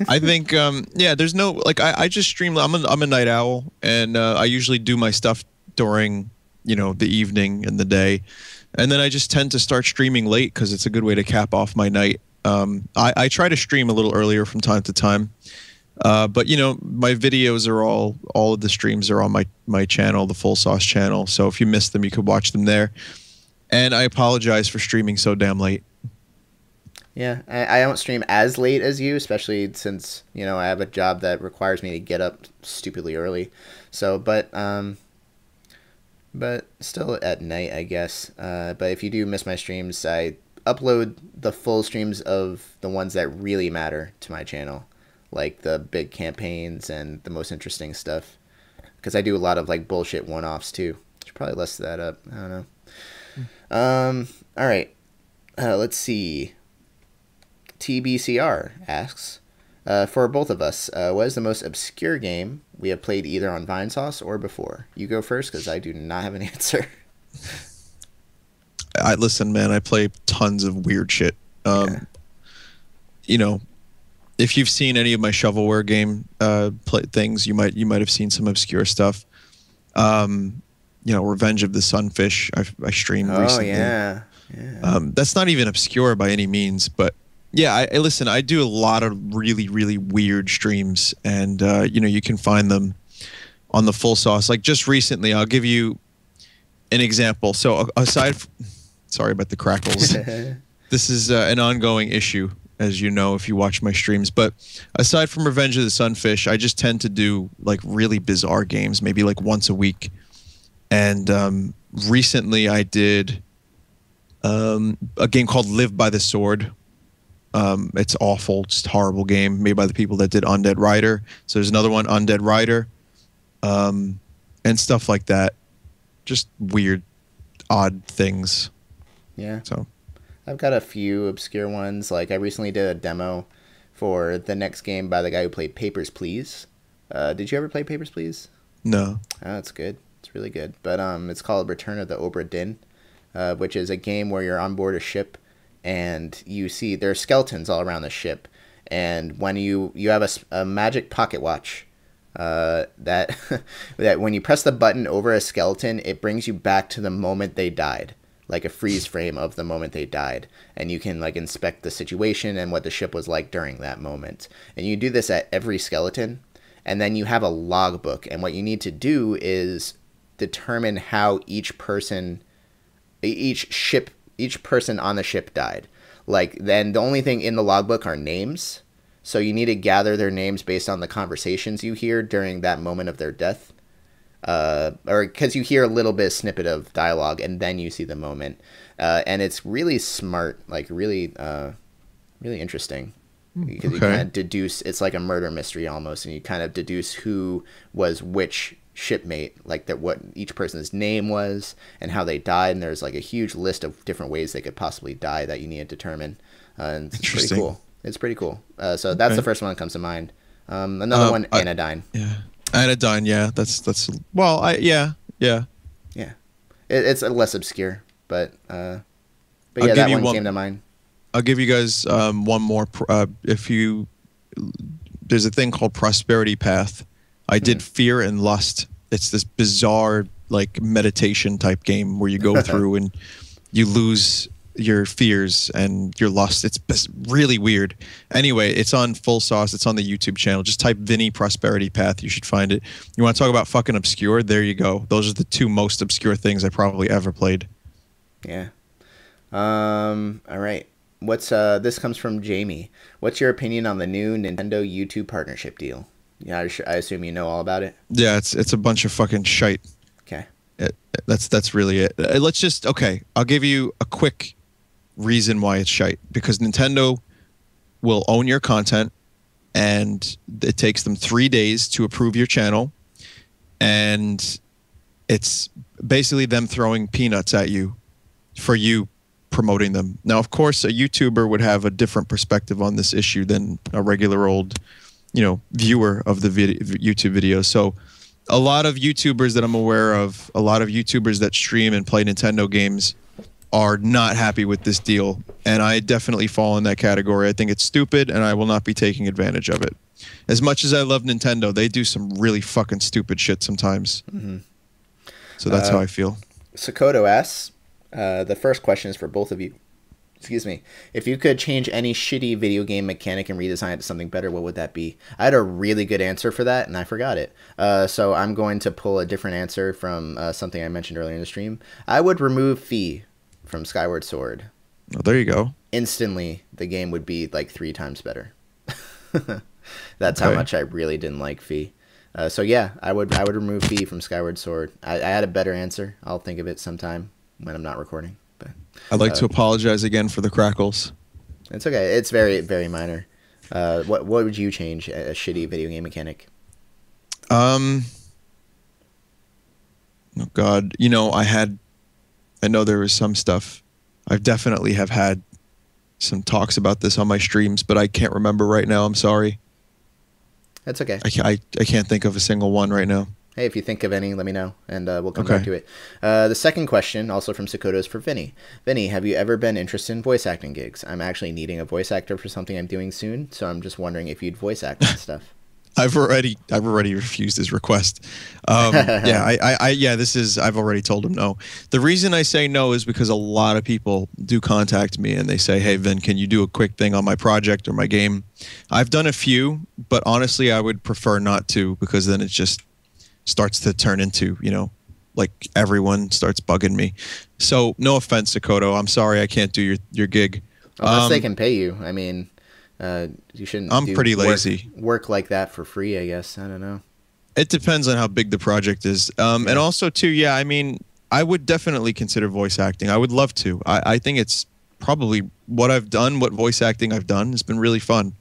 I think, um, yeah, there's no like I, I just stream. I'm a I'm a night owl, and uh, I usually do my stuff during you know the evening and the day, and then I just tend to start streaming late because it's a good way to cap off my night. Um, I, I try to stream a little earlier from time to time, uh, but you know my videos are all all of the streams are on my my channel, the Full Sauce channel. So if you missed them, you could watch them there. And I apologize for streaming so damn late. Yeah, I, I don't stream as late as you, especially since you know I have a job that requires me to get up stupidly early. So, but um, but still at night, I guess. Uh, but if you do miss my streams, I. upload the full streams of the ones that really matter to my channel, like the big campaigns and the most interesting stuff, because I do a lot of like bullshit one-offs too. Should probably less that up. I don't know. Mm. Um. All right. Uh, let's see. T B C R asks, uh, for both of us, uh, what is the most obscure game we have played either on Vine Sauce or before? You go first because I do not have an answer. I listen, man, I play tons of weird shit. Um, yeah. You know, if you've seen any of my shovelware game uh, play things, you might you might have seen some obscure stuff. Um, you know, Revenge of the Sunfish. I, I streamed oh, recently. Oh, yeah. yeah. Um, that's not even obscure by any means, but yeah, I, I listen, I do a lot of really, really weird streams, and, uh, you know, you can find them on the full sauce. Like just recently, I'll give you an example. So aside, f sorry about the crackles. This is uh, an ongoing issue, as you know, if you watch my streams. But aside from Revenge of the Sunfish, I just tend to do like really bizarre games, maybe like once a week. And um, recently I did um, a game called Live by the Sword. Um, it's awful, just a horrible game made by the people that did Undead Rider. So there's another one, Undead Rider, um, and stuff like that. Just weird, odd things. Yeah. So I've got a few obscure ones. Like I recently did a demo for the next game by the guy who played Papers, Please. Uh, did you ever play Papers, Please? No. Oh, it's good. It's really good. But um, it's called Return of the Obra Dinn, uh, which is a game where you're on board a ship and you see there are skeletons all around the ship. And when you, you have a, a magic pocket watch uh, that, that when you press the button over a skeleton, it brings you back to the moment they died. Like a freeze frame of the moment they died, and you can like inspect the situation and what the ship was like during that moment. And you do this at every skeleton, and then you have a logbook. And what you need to do is determine how each person, each ship, each person on the ship died. Like then the only thing in the logbook are names, so you need to gather their names based on the conversations you hear during that moment of their death. Uh, or because you hear a little bit of snippet of dialogue and then you see the moment, uh, and it's really smart, like really, uh, really interesting. Because okay. you kind of deduce, it's like a murder mystery almost, and you kind of deduce who was which shipmate, like that, what each person's name was and how they died, and there's like a huge list of different ways they could possibly die that you need to determine. Uh, and it's pretty cool. It's pretty cool. Uh, so okay. that's the first one that comes to mind. Um, another um, one, I, Anodyne. Yeah. Anodyne, yeah, that's that's well, I yeah, yeah, yeah. It, it's less obscure, but uh, but yeah, that one, one came to mind. I'll give you guys um, one more. Uh, if you there's a thing called Prosperity Path. I did hmm. Fear and Lust. It's this bizarre like meditation type game where you go through and you lose your fears and your lust. It's really weird. Anyway, it's on Full Sauce. It's on the YouTube channel. Just type Vinny Prosperity Path. You should find it. You want to talk about fucking obscure? There you go. Those are the two most obscure things I probably ever played. Yeah. Um. All right. What's uh? This comes from Jamie. What's your opinion on the new Nintendo YouTube partnership deal? Yeah, I, I assume you know all about it. Yeah, it's it's a bunch of fucking shite. Okay. It, that's that's really it. Let's just okay. I'll give you a quick reason why it's shite, because Nintendo will own your content, and it takes them three days to approve your channel, and it's basically them throwing peanuts at you for you promoting them. Now, of course, a YouTuber would have a different perspective on this issue than a regular old, you know, viewer of the video, YouTube video. So a lot of YouTubers that I'm aware of, a lot of YouTubers that stream and play Nintendo games are not happy with this deal, and I definitely fall in that category. I think it's stupid, and I will not be taking advantage of it. As much as I love Nintendo, they do some really fucking stupid shit sometimes. Mm-hmm. So that's uh, how I feel. Sokoto asks, uh, the first question is for both of you. Excuse me. If you could change any shitty video game mechanic and redesign it to something better, what would that be? I had a really good answer for that, and I forgot it. Uh, so I'm going to pull a different answer from uh, something I mentioned earlier in the stream. I would remove Fee from Skyward Sword. Oh, there you go. Instantly, the game would be like three times better. That's okay. How much I really didn't like Fee. Uh, so yeah, I would I would remove Fee from Skyward Sword. I, I had a better answer. I'll think of it sometime when I'm not recording. But I'd like uh, to apologize again for the crackles. It's okay. It's very very minor. Uh, what what would you change? A shitty video game mechanic. Um. Oh God, you know I had. I know there was some stuff. I definitely have had some talks about this on my streams, but I can't remember right now. I'm sorry. That's okay. I can't, I, I can't think of a single one right now. Hey, if you think of any, let me know, and uh, we'll come okay. back to it. Uh, the second question, also from Sokoto, is for Vinny. Vinny, have you ever been interested in voice acting gigs? I'm actually needing a voice actor for something I'm doing soon, so I'm just wondering if you'd voice act and stuff. I've already, I've already refused his request. Um, yeah, I, I, I, yeah, this is, I've already told him no. The reason I say no is because a lot of people do contact me and they say, hey, Vin, can you do a quick thing on my project or my game? I've done a few, but honestly, I would prefer not to, because then it just starts to turn into, you know, like everyone starts bugging me. So no offense, Sokoto. I'm sorry I can't do your, your gig. Unless um, they can pay you. I mean... Uh, you shouldn't. I'm do pretty work, lazy. Work like that for free, I guess. I don't know. It depends on how big the project is, um, yeah. and also too. Yeah, I mean, I would definitely consider voice acting. I would love to. I, I think it's probably what I've done. What voice acting I've done has been really fun.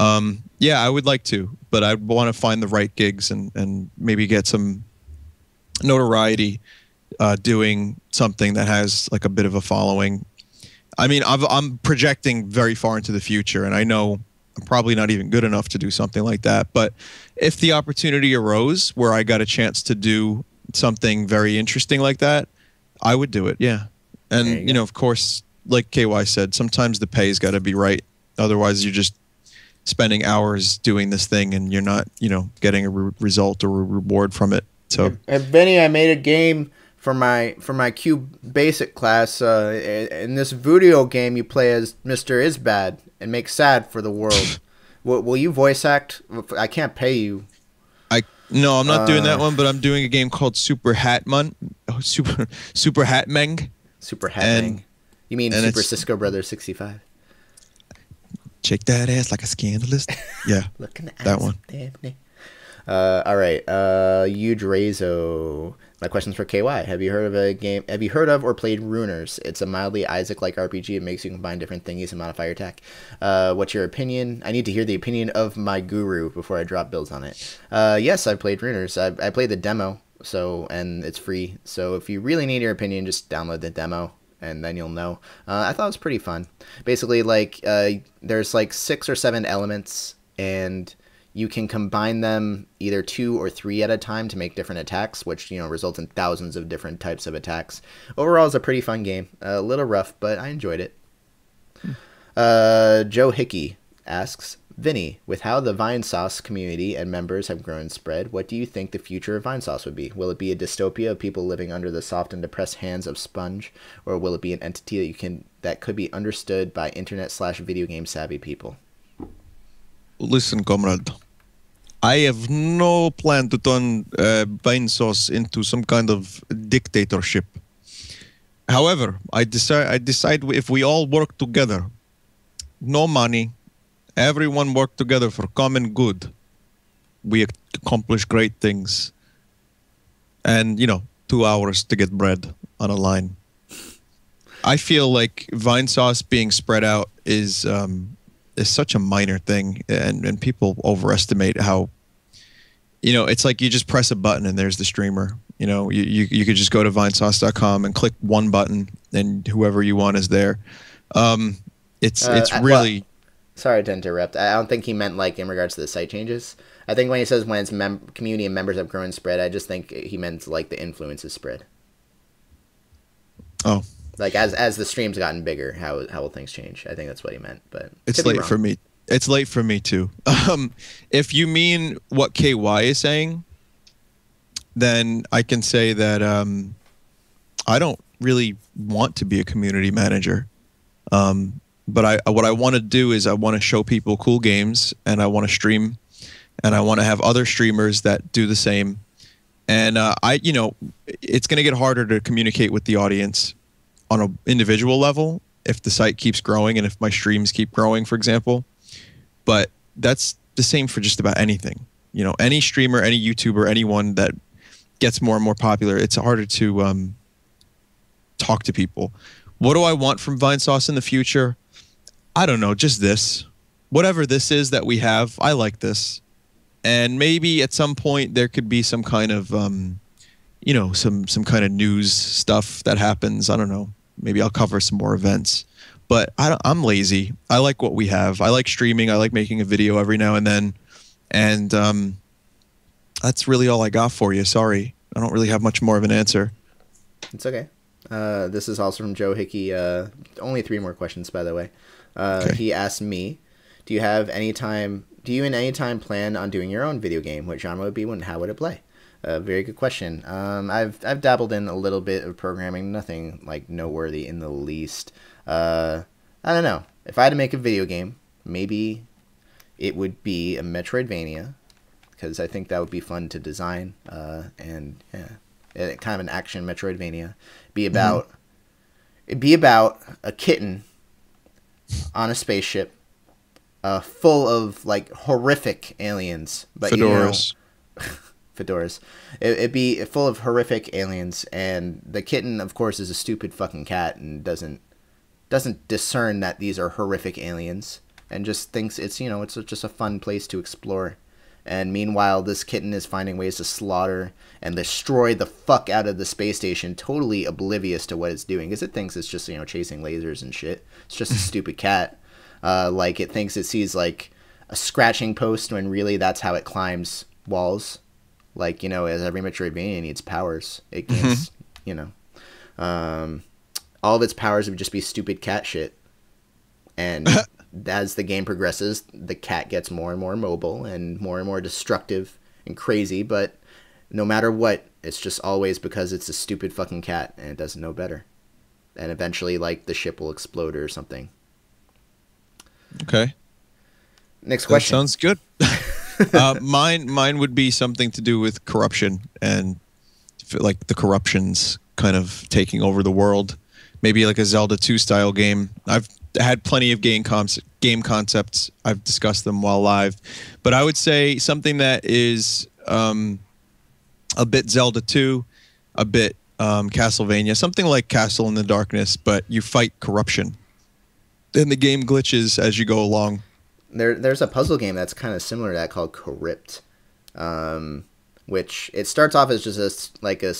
Um, yeah, I would like to, but I want to find the right gigs and and maybe get some notoriety uh, doing something that has like a bit of a following. I mean, I've, I'm projecting very far into the future, and I know I'm probably not even good enough to do something like that. But if the opportunity arose where I got a chance to do something very interesting like that, I would do it, yeah. And, you, you know, of course, like K Y said, sometimes the pay's got to be right. Otherwise, you're just spending hours doing this thing, and you're not, you know, getting a re result or a reward from it. So, hey, Vinny, I made a game... For my for my Q basic class, uh, in this video game, you play as Mister Isbad and make sad for the world. will, will you voice act? I can't pay you. I no, I'm not uh, doing that one. But I'm doing a game called Super Hatman, oh, Super Super Hatmeng. Super Hatmeng. You mean Super Cisco Brothers sixty-five? Shake that ass like a scandalist. Yeah, looking at that one. Uh, all right, uh, Huge Razo. My question's for K Y. Have you heard of a game? Have you heard of or played Ruiners? It's a mildly Isaac-like R P G. It makes you combine different thingies and modify your attack. Uh, what's your opinion? I need to hear the opinion of my guru before I drop builds on it. Uh, yes, I've played Ruiners. I've, I played the demo, so and it's free. So if you really need your opinion, just download the demo, and then you'll know. Uh, I thought it was pretty fun. Basically, like uh, there's like six or seven elements, and you can combine them either two or three at a time to make different attacks, which, you know, results in thousands of different types of attacks. Overall, it's a pretty fun game. A little rough, but I enjoyed it. Uh, Joe Hickey asks, Vinny, with how the Vine Sauce community and members have grown and spread, what do you think the future of Vine Sauce would be? Will it be a dystopia of people living under the soft and depressed hands of Sponge, or will it be an entity that you can that could be understood by internet slash video game savvy people? Listen, comrade. I have no plan to turn uh, Vine Sauce into some kind of dictatorship. However, I decide, I decide if we all work together, no money, everyone work together for common good, we accomplish great things. And, you know, two hours to get bread on a line. I feel like Vine Sauce being spread out is... Um, It's such a minor thing, and, and people overestimate how, you know, it's like you just press a button and there's the streamer. You know, you, you, you could just go to vine sauce dot com and click one button and whoever you want is there. Um, it's, uh, it's really... Well, sorry to interrupt. I don't think he meant like in regards to the site changes. I think when he says when it's mem community and members have grown and spread, I just think he meant like the influence is spread. Oh. Like as as the stream's gotten bigger, how how will things change? I think that's what he meant, but it's late for me. It's late for me too. Um, if you mean what K Y is saying, then I can say that um, I don't really want to be a community manager. Um, but I what I want to do is I want to show people cool games, and I want to stream, and I want to have other streamers that do the same. And uh, I, you know, it's going to get harder to communicate with the audience on an individual level if the site keeps growing and if my streams keep growing, for example. But that's the same for just about anything. You know, any streamer, any YouTuber, anyone that gets more and more popular, it's harder to um, talk to people. What do I want from Vine Sauce in the future? I don't know, just this. Whatever this is that we have, I like this. And maybe at some point there could be some kind of... Um, you know, some some kind of news stuff that happens. I don't know. Maybe I'll cover some more events. But I don't, I'm lazy. I like what we have. I like streaming. I like making a video every now and then. And um, that's really all I got for you. Sorry. I don't really have much more of an answer. It's okay. Uh, this is also from Joe Hickey. Uh, only three more questions, by the way. Uh, okay. He asked me, Do you have any time? Do you in any time plan on doing your own video game? What genre would it be and how would it play? A uh, very good question. Um, I've I've dabbled in a little bit of programming. Nothing like noteworthy in the least. Uh, I don't know. If I had to make a video game, maybe it would be a Metroidvania, because I think that would be fun to design. Uh, and yeah, it, kind of an action Metroidvania. Be about mm-hmm. it'd be about a kitten on a spaceship, uh, full of like horrific aliens. But fedoras. You know, fedoras. It, it'd be full of horrific aliens, and the kitten, of course, is a stupid fucking cat and doesn't doesn't discern that these are horrific aliens, and just thinks it's, you know, it's just a fun place to explore. And meanwhile, this kitten is finding ways to slaughter and destroy the fuck out of the space station, totally oblivious to what it's doing, because it thinks it's just, you know, chasing lasers and shit. It's just a stupid cat. Uh, like, it thinks it sees, like, a scratching post when really that's how it climbs walls. Like, you know, as every Metroidvania needs powers. It can't, mm-hmm. you know. Um, all of its powers would just be stupid cat shit. And... as the game progresses, the cat gets more and more mobile and more and more destructive and crazy, but no matter what, it's just always because it's a stupid fucking cat and it doesn't know better. And eventually, like, the ship will explode or something. Okay. Next question. That sounds good. uh, mine, mine would be something to do with corruption and, like, the corruptions kind of taking over the world. Maybe like a Zelda two style game. I've had plenty of game concept, game concepts. I've discussed them while live, but I would say something that is um, a bit Zelda two, a bit um, Castlevania, something like Castle in the Darkness, but you fight corruption. Then the game glitches as you go along. There, there's a puzzle game that's kind of similar to that called Crypt, um, which it starts off as just a, like a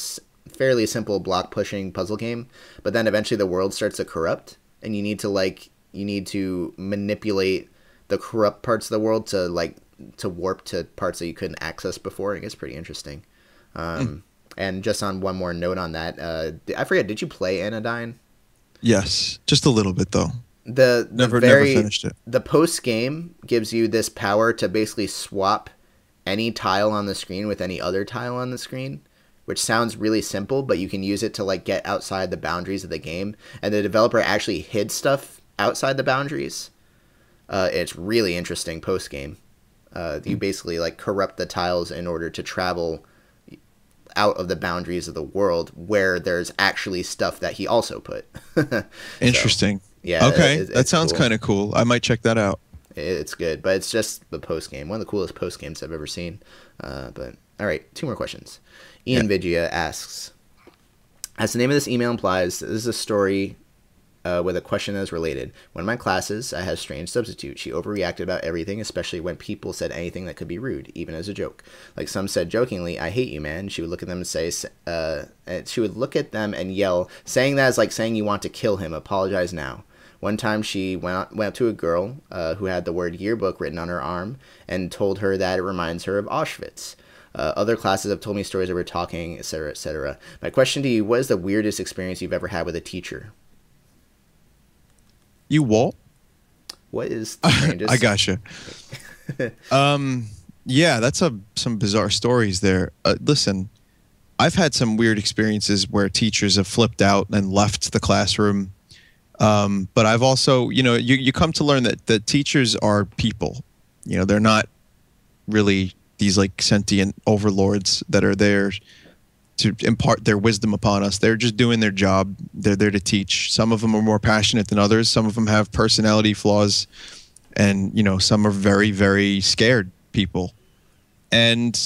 fairly simple block pushing puzzle game, but then eventually the world starts to corrupt. And you need to, like, you need to manipulate the corrupt parts of the world to, like, to warp to parts that you couldn't access before. It gets pretty interesting. Um, mm. And just on one more note on that, uh, I forget, did you play Anodyne? Yes, just a little bit, though. The, the never, very, never finished it. The post-game gives you this power to basically swap any tile on the screen with any other tile on the screen, which sounds really simple, but you can use it to, like, get outside the boundaries of the game. And the developer actually hid stuff outside the boundaries. Uh, it's really interesting post-game. Uh, you basically, like, corrupt the tiles in order to travel out of the boundaries of the world where there's actually stuff that he also put. Interesting. So, yeah. Okay, it, that sounds cool. Kind of cool. I might check that out. It, it's good, but it's just the post-game. One of the coolest post-games I've ever seen. Uh, but, all right, two more questions. Ian yeah. Vigia asks, as the name of this email implies, this is a story uh, with a question that is related. One of my classes, I had a strange substitute. She overreacted about everything, especially when people said anything that could be rude, even as a joke. Like some said jokingly, "I hate you, man." She would look at them and say, uh, and she would look at them and yell, saying that is like saying you want to kill him. Apologize now. One time she went, out, went up to a girl uh, who had the word yearbook written on her arm and told her that it reminds her of Auschwitz. Uh, other classes have told me stories over talking, et cetera, et cetera. My question to you: what is the weirdest experience you've ever had with a teacher? You what? What is the strangest? I gotcha. um, yeah, that's a some bizarre stories there. Uh, listen, I've had some weird experiences where teachers have flipped out and left the classroom. Um, but I've also, you know, you you come to learn that that teachers are people. You know, they're not really these like sentient overlords that are there to impart their wisdom upon us. They're just doing their job. They're there to teach. Some of them are more passionate than others. Some of them have personality flaws, and, you know, some are very, very scared people. And,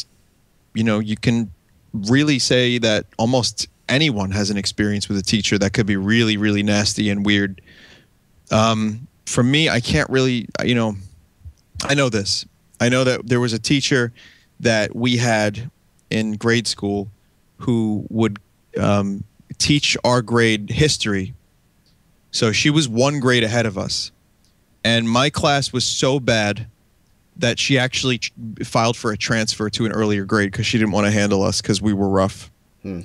you know, you can really say that almost anyone has an experience with a teacher that could be really, really nasty and weird. Um, for me, I can't really, you know, I know this. I know that there was a teacher that we had in grade school who would um, teach our grade history. So she was one grade ahead of us. And my class was so bad that she actually filed for a transfer to an earlier grade because she didn't want to handle us because we were rough. Hmm.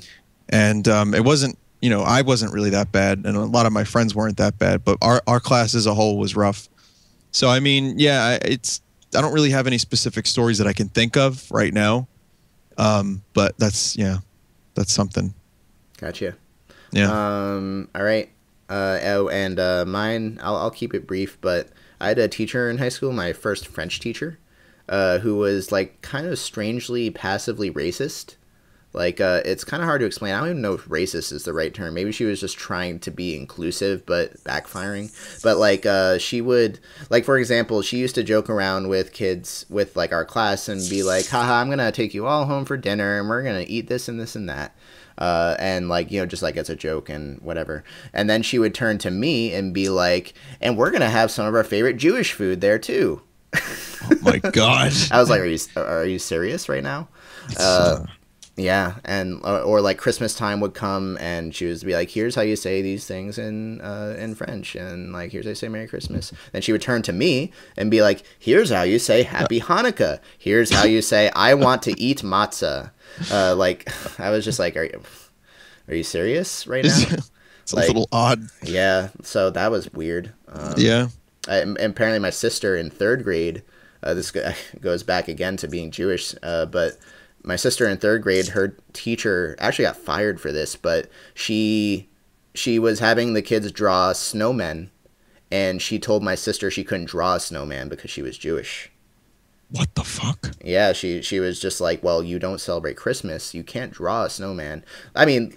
And um, it wasn't, you know, I wasn't really that bad. And a lot of my friends weren't that bad. But our, our class as a whole was rough. So, I mean, yeah, it's, I don't really have any specific stories that I can think of right now. Um, but that's, yeah, that's something. Gotcha. Yeah. Um, all right. Uh, oh, and uh, mine, I'll, I'll keep it brief, but I had a teacher in high school, my first French teacher, uh, who was like kind of strangely passively racist. Like, uh, it's kind of hard to explain. I don't even know if racist is the right term. Maybe she was just trying to be inclusive, but backfiring. But, like, uh, she would, like, for example, she used to joke around with kids with, like, our class and be like, haha, I'm going to take you all home for dinner and we're going to eat this and this and that. Uh, and, like, you know, just, like, it's a joke and whatever. And then she would turn to me and be like, and we're going to have some of our favorite Jewish food there, too. Oh, my gosh. I was like, are you, are you serious right now? Uh, Yeah, and or, or like Christmas time would come, and she would be like, "Here's how you say these things in uh, in French," and like, "Here's how you say Merry Christmas." Then she would turn to me and be like, "Here's how you say Happy Hanukkah." Here's how you say I want to eat matzah. Uh, like, I was just like, "Are you, are you serious right now?" It's like, a little odd. Yeah, so that was weird. Um, yeah, I, and apparently my sister in third grade. Uh, this goes back again to being Jewish, uh, but. My sister in third grade, her teacher actually got fired for this, but she she was having the kids draw snowmen, and she told my sister she couldn't draw a snowman because she was Jewish. What the fuck? Yeah, she, she was just like, well, you don't celebrate Christmas. You can't draw a snowman. I mean,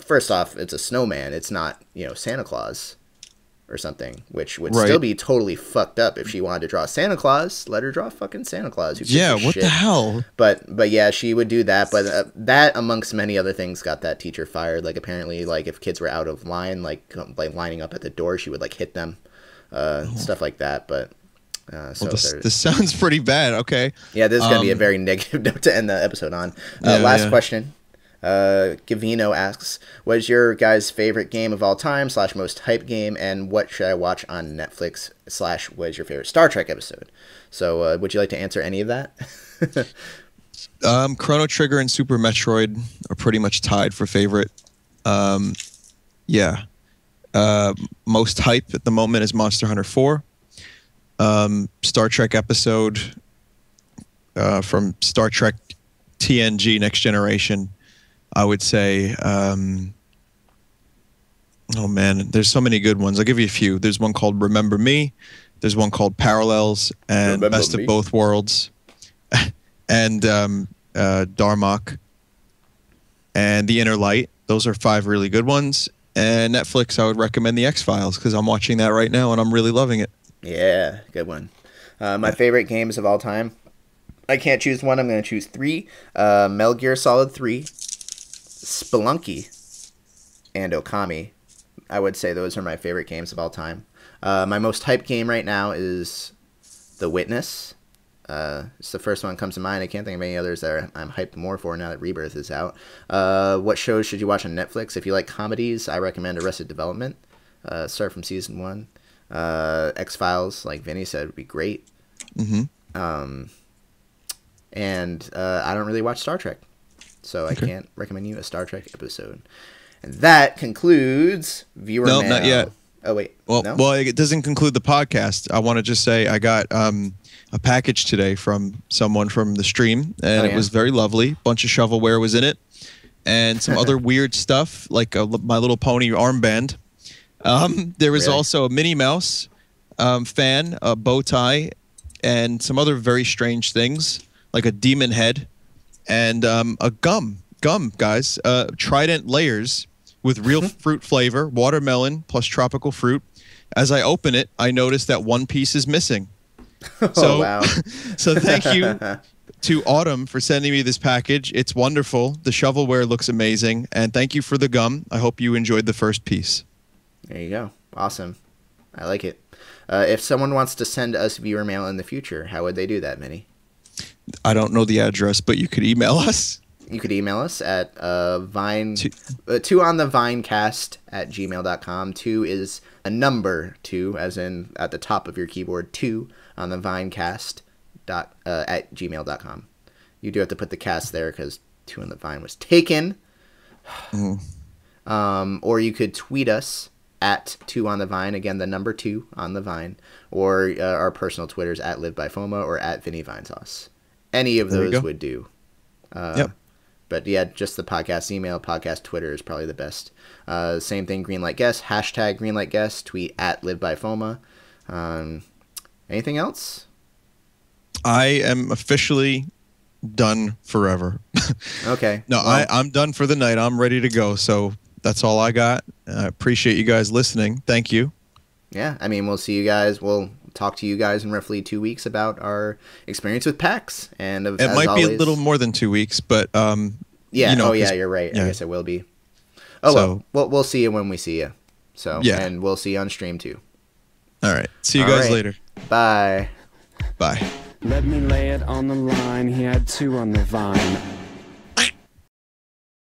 first off, it's a snowman. It's not, you know, Santa Claus or something, which would right. still be totally fucked up if she wanted to draw Santa Claus. Let her draw fucking Santa Claus. Who yeah, what shit. the hell? But but yeah, she would do that. But uh, that, amongst many other things, got that teacher fired. Like apparently, like if kids were out of line, like like lining up at the door, she would like hit them, uh, oh. stuff like that. But uh, so well, this, this sounds pretty bad. Okay. Yeah, this is gonna um, be a very negative note to end the episode on. Uh, yeah, last yeah. question. Uh, Gavino asks, what is your guys' favorite game of all time slash most hype game, and what should I watch on Netflix slash what is your favorite Star Trek episode? So uh, would you like to answer any of that? um, Chrono Trigger and Super Metroid are pretty much tied for favorite. Um, yeah. Uh, most hype at the moment is Monster Hunter four. Um, Star Trek episode uh, from Star Trek T N G Next Generation. I would say, um, oh man, there's so many good ones. I'll give you a few. There's one called Remember Me. There's one called Parallels and Remember Best me. of Both Worlds and um, uh, Darmok and The Inner Light. Those are five really good ones. And Netflix, I would recommend The X-Files because I'm watching that right now and I'm really loving it. Yeah, good one. Uh, my favorite games of all time. I can't choose one. I'm going to choose three. Uh, Metal Gear Solid three. Spelunky and Okami. I would say those are my favorite games of all time. Uh, my most hyped game right now is The Witness. Uh, it's the first one that comes to mind. I can't think of any others that I'm hyped more for now that Rebirth is out. Uh, what shows should you watch on Netflix? If you like comedies, I recommend Arrested Development. Uh, start from season one. Uh, X-Files, like Vinny said, would be great. Mm-hmm. Um, and uh, I don't really watch Star Trek. So I okay. can't recommend you a Star Trek episode. And that concludes Viewer Mail. No, not yet. Oh, wait. Well, no? well, it doesn't conclude the podcast. I want to just say I got um, a package today from someone from the stream, and oh, yeah. it was very lovely. A bunch of shovelware was in it, and some other weird stuff, like a, My Little Pony armband. Um, there was really? also a Minnie Mouse um, fan, a bow tie, and some other very strange things, like a demon head. And um, a gum, gum, guys, uh, Trident Layers with real fruit flavor, watermelon plus tropical fruit. As I open it, I notice that one piece is missing. Oh, so, wow. so thank you to Autumn for sending me this package. It's wonderful. The shovelware looks amazing. And thank you for the gum. I hope you enjoyed the first piece. There you go. Awesome. I like it. Uh, if someone wants to send us viewer mail in the future, how would they do that, Minnie? I don't know the address, but you could email us. You could email us at uh, vine, two. Uh, two on the vinecast at gmail dot com. Two is a number two, as in at the top of your keyboard, two on the vinecast dot, uh, at gmail dot com. You do have to put the cast there because Two on the Vine was taken. Mm. um, or you could tweet us at Two on the Vine, again the number two on the Vine, or uh, our personal Twitters at Live by Foma or at Vinny Vine Sauce. Any of there those would do. Uh, yep. But yeah, just the podcast email, podcast Twitter is probably the best. Uh, same thing, Greenlight Guest, hashtag Greenlight Guest, tweet at Live by Foma. Um, anything else? I am officially done forever. Okay. No, well, I, I'm done for the night. I'm ready to go. So that's all I got. I appreciate you guys listening. Thank you. Yeah, I mean, we'll see you guys. We'll talk to you guys in roughly two weeks about our experience with PAX. And of, it might always, be a little more than two weeks, but um, yeah. You know, oh yeah, you're right. Yeah. I guess it will be. Oh, so, well, well, we'll see you when we see you. So yeah, and we'll see you on stream too. All right. See you all guys right. later. Bye. Bye. Let me lay it on the line. He had two on the vine.